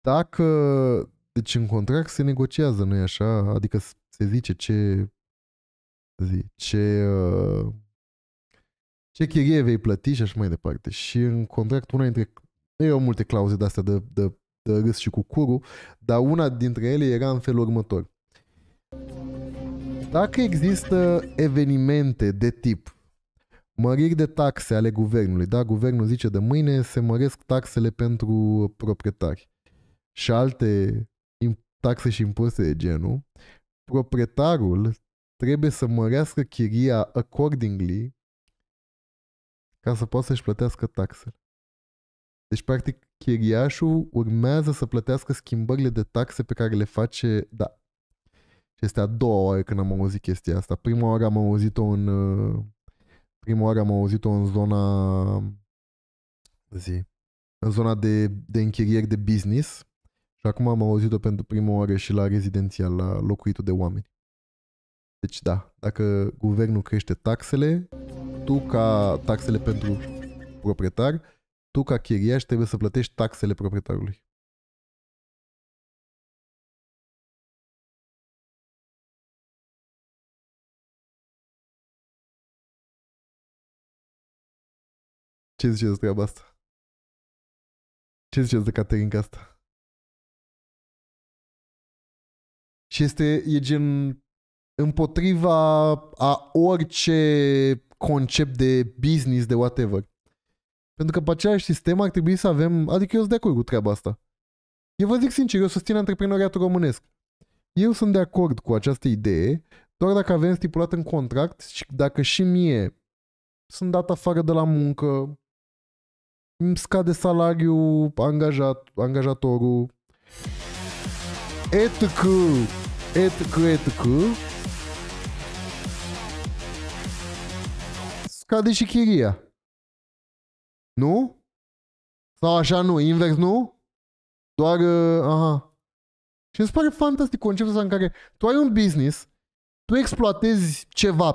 Dacă... Deci în contract se negociază, nu-i așa? Adică se zice ce chirie vei plăti și așa mai departe. Și în contract una dintre... Erau multe clauze de-astea de râs și cu curul, dar una dintre ele era în felul următor. Dacă există evenimente de tip măriri de taxe ale guvernului, da, guvernul zice de mâine se măresc taxele pentru proprietari și alte taxe și impozite de genul, proprietarul trebuie să mărească chiria accordingly ca să poată să-și plătească taxele. Deci, practic, chiriașul urmează să plătească schimbările de taxe pe care le face, da. Este a doua oară când am auzit chestia asta. Prima oară am auzit-o în zona de închirieri de business. Și acum am auzit-o pentru prima oară și la rezidențial, la locuitul de oameni. Deci da, dacă guvernul crește taxele, tu ca taxele pentru proprietar, tu ca chiriaș trebuie să plătești taxele proprietarului. Ce ziceți de treaba asta? Ce ziceți de Caterinca asta? Și e gen împotriva a orice concept de business, de whatever. Pentru că pe același sistem ar trebui să avem... Adică eu sunt de acord cu treaba asta. Eu vă zic sincer, eu susțin antreprenoriatul românesc. Eu sunt de acord cu această idee, doar dacă avem stipulat în contract și dacă și mie sunt dat afară de la muncă, îmi scade salariul, angajatorul, etc. Scade și chiria. Nu? Sau așa nu, invers nu? Doar, aha. Și îmi pare fantastic conceptul ăsta în care tu ai un business, tu exploatezi ceva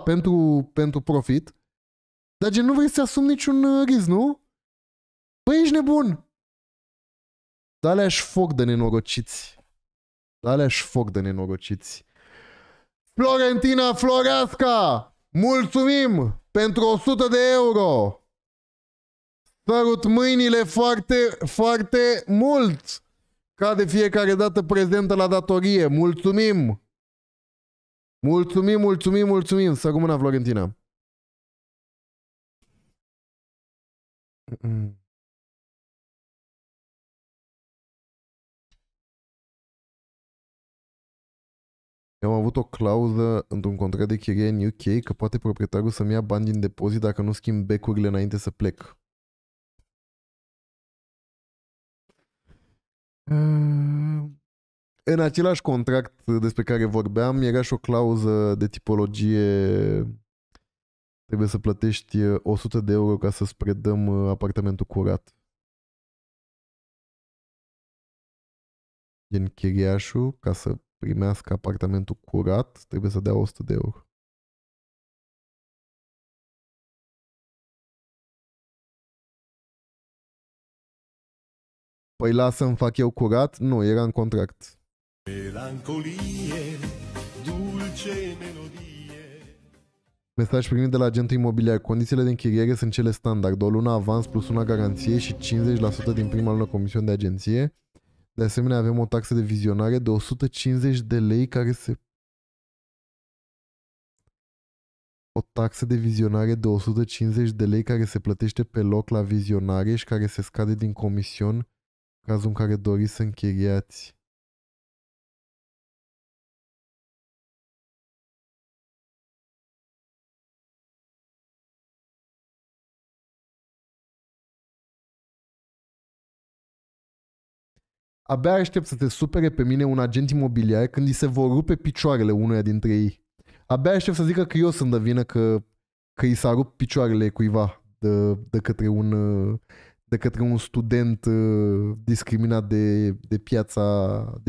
pentru profit, dar gen nu vrei să asumi niciun risc, nu? Băi, ești nebun! Dar le-aș foc de nenorociți. Florentina Floreasca, mulțumim pentru 100 de euro. Sărut mâinile foarte, foarte mult. Ca de fiecare dată prezentă la datorie. Mulțumim. Mulțumim. Să rămână Florentina. Eu am avut o clauză într-un contract de chirie în UK că poate proprietarul să-mi ia bani din depozit dacă nu schimb becurile înainte să plec. În același contract despre care vorbeam era și o clauză de tipologie. Trebuie să plătești 100 de euro ca să-ți predăm apartamentul curat. Gen chiriașul, ca să primească apartamentul curat, trebuie să dea 100 de euro. Păi lasă-mi fac eu curat? Nu, era în contract. Melancolie, dulce melodie. Mesaj primit de la agentul imobiliar. Condițiile de închiriere sunt cele standard. O lună avans plus una garanție și 50% din prima lună comisiune de agenție. De asemenea, avem o taxă de vizionare de 150 de lei care se... O taxă de vizionare de 150 de lei care se plătește pe loc la vizionare și care se scade din comision în cazul în care doriți să închiriați. Abia aștept să te supere pe mine un agent imobiliar când îi se vor rupe picioarele unuia dintre ei. Abia aștept să zică că eu sunt de vină că i s-a rupt picioarele cuiva de către un student discriminat de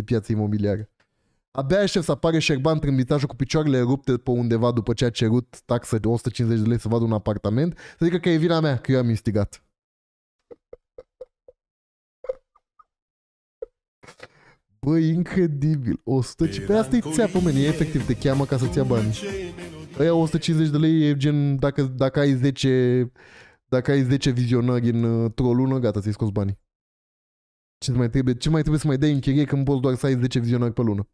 piața imobiliară. Abia aștept să apare Șerban Trâmbițașul cu picioarele rupte pe undeva după ce a cerut taxă de 150 de lei să vadă un apartament, să zică că e vina mea, că eu am instigat. Bă, incredibil. 100... Pe asta e țeapă, man. E efectiv, te cheamă ca să-ți ia bani. Aia 150 de lei e gen, dacă ai 10, dacă ai 10 vizionări într-o lună, gata, ți-ai scos banii. Ce mai trebuie să mai dai în chirie când poți doar să ai 10 vizionări pe lună?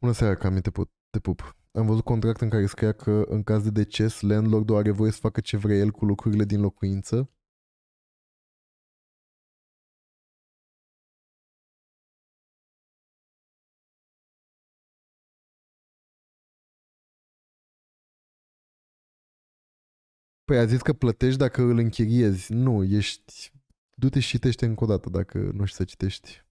Bună seara, Cami, te pup. Am văzut contract în care scria că în caz de deces, landlordul are voie să facă ce vrea el cu lucrurile din locuință. Păi a zis că plătești dacă îl închiriezi. Nu, ești... Du-te și citește încă o dată dacă nu știi să citești.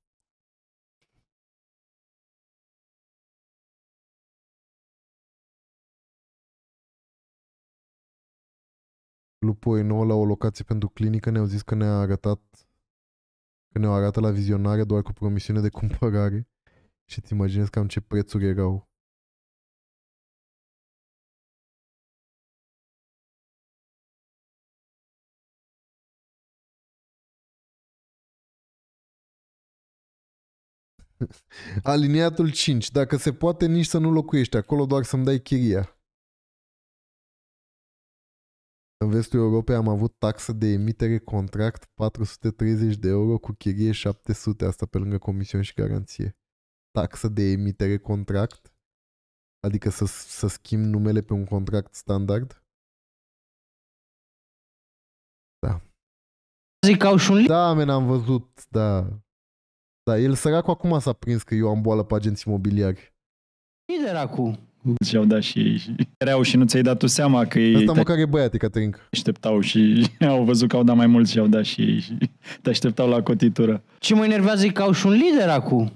Lupoi nouă la o locație pentru clinică ne-au zis că ne-a arătat, că ne-o arată la vizionare doar cu promisiune de cumpărare și îți imaginezi cam ce prețuri erau. Aliniatul 5. Dacă se poate nici să nu locuiești acolo, doar să-mi dai chiria. În vestul Europei am avut taxă de emitere contract 430 de euro cu chirie 700, asta pe lângă comisiuni și garanție. Taxă de emitere contract, adică să schimbi numele pe un contract standard. Da. Zic că au și un... Da, men, am văzut, da. Da, el săracul acum s-a prins că eu am boală pe agenți imobiliari. Cine era cu... Și-au dat și ei. Erau și nu ți-ai dat tu seama că ei... Asta măcar e băiat, e Caterinca. Așteptau și au văzut că au dat mai mult și au dat și ei. Și te așteptau la cotitură. Ce mă enervează e că au și un lider acum.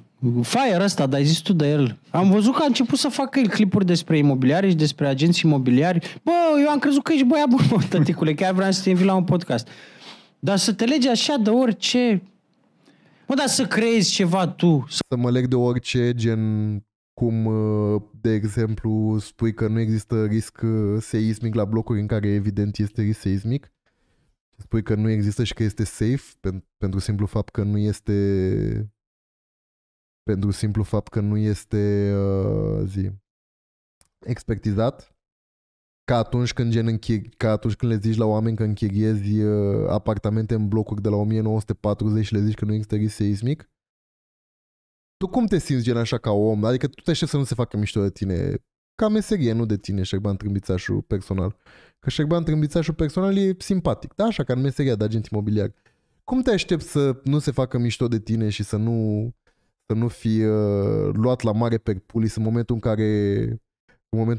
Fire ăsta, dar ai zis tu de el. Am văzut că a început să facă el clipuri despre imobiliari și despre agenți imobiliari. Bă, eu am crezut că ești băiat bun, mă, tăticule. Chiar vreau să te invit la un podcast. Dar să te legi așa de orice... Mă, dar să creezi ceva tu. Să mă leg de orice, gen... Cum, de exemplu, spui că nu există risc seismic la blocuri în care evident este risc seismic. Spui că nu există și că este safe pentru simplu fapt că nu este... Pentru simplu fapt că nu este expertizat. Ca atunci când le zici la oameni că închiriezi apartamente în blocuri de la 1940 și le zici că nu există risc seismic. Tu cum te simți gen așa ca om? Adică tu te aștepți să nu se facă mișto de tine. Ca meserie, nu de tine, Șerban Trâmbițașul personal. Că Șerban Trâmbițașul personal e simpatic, da? Așa, ca în meseria de agent imobiliar. Cum te aștepți să nu se facă mișto de tine și să nu fii luat la mare pe pulis în momentul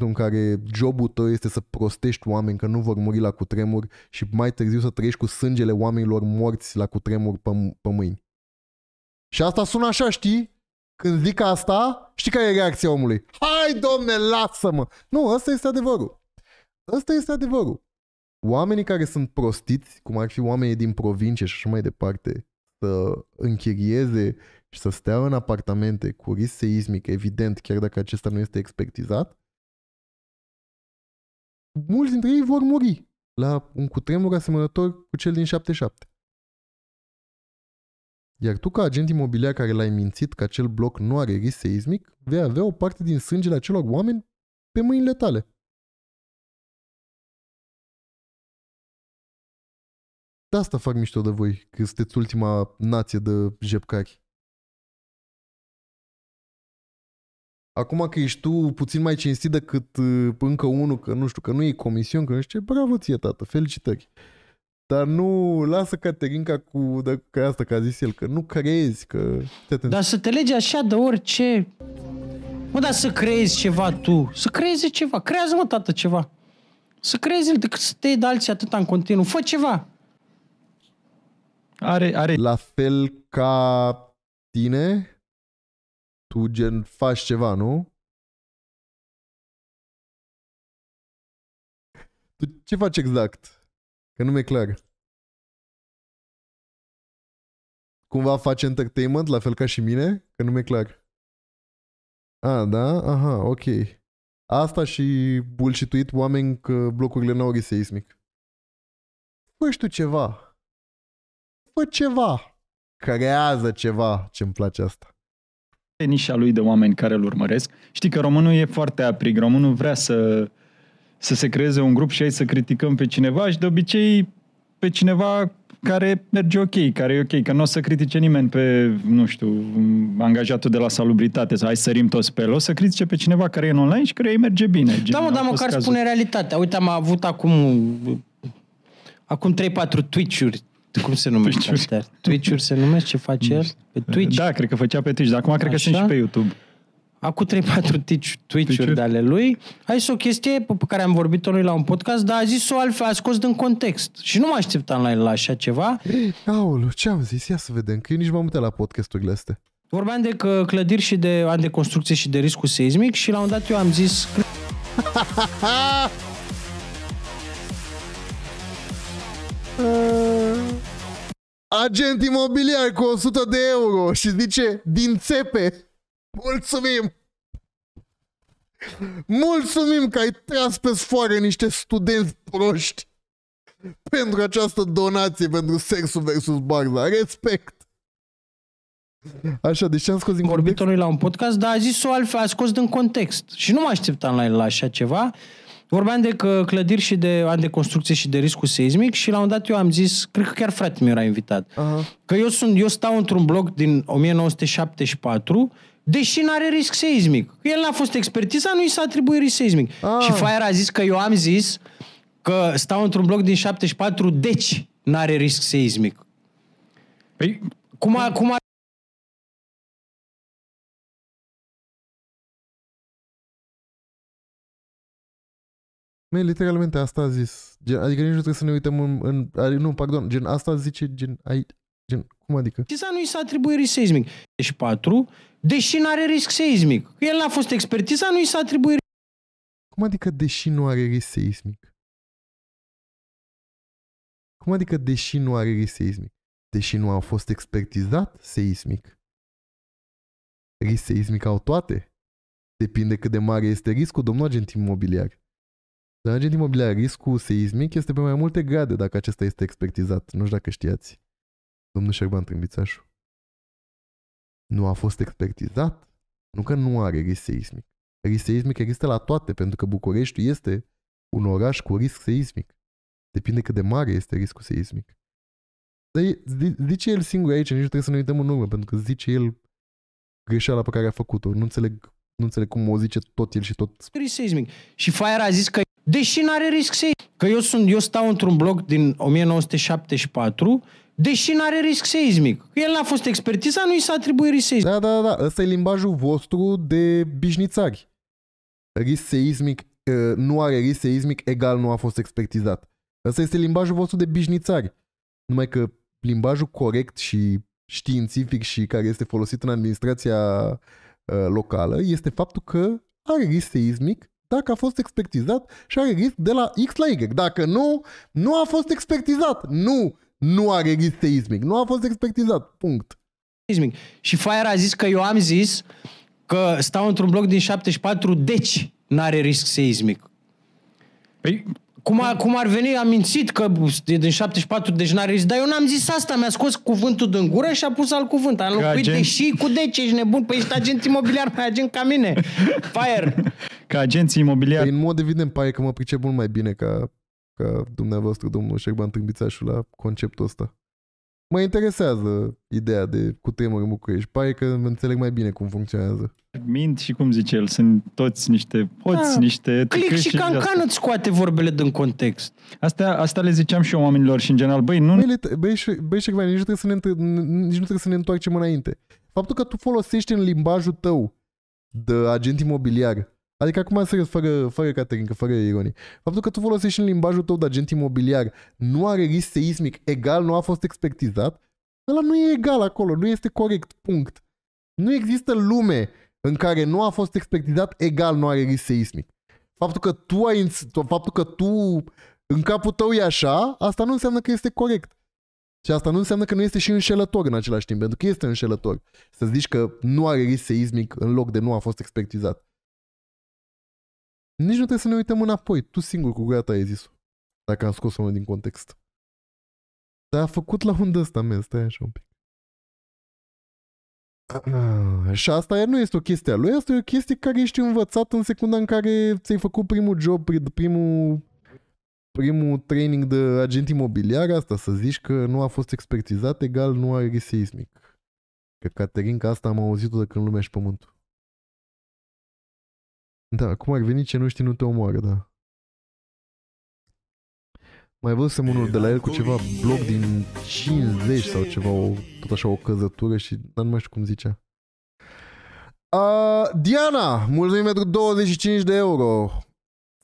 în care jobul tău este să prostești oameni că nu vor muri la cutremur și mai târziu să trăiești cu sângele oamenilor morți la cutremur pe mâini? Și asta sună așa, știi? Când zic asta, știi care e reacția omului? Hai, domne, lasă-mă! Nu, ăsta este adevărul. Ăsta este adevărul. oamenii care sunt prostiți, cum ar fi oamenii din provincie și așa mai departe, să închirieze și să stea în apartamente cu risc seismic, evident, chiar dacă acesta nu este expertizat, mulți dintre ei vor muri la un cutremur asemănător cu cel din 77. Iar tu, ca agent imobiliar care l-ai mințit că acel bloc nu are risc seismic, vei avea o parte din sângele acelor oameni pe mâinile tale. De asta fac mișto de voi, că sunteți ultima nație de jepcari. Acum că ești tu puțin mai cinstit decât încă unul, că nu știu, că nu e comision, că nu știu ce, bravo ție, tată, felicitări. Dar nu, lasă Caterinca cu că asta, că a zis el, că nu crezi, că... Dar să te legi așa de orice... Mă, dar să creezi ceva tu, să creezi ceva, creează, mă, tată, ceva. Să creezi el decât să te iei de alții atâta în continuu, fă ceva. Are. La fel ca tine... Tu gen faci ceva, nu? Tu ce faci exact? Că nu mi-e clar. Cumva faci entertainment, la fel ca și mine? Că nu mi-e clar. A, da? Aha, ok. Asta și bullshituit oameni că blocurile n-au risc seismic. Fă și tu ceva. Fă ceva. Creează ceva. Ce-mi place asta. Nișa lui de oameni care îl urmăresc. Știi că românul e foarte aprig. Românul vrea să se creeze un grup și hai să criticăm pe cineva și de obicei pe cineva care merge ok, care e ok, că nu o să critice nimeni pe, nu știu, angajatul de la salubritate sau hai să sărim toți pe el. O să critice pe cineva care e în online și care îi merge bine. Da, mă, dar măcar spune realitatea. Uite, am avut acum 3-4 Twitch-uri. Cum se numește? Twitch-uri se numesc? Ce face el? Pe Twitch? Da, cred că făcea pe Twitch, dar acum cred că sunt și pe YouTube. Acum 3-4 Twitch-uri de ale lui. A zis o chestie pe care am vorbit-o noi la un podcast, dar a zis-o altfel, a scos din context. Și nu mă așteptam la el la așa ceva. Aoleu, ce am zis? Ia să vedem, că eu nici m-am uitat la podcasturile astea. Vorbeam de clădiri și de ani de construcție și de riscul seismic și la un dat eu am zis... Agent imobiliar cu 100 de euro și zice, din țepe, mulțumim! Mulțumim că ai tras pe sfoară niște studenți proști pentru această donație pentru Sex vs. Barza. Respect! Așa, deci am scos din context? Noi la un podcast, dar a zis-o altfel, a scos din context. Și nu mă așteptam la el la așa ceva. Vorbeam de clădiri și de ani de construcție și de riscul seismic și la un dat eu am zis, cred că chiar frate mi era invitat, că eu stau într-un blog din 1974, deși n-are risc seismic. El n-a fost expertizat, nu i s-a atribuit risc seismic. Și Fire a zis că eu am zis că stau într-un blog din 74, deci n-are risc seismic. Păi, cum a... Măi, literalmente asta a zis. Gen, adică nici nu trebuie să ne uităm nu, pardon, gen, asta zice, cum adică? Tiza nu i s-a atribuit risc seismic. Deci 4, deși nu are risc seismic. El n-a fost expertizat, nu i s-a atribuit. Cum adică deși nu are risc seismic? Cum adică deși nu are risc seismic? Deși nu a fost expertizat seismic. Risc seismic au toate. Depinde cât de mare este riscul, domnul agent imobiliar. La agent imobiliar, riscul seismic este pe mai multe grade dacă acesta este expertizat. Nu știu dacă știați. Domnul Șerban Trâmbițașu. Nu a fost expertizat? Nu că nu are risc seismic. Risc seismic există la toate, pentru că Bucureștiul este un oraș cu risc seismic. Depinde cât de mare este riscul seismic. Dar zice el singur aici, nici nu trebuie să ne uităm în urmă, pentru că zice el greșeala pe care a făcut-o. Nu înțeleg cum o zice tot el și tot... Risc seismic. Și Fire a zis că... Deși n-are risc seismic. Că eu stau într-un blog din 1974, deși n-are risc seismic. El n-a fost expertizat, nu i s-a atribuit risc seismic. Da. Ăsta e limbajul vostru de bișnițari. Risc seismic, nu are risc seismic, egal nu a fost expertizat. Ăsta este limbajul vostru de bișnițari. Numai că limbajul corect și științific și care este folosit în administrația locală este faptul că are risc seismic, dacă a fost expertizat și are risc de la X la Y. Dacă nu, nu a fost expertizat. Nu, nu are risc seismic. Nu a fost expertizat. Punct. Seismic. Și Fire a zis că eu am zis că stau într-un bloc din 74, deci n-are risc seismic. Păi... Cum ar veni, am mințit că e din 74, deci n-are risc. Dar eu n-am zis asta, mi-a scos cuvântul din gură și a pus alt cuvânt. Am locuit agent... deși cu deci, ești nebun, păi ești agent imobiliar, mai agent ca mine. Fire! Ca agent imobiliar. Păi, în mod evident, pare că mă pricep mult mai bine ca dumneavoastră, domnul Șerban Trâmbițașu, la conceptul ăsta. Mă interesează ideea de cutremur în București. Pare că înțeleg mai bine cum funcționează. Mint și cum zice el, sunt toți niște hoți, niște... Clic și cancan îți scoate vorbele din context. Asta le ziceam și eu oamenilor și în general, băi, nu... Băi, Șerban, nici nu trebuie să ne întoarcem înainte. Faptul că tu folosești în limbajul tău de agent imobiliar, adică acum serios, fără Caterinca, fără ironie, faptul că tu folosești în limbajul tău de agent imobiliar, nu are risc seismic, egal, nu a fost expertizat, ăla nu e egal acolo, nu este corect, punct. Nu există lume în care nu a fost expertizat, egal, nu are risc seismic. Faptul că tu în capul tău e așa, asta nu înseamnă că este corect. Și asta nu înseamnă că nu este și înșelător în același timp, pentru că este înșelător să zici că nu are risc seismic în loc de nu a fost expertizat. Nici nu trebuie să ne uităm înapoi. Tu singur cu gura ta ai zis-o. Dacă am scos unul din context. Dar a făcut la un dăsta, men. Stai așa un pic. Și asta nu este o chestie a lui. Asta e o chestie care ești învățat în secunda în care ți-ai făcut primul job, primul training de agent imobiliar. Asta să zici că nu a fost expertizat, egal, nu are risc seismic. Că Caterinca asta am auzit-o de când lumea și pământul. Da, cum ar veni, ce nu știi nu te omoară, da. Mai văzusem unul de la el cu ceva bloc din 50 sau ceva, tot așa o căzătură și dar nu mai știu cum zicea. Diana, mulțumim pentru 25 de euro.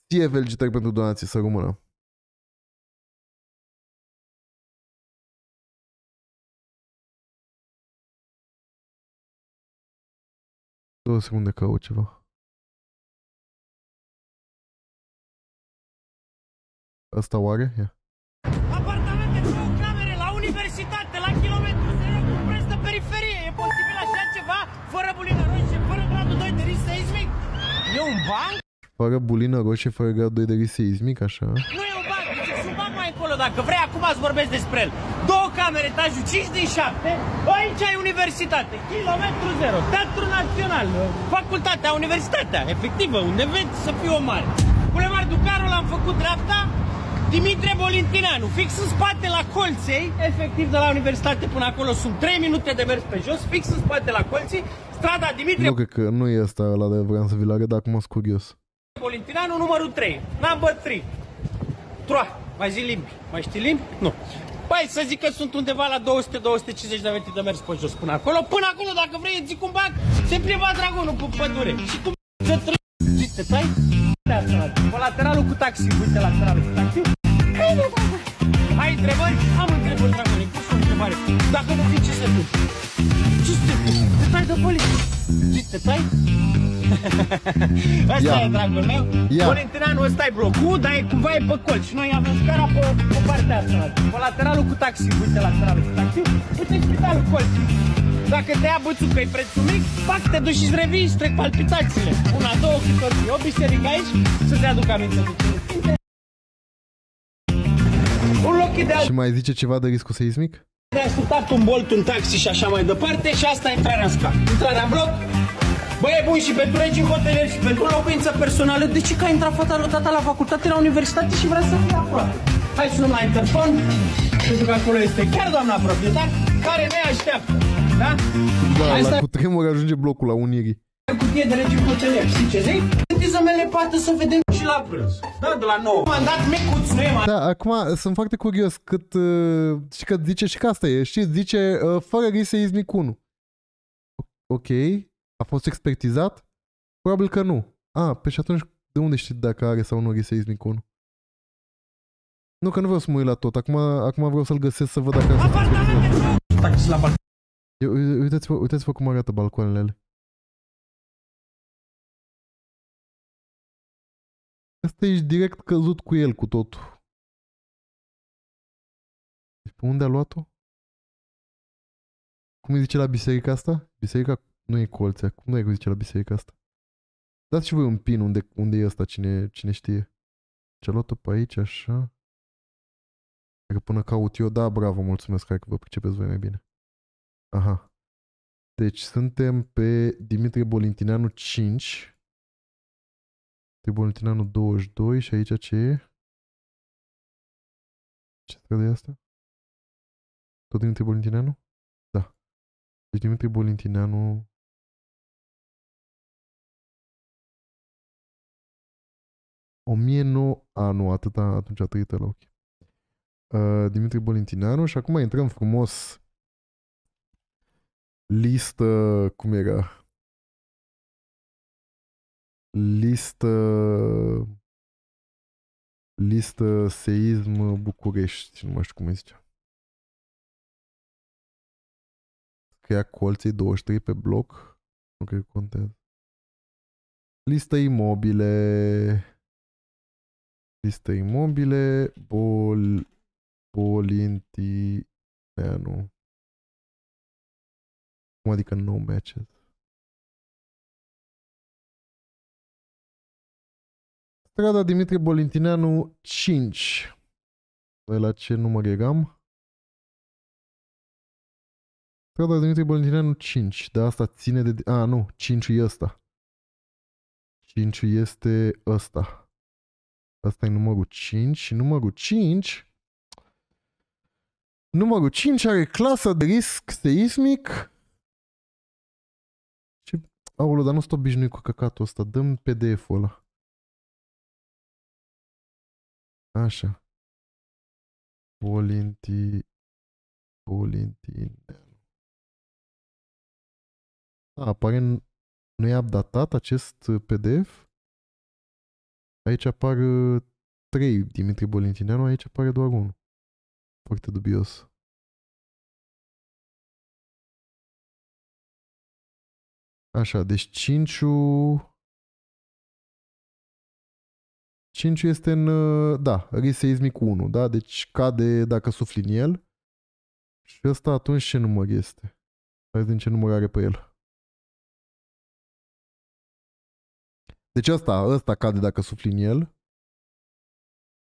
Ție felicitări pentru donație, să rămână. Două secunde că au ceva. Asta oare? Yeah. Apartamente cu o camere la universitate, la kilometru zero, cu preț de periferie. E posibil așa ceva? Fără bulină roșie, fără gradul 2 de risc seismic? E un banc? Fără bulină roșie, fără gradul 2 de risc seismic, așa? Nu e un banc, deci un banc mai încolo, dacă vrei, acum îți vorbesc despre el. Două camere, etajul 5 din 7, aici ai universitate, kilometru zero, teatru național, facultatea, universitatea, efectivă, unde vezi să fii o mare. Bulevard Ducarul, am făcut dreapta, Dimitrie Bolintineanu, fix în spate la Colței, efectiv de la universitate până acolo sunt 3 minute de mers pe jos, fix în spate la Colței, strada Dimitrie... Nu, cred că nu e asta ăla de vreau să vi-l arăt, dar acum sunt curios. Bolintineanu, numărul 3, number 3. Troa, mai zi limbi, mai știi limbi? Nu. Păi să zic că sunt undeva la 200-250 de metri de mers pe jos până acolo, până acolo, dacă vrei, îți zic un bac, se plimba dragonul cu pădure. Și cum să trăi, știi, te tai? Colateralul cu taxi, uite lateralul cu taxi. Ai întrebări? Am întrebări, dragule, pus o întrebare. Dacă nu știi ce se duce? Ce se duce? Te tai de poliție. Ce te tai? Asta e, dragul meu. Bolintineanu, ăsta e blocul, dar cumva e pe colț. Și noi avem scara pe partea asta. Colateralul cu taxi, uite lateralul cu taxi. Uite spitalul colț. Dacă te ia bățul că-i prețul mic, fac, te duci și-ți revii și trec palpitațiile. Una, două, câte o biserică aici, să-ți aduc aminte de tine. Și mai zice ceva de riscul seismic? Te-ai ascultat un Bolt, un taxi și așa mai departe și asta e intrarea în scaun. Intrarea în bloc, băi, e bun și pentru regi în hotelier și pentru locuința personală. De ce că a intrat fata lui tata la facultate, la universitate și vrea să fie aproape? Hai sunăm la interfon, pentru că acolo este chiar doamna proprietar care ne așteaptă. Da? Da, hai la cutremur ajunge blocul la Unirii. Cutie de regi în hotelier, știi ce zic? Să mele pată să vedem și la prânz. Da, de la 9. M-am dat micuț, nu e mai... Da, acum sunt foarte curios cât... și că zice și că asta e. Știți, zice fără risc seismic 1. Ok. A fost expertizat? Probabil că nu. Ah, pe și atunci de unde știi dacă are sau nu risc seismic 1? Nu, că nu vreau să mă uit la tot. Acum vreau să-l găsesc să văd dacă a fost expertizat. Uitați-vă cum arată balcoanele. ăsta ești direct căzut cu el cu totul. Deci pe unde a luat-o? Cum îi zice la biserica asta? Biserica nu e Colțea. Cum nu e zice la biserica asta? Dați și voi un pin unde e ăsta, cine știe. Ce-a luat-o pe aici, așa. Dacă până caut eu, da, bravo, mulțumesc, hai că vă pricepeți voi mai bine. Aha. Deci suntem pe Dimitrie Bolintineanu 5. Dimitrie Bolintineanu 22 și aici ce e? Ce stradă e asta? Tot Dimitrie Bolintineanu? Da. Deci Dimitrie Bolintineanu... nu, atâta atunci a trăit ăla, ok. Dimitrie Bolintineanu și acum intrăm frumos listă, cum era? Listă seism București, nu mai știu cum îi zicea. Scria Colței 23 pe bloc, nu cred că contează. Listă imobile... Listă imobile, Bolintineanu. Cum adică no matches? Strada Dimitrie Bolintineanu 5. De la ce număr eram? Strada Dimitrie Bolintineanu 5. Dar asta ține de... A, nu. 5-ul e ăsta. 5-ul este ăsta. Asta e numărul 5 și numărul 5 are clasa de risc seismic. Ce... Aoleu, dar nu sunt obișnuit cu căcatul ăsta. Dăm PDF-ul ăla. Așa. Bolintineanu. A, apare... Nu e updatat acest PDF? Aici apar 3 Dimitrie Bolintineanu, aici apare doar 1. Foarte dubios. Așa, deci 5 este în, da, risc seismic 1, da? Deci cade dacă sufli în el. Și ăsta atunci ce număr este? Hai din ce număr are pe el. Deci ăsta cade dacă sufli în el.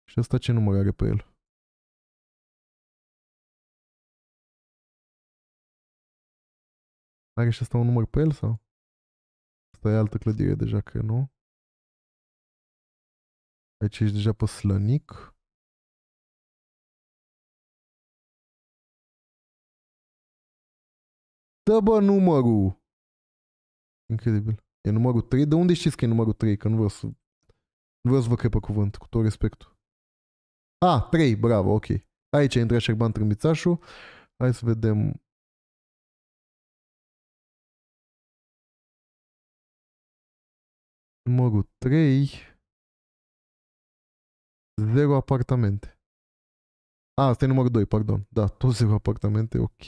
Și ăsta ce număr are pe el? Are și ăsta un număr pe el sau? Asta e altă clădire deja, cred, nu? Aici ești deja pe Slănic. Dă bă numărul! Incredibil. E numărul 3? De unde știți că e numărul 3? Că nu vreau să vă cred pe cuvânt, cu tot respectul. A, 3, bravo, ok. Aici a intrat Șerban Trâmbițașu. Hai să vedem. Numărul 3. 0 apartamente. A, asta e numărul 2, pardon. Da, tot 0 apartamente, ok.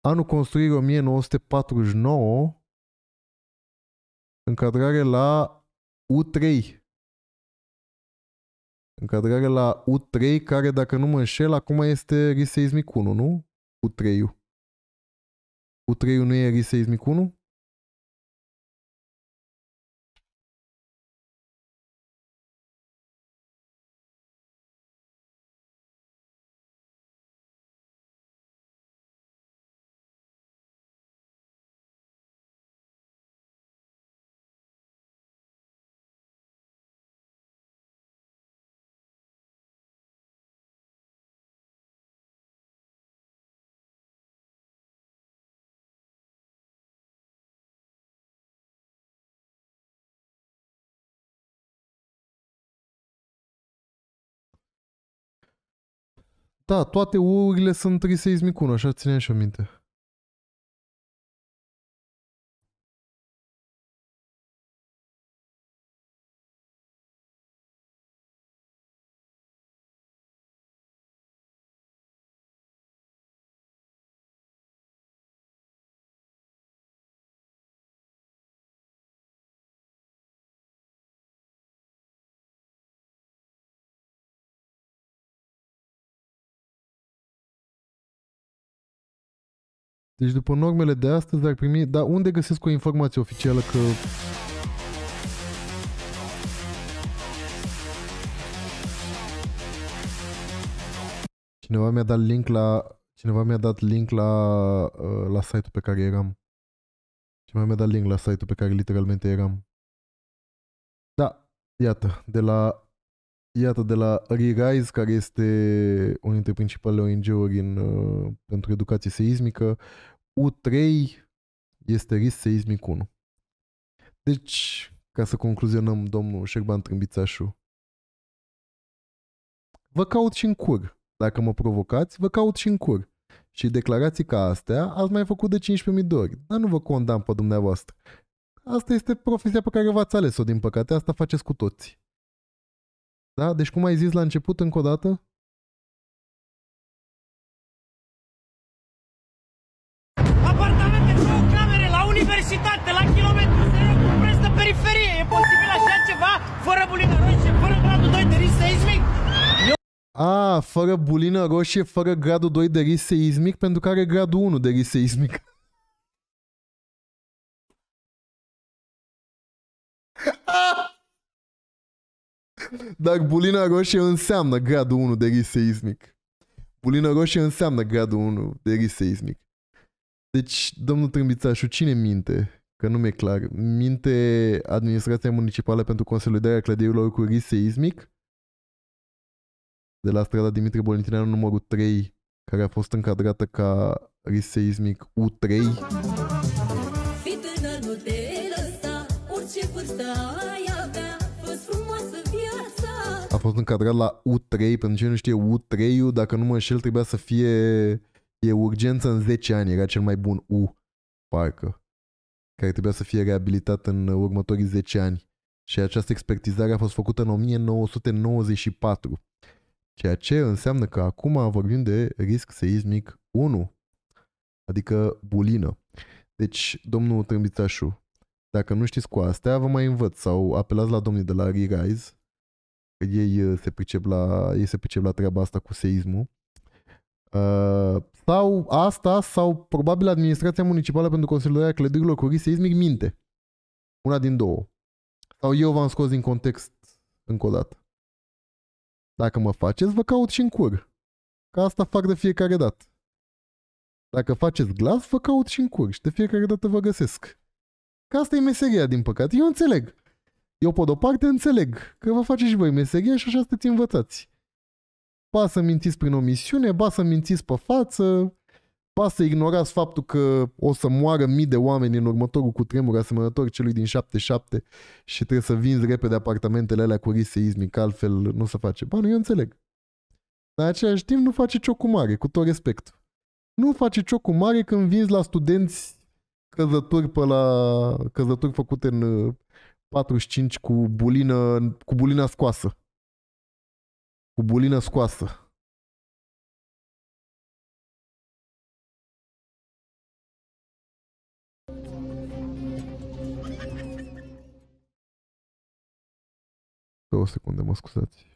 Anul construirii 1949. Încadrare la U3. Încadrare la U3, care, dacă nu mă înșel, acum este risc seismic 1, nu? U3-ul. U3-ul nu e risc seismic 1? Da, toate urile sunt risc seismic 1, așa țineam și eu minte. Deci după normele de astăzi ar primi... Dar unde găsesc o informație oficială că... Cineva mi-a dat link la... Cineva mi-a dat link la site-ul pe care eram. Cineva mi-a dat link la site-ul pe care literalmente eram. Da, iată, de la... Iată, de la ReRise, care este unul dintre principalele ONG-uri pentru educație seismică, U3 este risc seismic 1. Deci, ca să concluzionăm, domnul Șerban Trâmbițașu, vă caut și în cur. Dacă mă provocați, vă caut și în cur. Și declarații ca astea ați mai făcut de 15.000 de ori, dar nu vă condamn pe dumneavoastră. Asta este profesia pe care v-ați ales-o, din păcate, asta faceți cu toți. Da? Deci cum ai zis la început încă o dată? Apartamente sau camere la universitate, la kilometru zero, cu preț de periferie. E posibil așa ceva fără bulină roșie, fără gradul 2 de risc seismic? Eu... A, fără bulină roșie, fără gradul 2 de risc seismic, pentru că are gradul 1 de risc seismic. Dar bulina roșie înseamnă gradul 1 de risc seismic. Bulina roșie înseamnă gradul 1 de risc seismic. Deci, domnul Trâmbițașu, cine minte? Că nu mi-e clar. Minte administrația municipală pentru consolidarea clădirilor cu risc seismic? De la strada Dimitrie Bolintineanu numărul 3, care a fost încadrată ca risc seismic U3. Fii tânăr, nu te lăsa, orice vârstă ai avea. A fost încadrat la U3, pentru cine nu știe U3-ul, dacă nu mă înșel, trebuia să fie... E urgență în 10 ani, era cel mai bun U, parcă, care trebuia să fie reabilitat în următorii 10 ani. Și această expertizare a fost făcută în 1994, ceea ce înseamnă că acum vorbim de risc seismic 1, adică bulină. Deci, domnul Trâmbițașu, dacă nu știți cu astea, vă mai învăț sau apelați la domnii de la ReRise. Ei se pricep la treaba asta cu seismul. Sau asta, sau probabil administrația municipală pentru consolidarea clădirilor cu risc seismic minte. Una din două. Sau eu v-am scos din context încă o dată. Dacă mă faceți, vă caut și în cur. Că asta fac de fiecare dată. Dacă faceți glas, vă caut și în cur și de fiecare dată vă găsesc. Că asta e meseria, din păcate. Eu înțeleg. Eu, pe de-o parte, înțeleg că vă faceți și voi meseria și așa sunteți învățați. Ba să mințiți prin omisiune, ba să mințiți pe față, ba să ignorați faptul că o să moară mii de oameni în următorul cutremur asemănător celui din 77 și trebuie să vinzi repede apartamentele alea cu risc seismic, altfel nu se face. Ba nu, eu înțeleg. Dar în același timp nu face ciocul mare, cu tot respectul. Nu face ciocul mare când vinzi la studenți căzături făcute în... 45 cu bulina scoasă. Cu bulina scoasă. Două secunde, mă scuzați.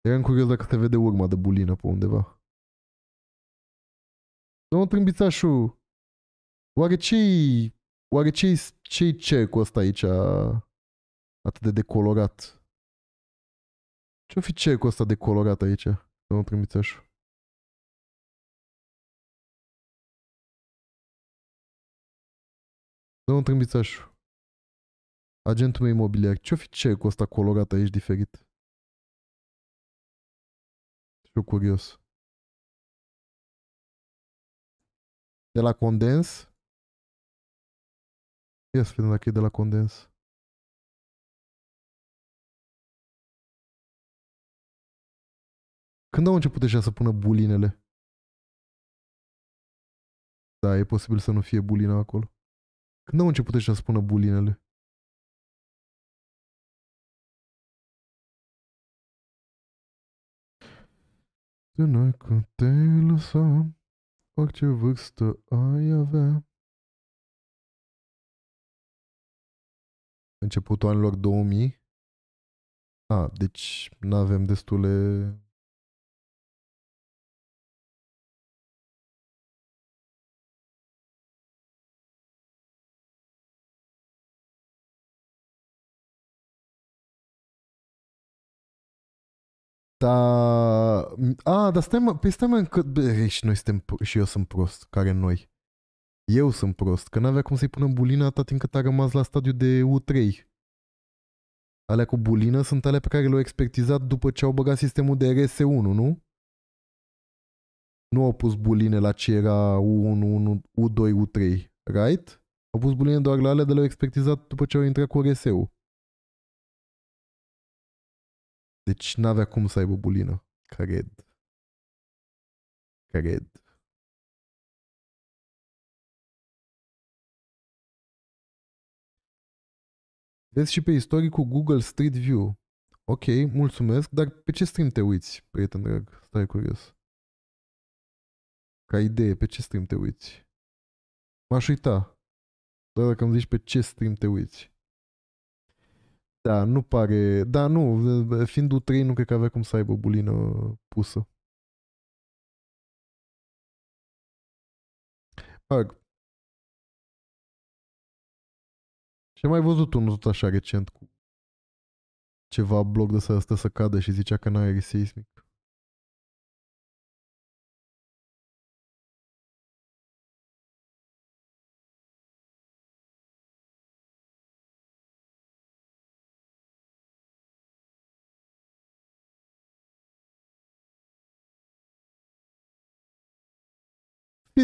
Eram curios dacă se vede urma de bulină pe undeva. Domnul Trâmbițașu, oare ce-i cercul ăsta aici atât de decolorat? Ce-o fi cercul ăsta decolorat aici, domnul Trâmbițașu? Domnul Trâmbițașu, agentul meu imobiliar, ce-o fi cercul ăsta colorat aici diferit? Și-o curios. De la condens? Ia să vedem dacă e de la condens. Când au început deja să pună bulinele? Da, e posibil să nu fie bulina acolo. Când au început deja să pună bulinele? De noi când te lăsam, orice vârstă ai avea. Începutul anilor 2000. Deci nu avem destule Dar... A, dar stai mă, păi stai mă, că... Și noi suntem... Și eu sunt prost, care noi. Eu sunt prost, că n-avea cum să-i punem bulina atât timp cât a rămas la stadiu de U3. Alea cu bulină sunt alea pe care le-au expertizat după ce au băgat sistemul de RS1, nu? Nu au pus buline la ce era U1, U2, U3, right? Au pus buline doar la alea de le-au expertizat după ce au intrat cu RS-ul. Deci n-avea cum să aibă bulină. Cred. Vezi și pe istoricul Google Street View. Ok, mulțumesc, dar pe ce stream te uiți, prieten drag? Stai curios. Ca idee, pe ce stream te uiți? M-aș uita. Doar dacă îmi zici pe ce stream te uiți. Da, nu pare... Da, nu, fiind U3 nu cred că avea cum să aibă bulină pusă. Parc. Și am mai văzut unul tot așa recent cu ceva blog de să stă să cadă și zicea că n-a aer seismic.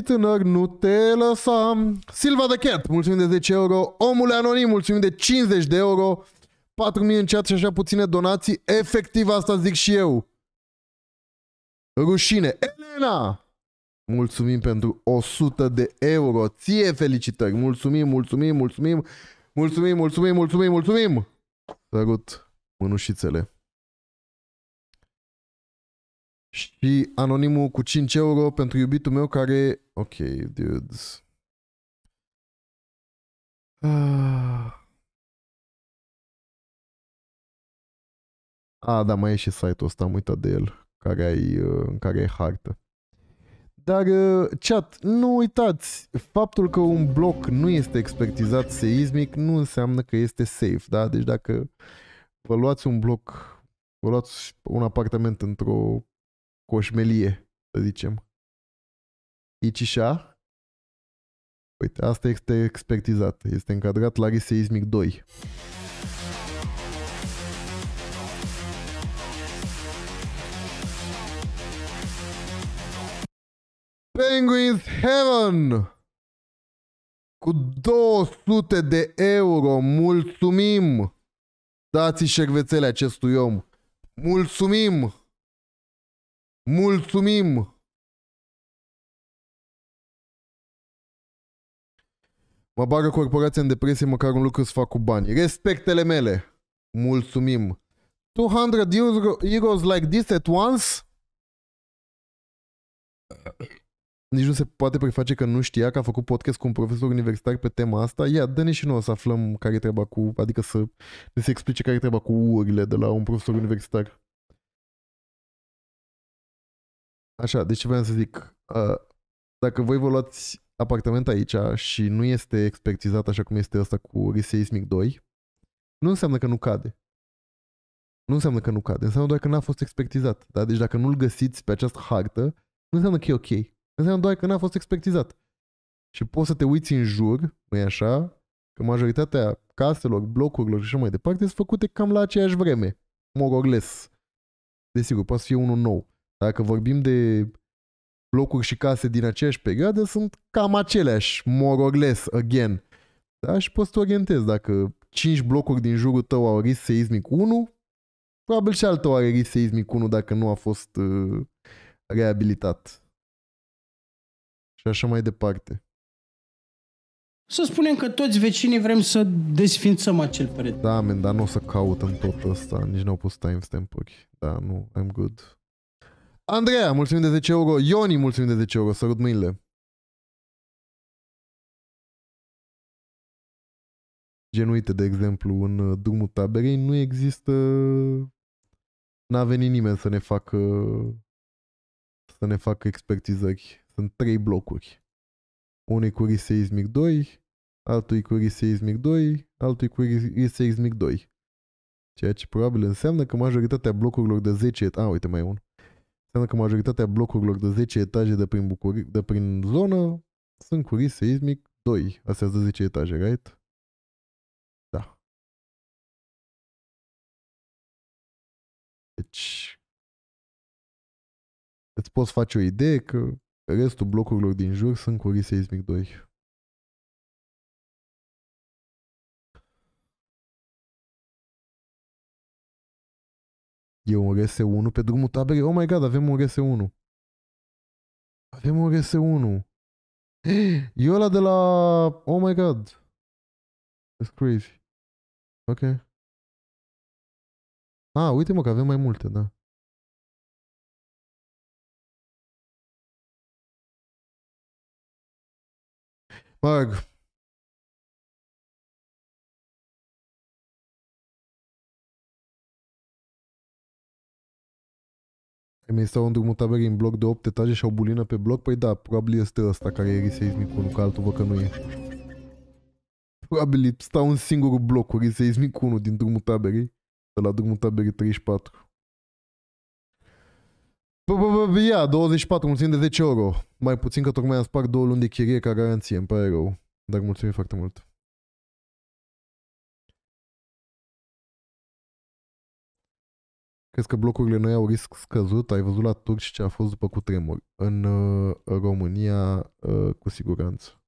Tânăr, nu te lăsam. Silva de Cat, mulțumim de 10 euro. Omul Anonim, mulțumim de 50 de euro. 4.000 în chat și așa puține donații. Efectiv, asta zic și eu. Rușine. Elena, mulțumim pentru 100 de euro. Ție felicitări. Mulțumim. Sărut mânușițele. Și anonimul cu 5 euro pentru iubitul meu care... Ok, dudes. Ah, da, mai e și site-ul ăsta, am uitat de el, în care ai hartă. Dar, chat, nu uitați, faptul că un bloc nu este expertizat seismic nu înseamnă că este safe, da? Deci dacă vă luați un bloc, vă luați un apartament într-o coșmelie, să zicem. Icișa. Uite, asta este expertizat. Este încadrat la risc seismic 2. Penguins Heaven! Cu 200 de euro. Mulțumim! Dați-i șervețele acestui om. Mulțumim! Mă bagă corporația în depresie, măcar un lucru să fac cu bani. Respectele mele! Mulțumim! 200 euros like this at once? Nici nu se poate preface că nu știa că a făcut podcast cu un profesor universitar pe tema asta. Ia, dă-ne și noi să aflăm care e treaba cu... Adică să ne se explice care e treaba cu urile de la un profesor universitar. Așa, deci vreau să zic, dacă voi vă luați apartament aici și nu este expertizat așa cum este ăsta cu risc seismic 2, nu înseamnă că nu cade. Înseamnă doar că n-a fost expertizat. Da? Deci dacă nu-l găsiți pe această hartă, nu înseamnă că e ok. Înseamnă doar că n-a fost expertizat. Și poți să te uiți în jur, nu-i așa, că majoritatea caselor, blocurilor și așa mai departe sunt făcute cam la aceeași vreme. More or less. Desigur, poate să fie unul nou. Dacă vorbim de blocuri și case din aceeași perioadă, sunt cam aceleași, more or less, again. Da? Și poți să te orientezi. Dacă 5 blocuri din jurul tău au risc seismic 1, probabil și al tău are risc seismic 1 dacă nu a fost reabilitat. Și așa mai departe. Să spunem că toți vecinii vrem să desfințăm acel perete. Da, men, dar nu o să caut în tot ăsta. Nici n-au pus timestamp-uri. Da, nu, I'm good. Andreea, mulțumim de 10 euro. Ioni, mulțumim de 10 euro. Sărut mâinile. Gen, uite, de exemplu, în Drumul Taberei nu există... N-a venit nimeni să ne facă... expertizări. Sunt 3 blocuri. Unul cu risc seismic 2, altul cu risc seismic 2, altul cu risc seismic 2. Ceea ce probabil înseamnă că majoritatea blocurilor de 10 etaje... uite, mai e unul. Înseamnă că majoritatea blocurilor de 10 etaje de prin, de prin zonă sunt cu risc seismic 2. Astea sunt de 10 etaje, right? Da. Deci... îți poți face o idee că restul blocurilor din jur sunt cu risc seismic 2. E un RS1 pe Drumul Taberei. Oh my god, avem un RS1. Avem un RS1. E ăla de la... oh my god. That's crazy. Ok. Ah, uite mă că avem mai multe, da. Bag. Mai stau în Drumul Taberei în bloc de 8 etaje și au bulină pe bloc? Păi da, probabil este ăsta care e riseismicul, că altul văd că nu e. Probabil stau în singurul bloc cu riseismic 1 din Drumul Taberei, de la Drumul Taberei 34. Ia, 24, mulțumim de 10 euro. Mai puțin că tocmai am spart 2 luni de chirie ca garanție, îmi pare rău. Dar mulțumim foarte mult. Crezi că blocurile noi au risc scăzut? Ai văzut la turci ce a fost după cutremur. În România, cu siguranță.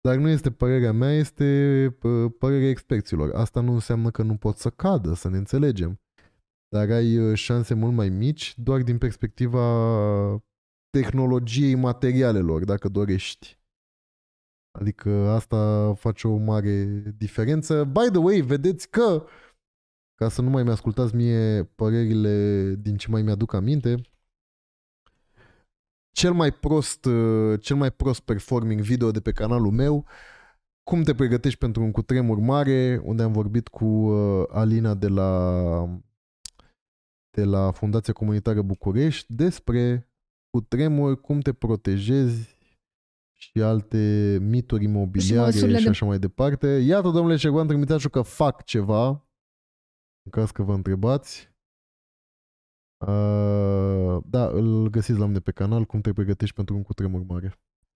Dar nu este părerea mea, este părerea experților. Asta nu înseamnă că nu pot să cadă, să ne înțelegem. Dar ai șanse mult mai mici doar din perspectiva... tehnologiei materialelor, dacă dorești. Adică asta face o mare diferență. By the way, vedeți că, ca să nu mai mi-ascultați mie părerile din ce mai mi-aduc aminte, cel mai prost performing video de pe canalul meu, cum te pregătești pentru un cutremur mare, unde am vorbit cu Alina de la Fundația Comunitară București despre cutremuri, cum te protejezi și alte mituri imobiliare și așa mai departe. Iată, domnule Șerban Trimiteașu, că fac ceva, în caz că vă întrebați. Da, îl găsiți la mine pe canal, cum te pregătești pentru un cutremur mare.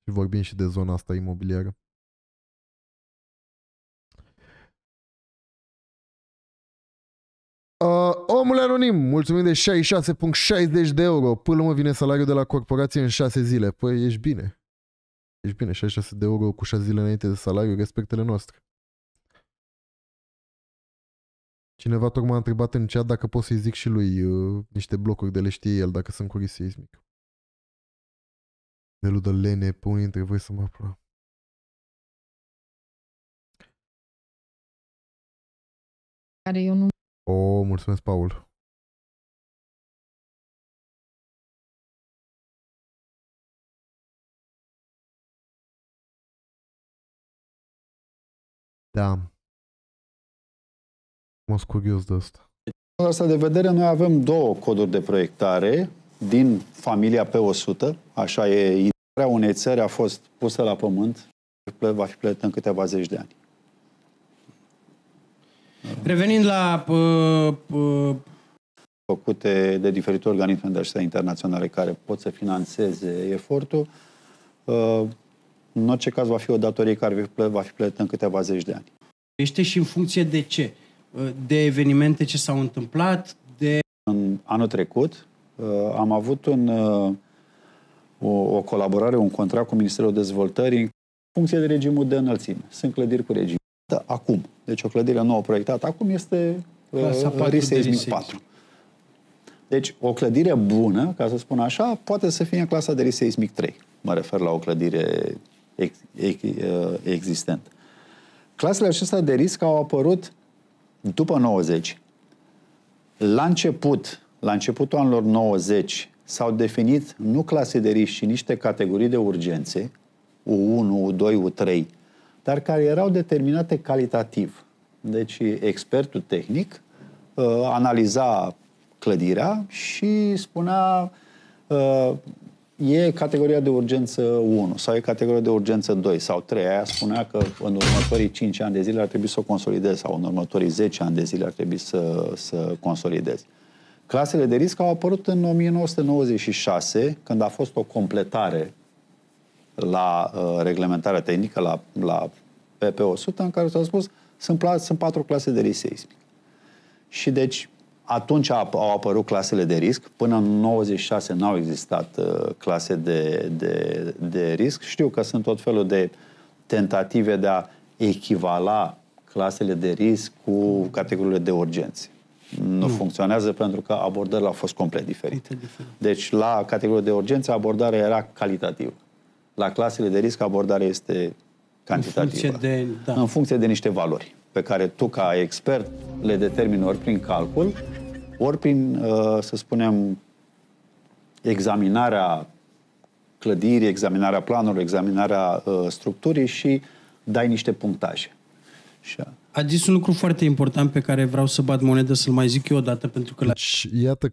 Și vorbim și de zona asta imobiliară. Omul Anonim, mulțumim de 66,60 de euro. Până mă vine salariul de la corporație în 6 zile. Păi ești bine. Ești bine, 66 de euro cu 6 zile înainte de salariu, respectele noastre. Cineva tocmai a întrebat în chat dacă pot să-i zic și lui niște blocuri de le știe el, dacă sunt curis seismic. De ludă lene, pe unii dintre voi să mă apra. Care eu nu... Oh, mulțumesc, Paul. Da. Mă sunt curios de asta. În asta de vedere, noi avem două coduri de proiectare din familia P100. Așa e. Intrarea unei țări a fost pusă la pământ. Va fi plătită în câteva zeci de ani. Revenind la... făcute de diferite organisme de asistență internaționale care pot să financeze efortul, în orice caz va fi o datorie care va fi plătită în câteva zeci de ani. Este și în funcție de ce? De evenimente ce s-au întâmplat? De... În anul trecut am avut o colaborare, un contract cu Ministerul Dezvoltării în funcție de regimul de înălțime. Sunt clădiri cu regim. Acum. Deci o clădire nouă proiectată acum este RISEISMIC 4. Deci o clădire bună, ca să spun așa, poate să fie în clasa de RISEISMIC 3. Mă refer la o clădire existentă. Clasele acestea de risc au apărut după 90. La începutul anilor 90 s-au definit nu clase de risc, ci niște categorii de urgențe, U1, U2, U3, dar care erau determinate calitativ. Deci expertul tehnic analiza clădirea și spunea e categoria de urgență 1 sau e categoria de urgență 2 sau 3. Aia spunea că în următorii 5 ani de zile ar trebui să o consolidez sau în următorii 10 ani de zile ar trebui să consolidez. Clasele de risc au apărut în 1996, când a fost o completare la reglementarea tehnică, la PP100, în care s-a spus sunt 4 clase de risc seismic. Și deci atunci au apărut clasele de risc, până în 96 n-au existat clase de risc. Știu că sunt tot felul de tentative de a echivala clasele de risc cu categoriile de urgențe. Nu funcționează pentru că abordările au fost complet diferite. Deci la categoriile de urgență abordarea era calitativă. La clasele de risc abordarea este cantitativă. În funcție de niște valori pe care tu ca expert le determini ori prin calcul, ori prin, să spunem, examinarea clădirii, examinarea planului, examinarea structurii și dai niște punctaje. Ați zis un lucru foarte important pe care vreau să bat monedă să-l mai zic eu odată, pentru că... Deci, iată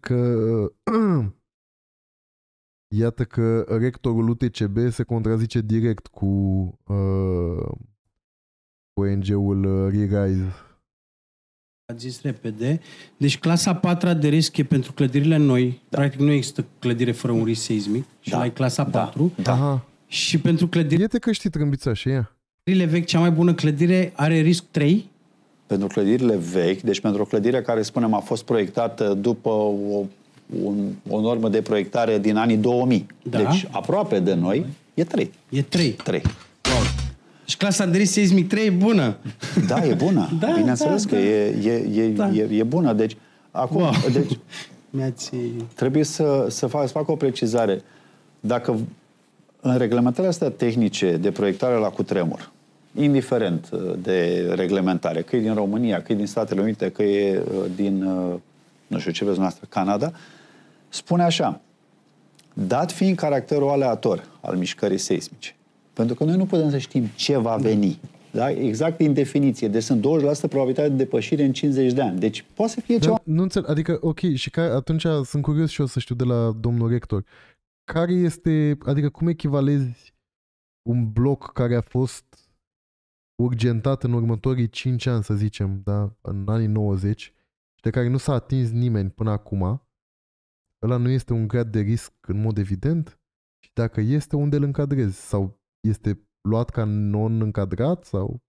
că rectorul UTCB se contrazice direct cu... ONG-ul Re-Rise. Ați zis repede. Deci clasa 4-a de risc e pentru clădirile noi. Da. Practic nu există clădire fără un risc seismic. Și la clasa 4. Da. Și pentru clădirile... Iată că știi trâmbița și ea. Clădirile vechi, cea mai bună clădire, are risc 3? Pentru clădirile vechi, deci pentru o clădire care, spunem, a fost proiectată după o normă de proiectare din anii 2000. Da. Deci aproape de noi, e 3. E 3. 3. Și clasa de risc seismic 3 e bună. Da, e bună. Bineînțeles că e bună. Deci, acum, deci, trebuie să fac o precizare. Dacă în reglementările astea tehnice de proiectare la cutremur, indiferent de reglementare, că e din România, că e din Statele Unite, că e din, nu știu ce vezi noastră, Canada, spune așa: dat fiind caracterul aleator al mișcării seismice, pentru că noi nu putem să știm ce va veni. Da? Exact din definiție. Deci sunt 20% probabilitate de depășire în 50 de ani. Deci poate să fie ceva... Nu înțeleg. Adică, ok, și atunci sunt curios și eu să știu de la domnul rector. Care este... Adică cum echivalezi un bloc care a fost urgentat în următorii 5 ani, să zicem, da? În anii 90, și de care nu s-a atins nimeni până acum? Ăla nu este un grad de risc în mod evident? Și dacă este, unde îl încadrezi? Sau este luat ca non-încadrat sau?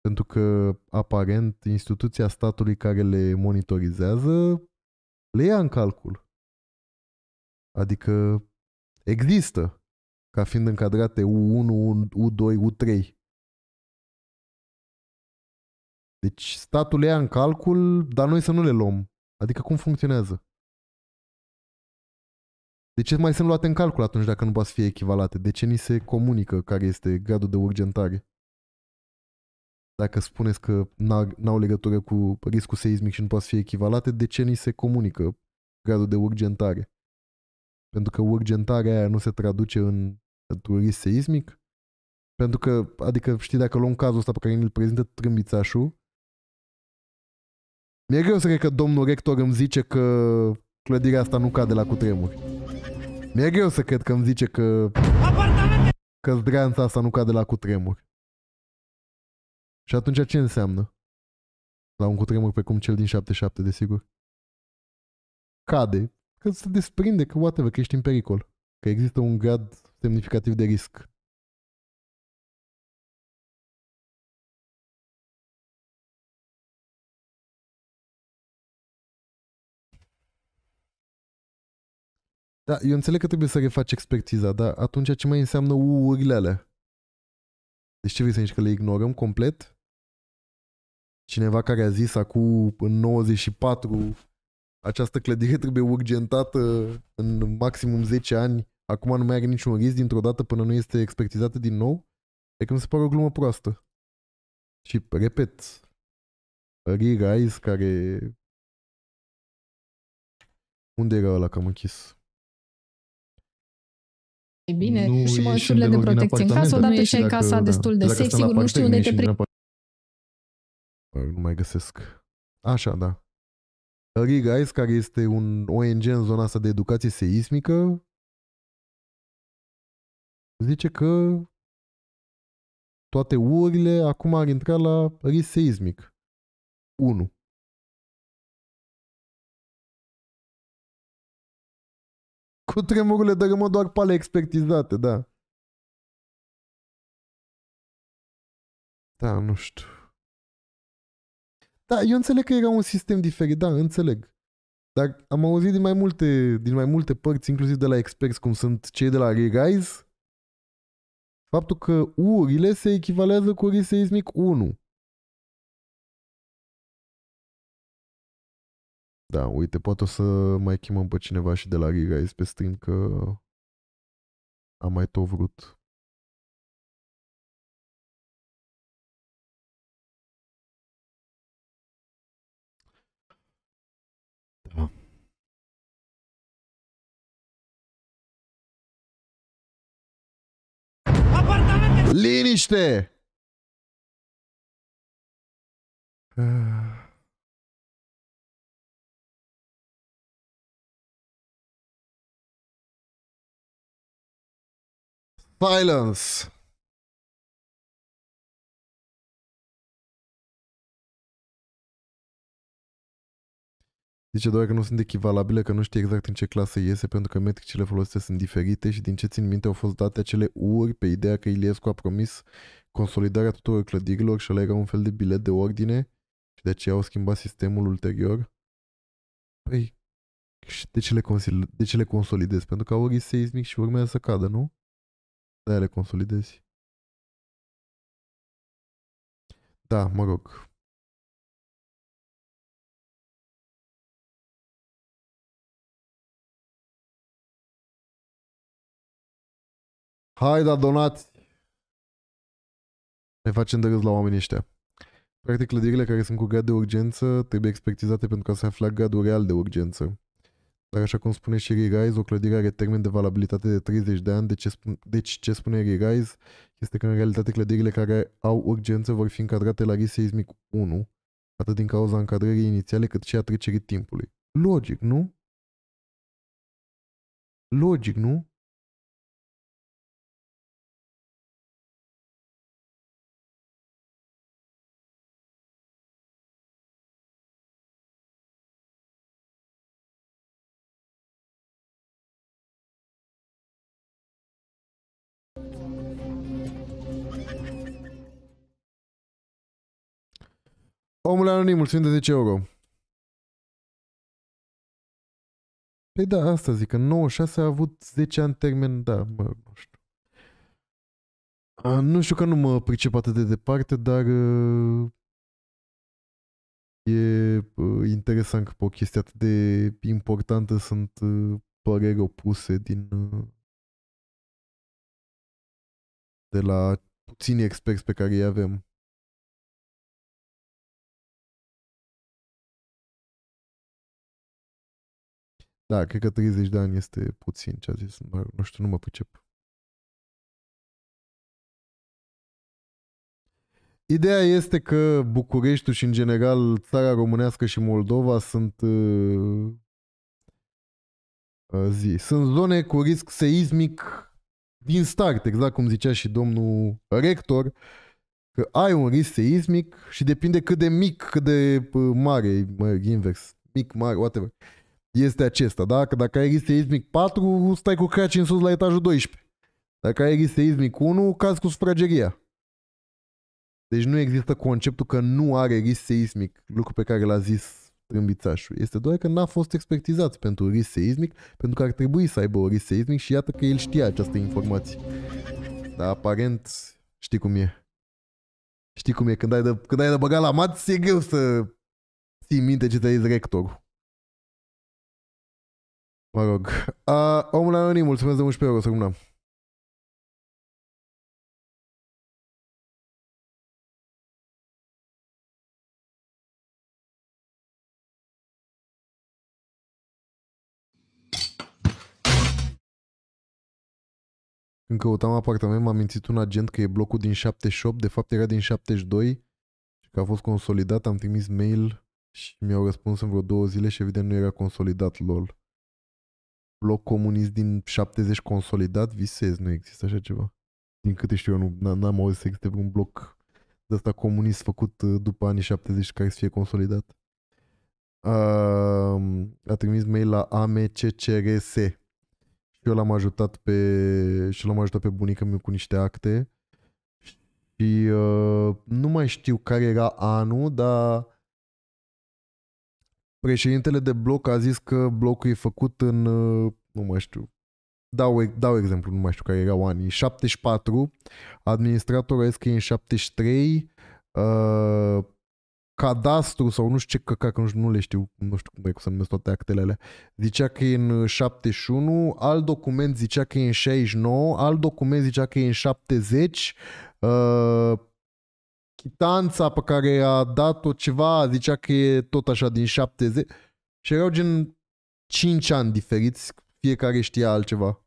Pentru că aparent instituția statului care le monitorizează le ia în calcul. Adică există ca fiind încadrate U1, U2, U3. Deci statul le ia în calcul, dar noi să nu le luăm. Adică cum funcționează? De ce mai sunt luate în calcul atunci dacă nu poate fi echivalate? De ce ni se comunică care este gradul de urgentare? Dacă spuneți că n-au legătură cu riscul seismic și nu poate fi echivalate, de ce ni se comunică gradul de urgentare? Pentru că urgentarea aia nu se traduce într-un risc seismic? Pentru că, adică, știi, dacă luăm cazul ăsta pe care îl prezintă Trâmbițașul, mi-e greu să cred că domnul rector îmi zice că clădirea asta nu cade la cutremur. Mi-e greu să cred că îmi zice că zdreanța asta nu cade la cutremur. Și atunci ce înseamnă? La un cutremur precum cel din 77, desigur. Cade. Că se desprinde, că whatever, că ești în pericol. Că există un grad semnificativ de risc. Da, eu înțeleg că trebuie să refaci expertiza, dar atunci ce mai înseamnă U-urile alea? Deci ce vrei să zici, că le ignorăm complet? Cineva care a zis acum în 94 această clădire trebuie urgentată în maximum 10 ani, acum nu mai are niciun risc dintr-o dată până nu este expertizată din nou? E că mi se pare o glumă proastă. Și, repet, Re-Rise care... Unde era ăla că am închis? E bine, nu și măsurile de protecție. În casă, odată și în casa destul de safe, sigur, nu știu unde te prind. Nu mai găsesc. Așa, da. Re-Rise, care este un ONG în zona asta de educație seismică, zice că toate urile acum ar intra la risc seismic 1. Cu tremurile dărâmă doar pale expertizate, da. Da, nu știu. Da, eu înțeleg că era un sistem diferit, da, înțeleg. Dar am auzit din mai multe părți, inclusiv de la experți, cum sunt cei de la Re-Rise, faptul că urile se echivalează cu risc seismic 1. Da, uite, poate o să mai chemăm pe cineva și de la Re-Rise pe stream, că am mai tot vrut. Liniște! Silence! Zice doar că nu sunt echivalabile, că nu știe exact în ce clasă iese, pentru că metricile folosite sunt diferite și din ce țin minte au fost date acele uri pe ideea că Iliescu a promis consolidarea tuturor clădirilor și ăla era un fel de bilet de ordine și de aceea au schimbat sistemul ulterior. Păi, de ce le consolidezi? Pentru că au risc seismic și urmează să cadă, nu? De-aia le consolidezi. Da, mă rog. Hai, da, donați! Ne facem de râs la oamenii ăștia. Practic, clădirile care sunt cu grad de urgență trebuie expertizate pentru ca să afle gradul real de urgență. Dar așa cum spune și Re-Rise, o clădire are termen de valabilitate de 30 de ani, deci ce spune Re-Rise este că în realitate clădirile care au urgență vor fi încadrate la risc seismic 1, atât din cauza încadrării inițiale cât și a trecerii timpului. Logic, nu? Logic, nu? Omul anonim, mulțumim de 10 euro. Păi da, asta zic, că 96 a avut 10 ani termen, da, mă, nu știu. Nu știu că nu mă pricep atât de departe, dar e interesant că pe o chestie atât de importantă sunt păreri opuse de la puțini experți pe care îi avem. Da, cred că 30 de ani este puțin ce a zis, nu știu, nu mă pricep. Ideea este că Bucureștiul și în general țara românească și Moldova sunt zone cu risc seismic din start, exact cum zicea și domnul rector, că ai un risc seismic și depinde cât de mic, cât de mare, invers, mic, mare, whatever. Este acesta, da? Că dacă ai risc seismic 4, stai cu craci în sus la etajul 12. Dacă ai risc seismic 1, cazi cu sufrageria. Deci nu există conceptul că nu are risc seismic, lucru pe care l-a zis Trâmbițașul. Este doar că n-a fost expertizat pentru risc seismic, pentru că ar trebui să aibă o risc seismic și iată că el știa această informație. Dar aparent știi cum e. Știi cum e, când ai de băgat la mați, e greu să ții minte ce ți-a zis rectorul. Mă rog. Omul anonim, mulțumesc de 11 euro, să rămână. Când căutam apartament, m-a mințit un agent că e blocul din 78, de fapt era din 72 și că a fost consolidat, am trimis mail și mi-au răspuns în vreo 2 zile și evident nu era consolidat, lol. bloc comunist din 70 consolidat, visez, nu există așa ceva. Din câte știu eu, n-am auzit să existe un bloc de ăsta comunist făcut după anii 70 care să fie consolidat. A trimis mail la AMCCRS și eu l-am ajutat pe bunica mea cu niște acte și nu mai știu care era anul, dar președintele de bloc a zis că blocul e făcut în, nu mai știu, dau exemplu, nu mai știu care erau anii, 74, administratorul este că e în 73, cadastru sau nu știu ce căcar, că nu le știu, nu știu cum e să numesc toate actele alea, zicea că e în 71, alt document zicea că e în 69, alt document zicea că e în 70, chitanța pe care a dat-o ceva zicea că e tot așa din 70 și erau gen 5 ani diferiți, fiecare știa altceva.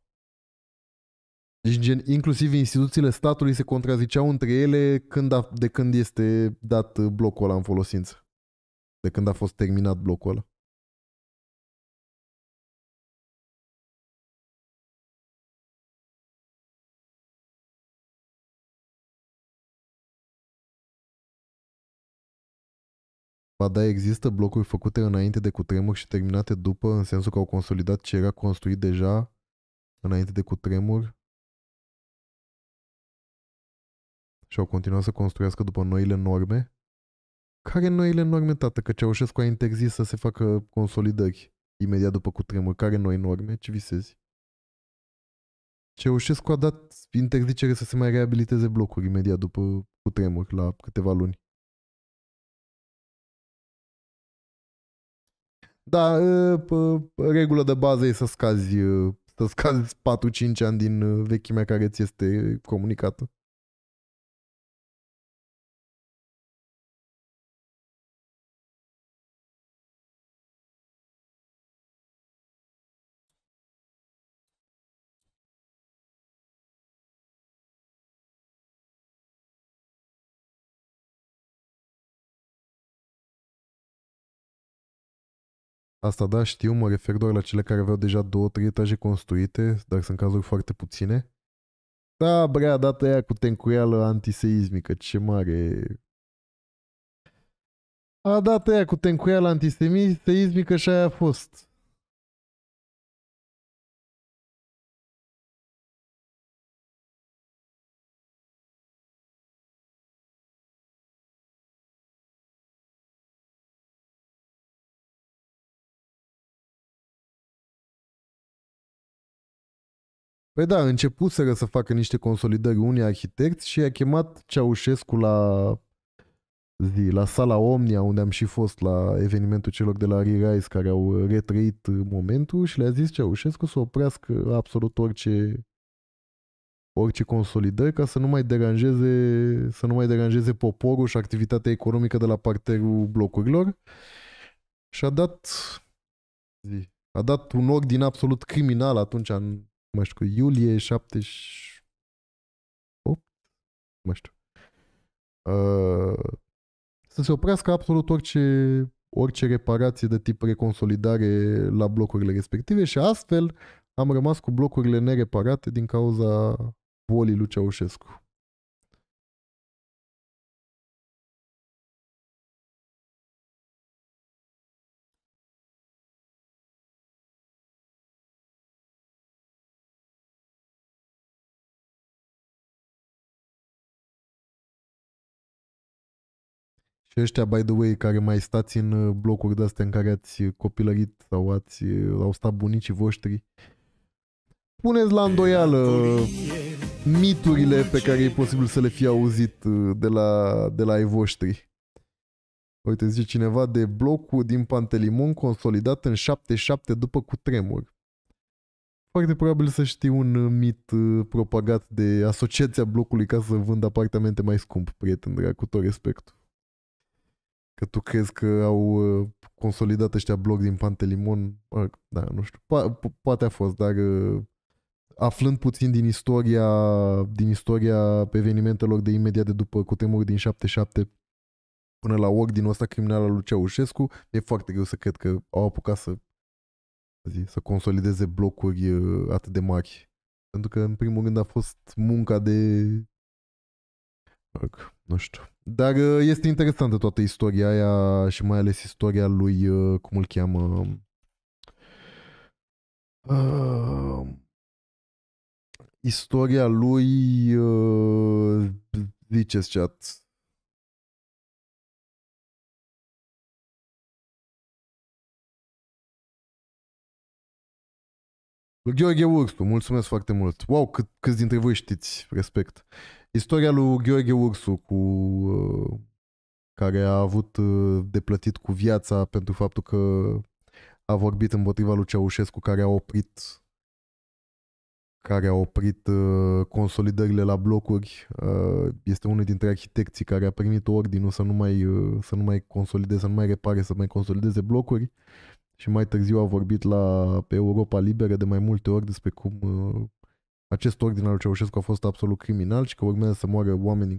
Deci gen, inclusiv instituțiile statului se contraziceau între ele de când este dat blocul ăla în folosință. De când a fost terminat blocul ăla. Ba da, există blocuri făcute înainte de cutremur și terminate după, în sensul că au consolidat ce era construit deja înainte de cutremur și au continuat să construiască după noile norme. Care noile norme, tată? Că Ceaușescu a interzis să se facă consolidări imediat după cutremur. Care noi norme? Ce visezi? Ceaușescu a dat interzicere să se mai reabiliteze blocuri imediat după cutremur, la câteva luni. Da, regulă de bază e să scazi 4-5 ani din vechimea care ți este comunicată. Asta da, știu, mă refer doar la cele care aveau deja 2-3 etaje construite, dar sunt cazuri foarte puține. Da, bre, a dat aia cu tencuială antiseismică, ce mare... A dat aia cu tencuială antiseismică și aia a fost. Păi da, începuseră să facă niște consolidări unii arhitecți și i-a chemat Ceaușescu la sala Omnia, unde am și fost la evenimentul celor de la Re-Rise care au retrăit momentul și le-a zis Ceaușescu să oprească absolut orice consolidări ca să nu mai deranjeze, poporul și activitatea economică de la parterul blocurilor și a dat un ordin absolut criminal atunci în mă știu, iulie 78, mă știu, să se oprească absolut orice reparație de tip reconsolidare la blocurile respective și astfel am rămas cu blocurile nereparate din cauza volii lui Ceaușescu. Și ăștia, by the way, care mai stați în blocuri de-astea în care ați copilărit sau au stat bunicii voștri, puneți la îndoială miturile pe care e posibil să le fi auzit de la ei voștri. Uite, zice cineva de blocul din Pantelimon consolidat în 77 după cutremur. Foarte probabil să știi un mit propagat de Asociația Blocului ca să vând apartamente mai scump, prieten drag, cu tot respectul. Că tu crezi că au consolidat ăștia bloc din Pantelimon? Da, nu știu. Poate a fost, dar aflând puțin din istoria evenimentelor de imediat de după cutremur din 77 până la ordinul ăsta criminal al lui Ceaușescu, e foarte greu să cred că au apucat să să consolideze blocuri atât de mari. Pentru că, în primul rând, a fost munca de... Nu știu. Dar este interesantă toată istoria aia și mai ales istoria lui, cum îl cheamă... istoria lui... ziceți chat... Gheorghe Ursu, mulțumesc foarte mult. Wow, câți dintre voi știți, respect. Istoria lui Gheorghe Ursu cu, care a avut de plătit cu viața pentru faptul că a vorbit împotriva lui Ceaușescu, care a oprit consolidările la blocuri. Este unul dintre arhitecții care a primit ordinul să nu mai consolideze, să nu mai repare, să mai consolideze blocuri. Și mai târziu a vorbit pe Europa Liberă de mai multe ori despre cum acest ordin al lui Ceaușescu a fost absolut criminal și că urmează să moară oameni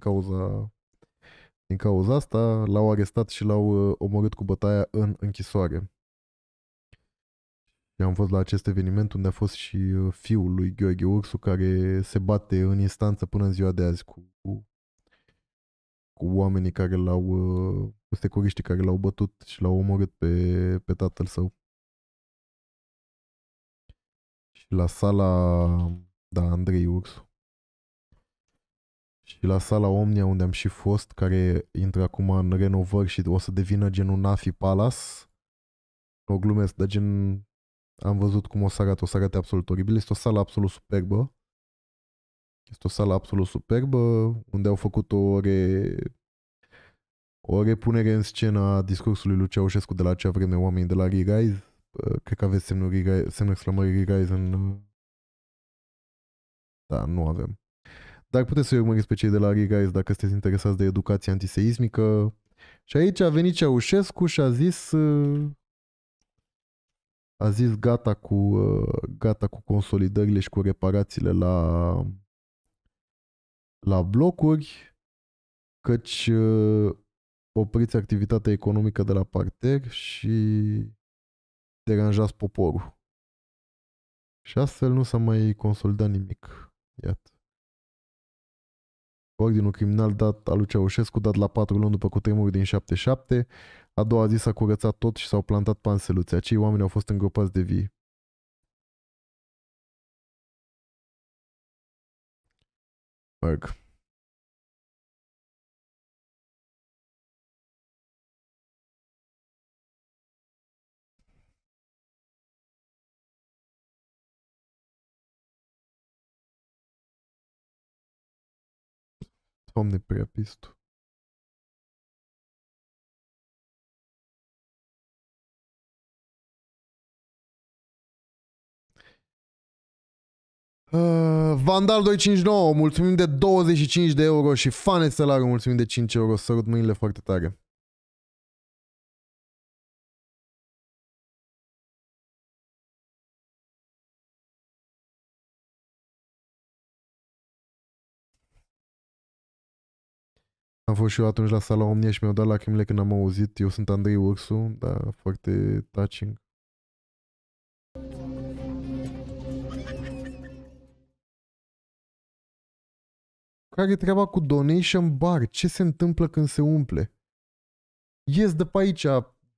din cauza asta. L-au arestat și l-au omorât cu bătaia în închisoare. Eu am fost la acest eveniment unde a fost și fiul lui Gheorghe Ursu, care se bate în instanță până în ziua de azi cu oamenii care cu securiștii care l-au bătut și l-au omorât pe tatăl său. Și la sala, Andrei Ursu. Și la sala Omnia, unde am și fost, care intră acum în renovări și o să devină gen un Nafi Palace. O glumesc, dar gen am văzut cum o să arate absolut oribil. Este o sală absolut superbă. Este o sală absolut superbă, unde au făcut o repunere în scenă a discursului lui Ceaușescu de la acea vreme, oamenii de la Re-Rise. Cred că aveți semnul exclamării Re-Rise în... Da, nu avem. Dar puteți să-i urmăriți pe cei de la Re-Rise dacă sunteți interesați de educație antiseismică. Și aici a venit Ceaușescu și a zis gata cu consolidările și cu reparațiile la blocuri, căci opriți activitatea economică de la parter și deranjați poporul. Și astfel nu s-a mai consolidat nimic. Iată. Ordinul criminal dat al lui Ceaușescu, dat la 4 luni după cutremurul din 77, a doua zi s-a curățat tot și s-au plantat panseluțe. Acei oameni au fost îngropați de vii. Merg. Doamne, prea pistul. Vandal 259, mulțumim de 25 de euro și Fanestelarul, mulțumim de 5 euro. Sărut mâinile foarte tare. Am fost și eu atunci la sala Omnia și mi-au dat lacrimile când am auzit. Eu sunt Andrei Ursu, da, foarte touching. Care e treaba cu donation bar? Ce se întâmplă când se umple? Ies de pe aici,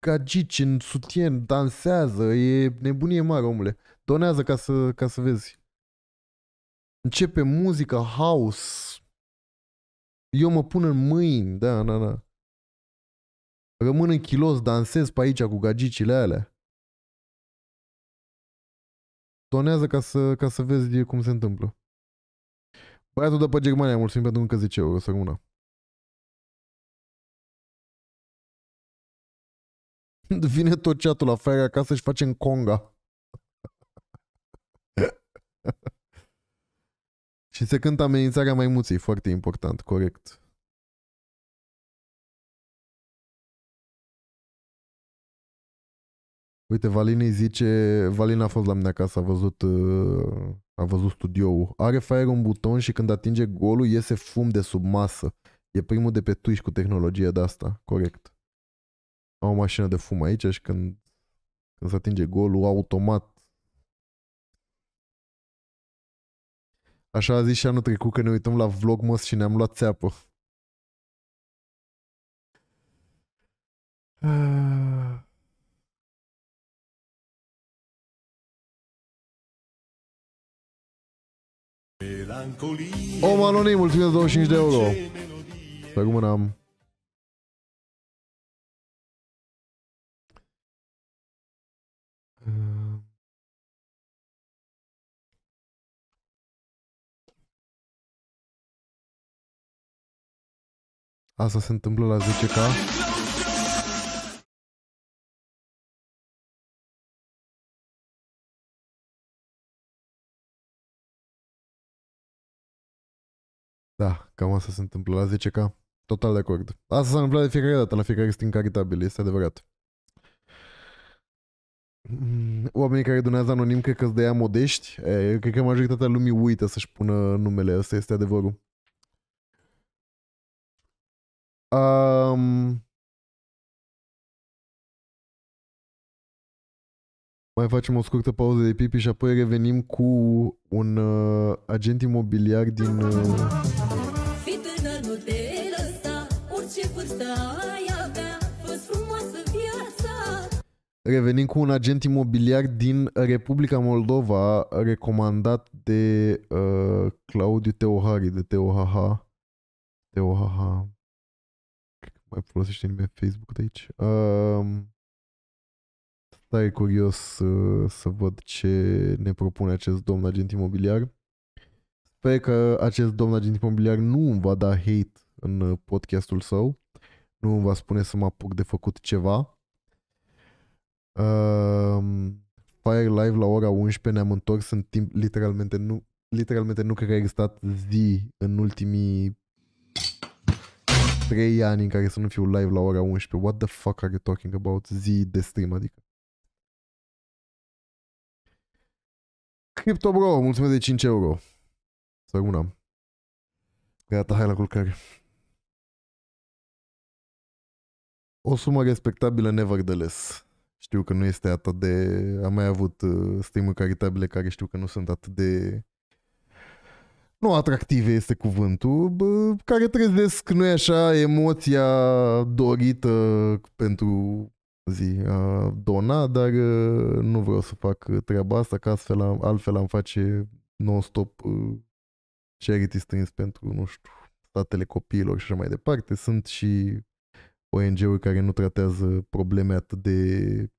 gagici în sutien, dansează, e nebunie mare, omule. Donează ca să vezi. Începe muzică, house. Eu mă pun în mâini, da, na, na. Rămân în kilos, dansez pe aici cu gagicile alea. Donează ca să vezi cum se întâmplă. Băiatul de pe Germania, mulțumim pentru încă 10 euro, să rămână. Vine tot chat-ul la Firea acasă și facem conga. Și se cântă amenințarea maimuței, foarte important, corect. Uite, Valin îi zice, Valin a fost la mine acasă, a văzut studioul. Are Fire un buton și când atinge golul iese fum de sub masă. E primul de pe Twitch cu tehnologie de asta, corect. Au o mașină de fum aici și când se atinge golul, automat Așa a zis și anul trecut că ne uităm la Vlogmas și ne-am luat țeapă. Om Anonim, mulțumesc 25 de euro. Să acum n-am. Asta se întâmplă la 10K. Da, cam asta se întâmplă la 10K. Total de acord. Asta s-a întâmplat de fiecare dată, la fiecare stream caritabil, este adevărat. Oamenii care donează anonim cred că îți dea modești. Eu cred că majoritatea lumii uită să-și pună numele, ăsta este adevărul. Mai facem o scurtă pauză de pipi și apoi revenim cu un agent imobiliar din... Fii tânăr, nu te lăsa, orice vârstă ai avea, fă-ți frumoasă viața. Revenim cu un agent imobiliar din Republica Moldova, recomandat de Claudiu Teohari, de TOHH. TOHH. Mai folosește nimeni Facebook de aici. Stai curios să văd ce ne propune acest domn agent imobiliar. Sper că acest domn agent imobiliar nu îmi va da hate în podcastul său. Nu îmi va spune să mă apuc de făcut ceva. Fire Live la ora 11 ne-am întors în timp. Literalmente nu cred că a existat zi în ultimii 3 ani în care să nu fiu live la ora 11. What the fuck are you talking about? Zi de stream, adică. Crypto Bro, mulțumesc de 5 euro. Să rămânam. Gata, hai la culcare. O sumă respectabilă, nevertheless. Știu că nu este atât de... Am mai avut stream-uri caritabile care știu că nu sunt atât de... Nu atractive este cuvântul, care trezesc, nu-i așa, emoția dorită pentru zi a dona, dar nu vreau să fac treaba asta, că altfel am face non-stop charity strings pentru, nu știu, Satele Copiilor și așa mai departe. Sunt și ONG-uri care nu tratează probleme atât de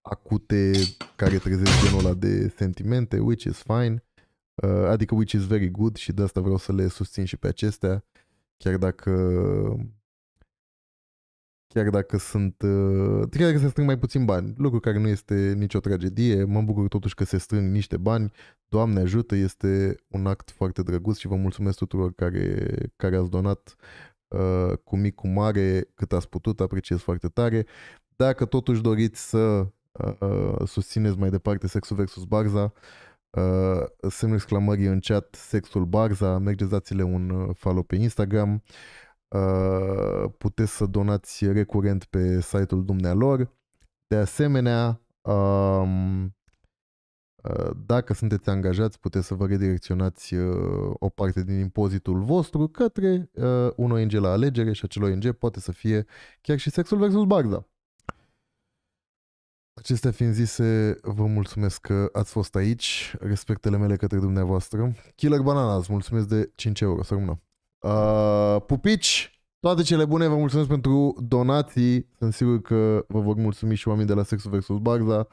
acute, care trezesc genul ăla de sentimente, which is fine. Adică which is very good și de asta vreau să le susțin și pe acestea, chiar dacă sunt chiar că se strâng mai puțin bani, lucru care nu este nicio tragedie. Mă bucur totuși că se strâng niște bani. Doamne ajută, este un act foarte drăguț și vă mulțumesc tuturor care ați donat cu mic, cu mare, cât ați putut, apreciez foarte tare. Dacă totuși doriți să susțineți mai departe Sexul vs. Barza, semnul exclamării în chat Sexul Barza, mergeți, dați-le un follow pe Instagram, puteți să donați recurent pe site-ul dumnealor. De asemenea, dacă sunteți angajați, puteți să vă redirecționați o parte din impozitul vostru către un ONG la alegere și acel ONG poate să fie chiar și Sexul vs. Barza. Acestea fiind zise, vă mulțumesc că ați fost aici. Respectele mele către dumneavoastră. Killer Bananas, mulțumesc de 5 euro. Să rămână. Pupici, toate cele bune, vă mulțumesc pentru donații. Sunt sigur că vă vor mulțumi și oamenii de la Sexul vs. Barza.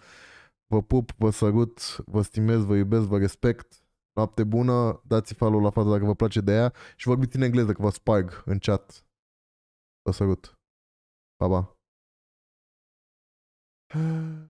Vă pup, vă sărut, vă stimez, vă iubesc, vă respect. Noapte bună, dați follow la fata dacă vă place de ea și vorbiți în engleză că vă sparg în chat. Vă sărut. Pa, pa.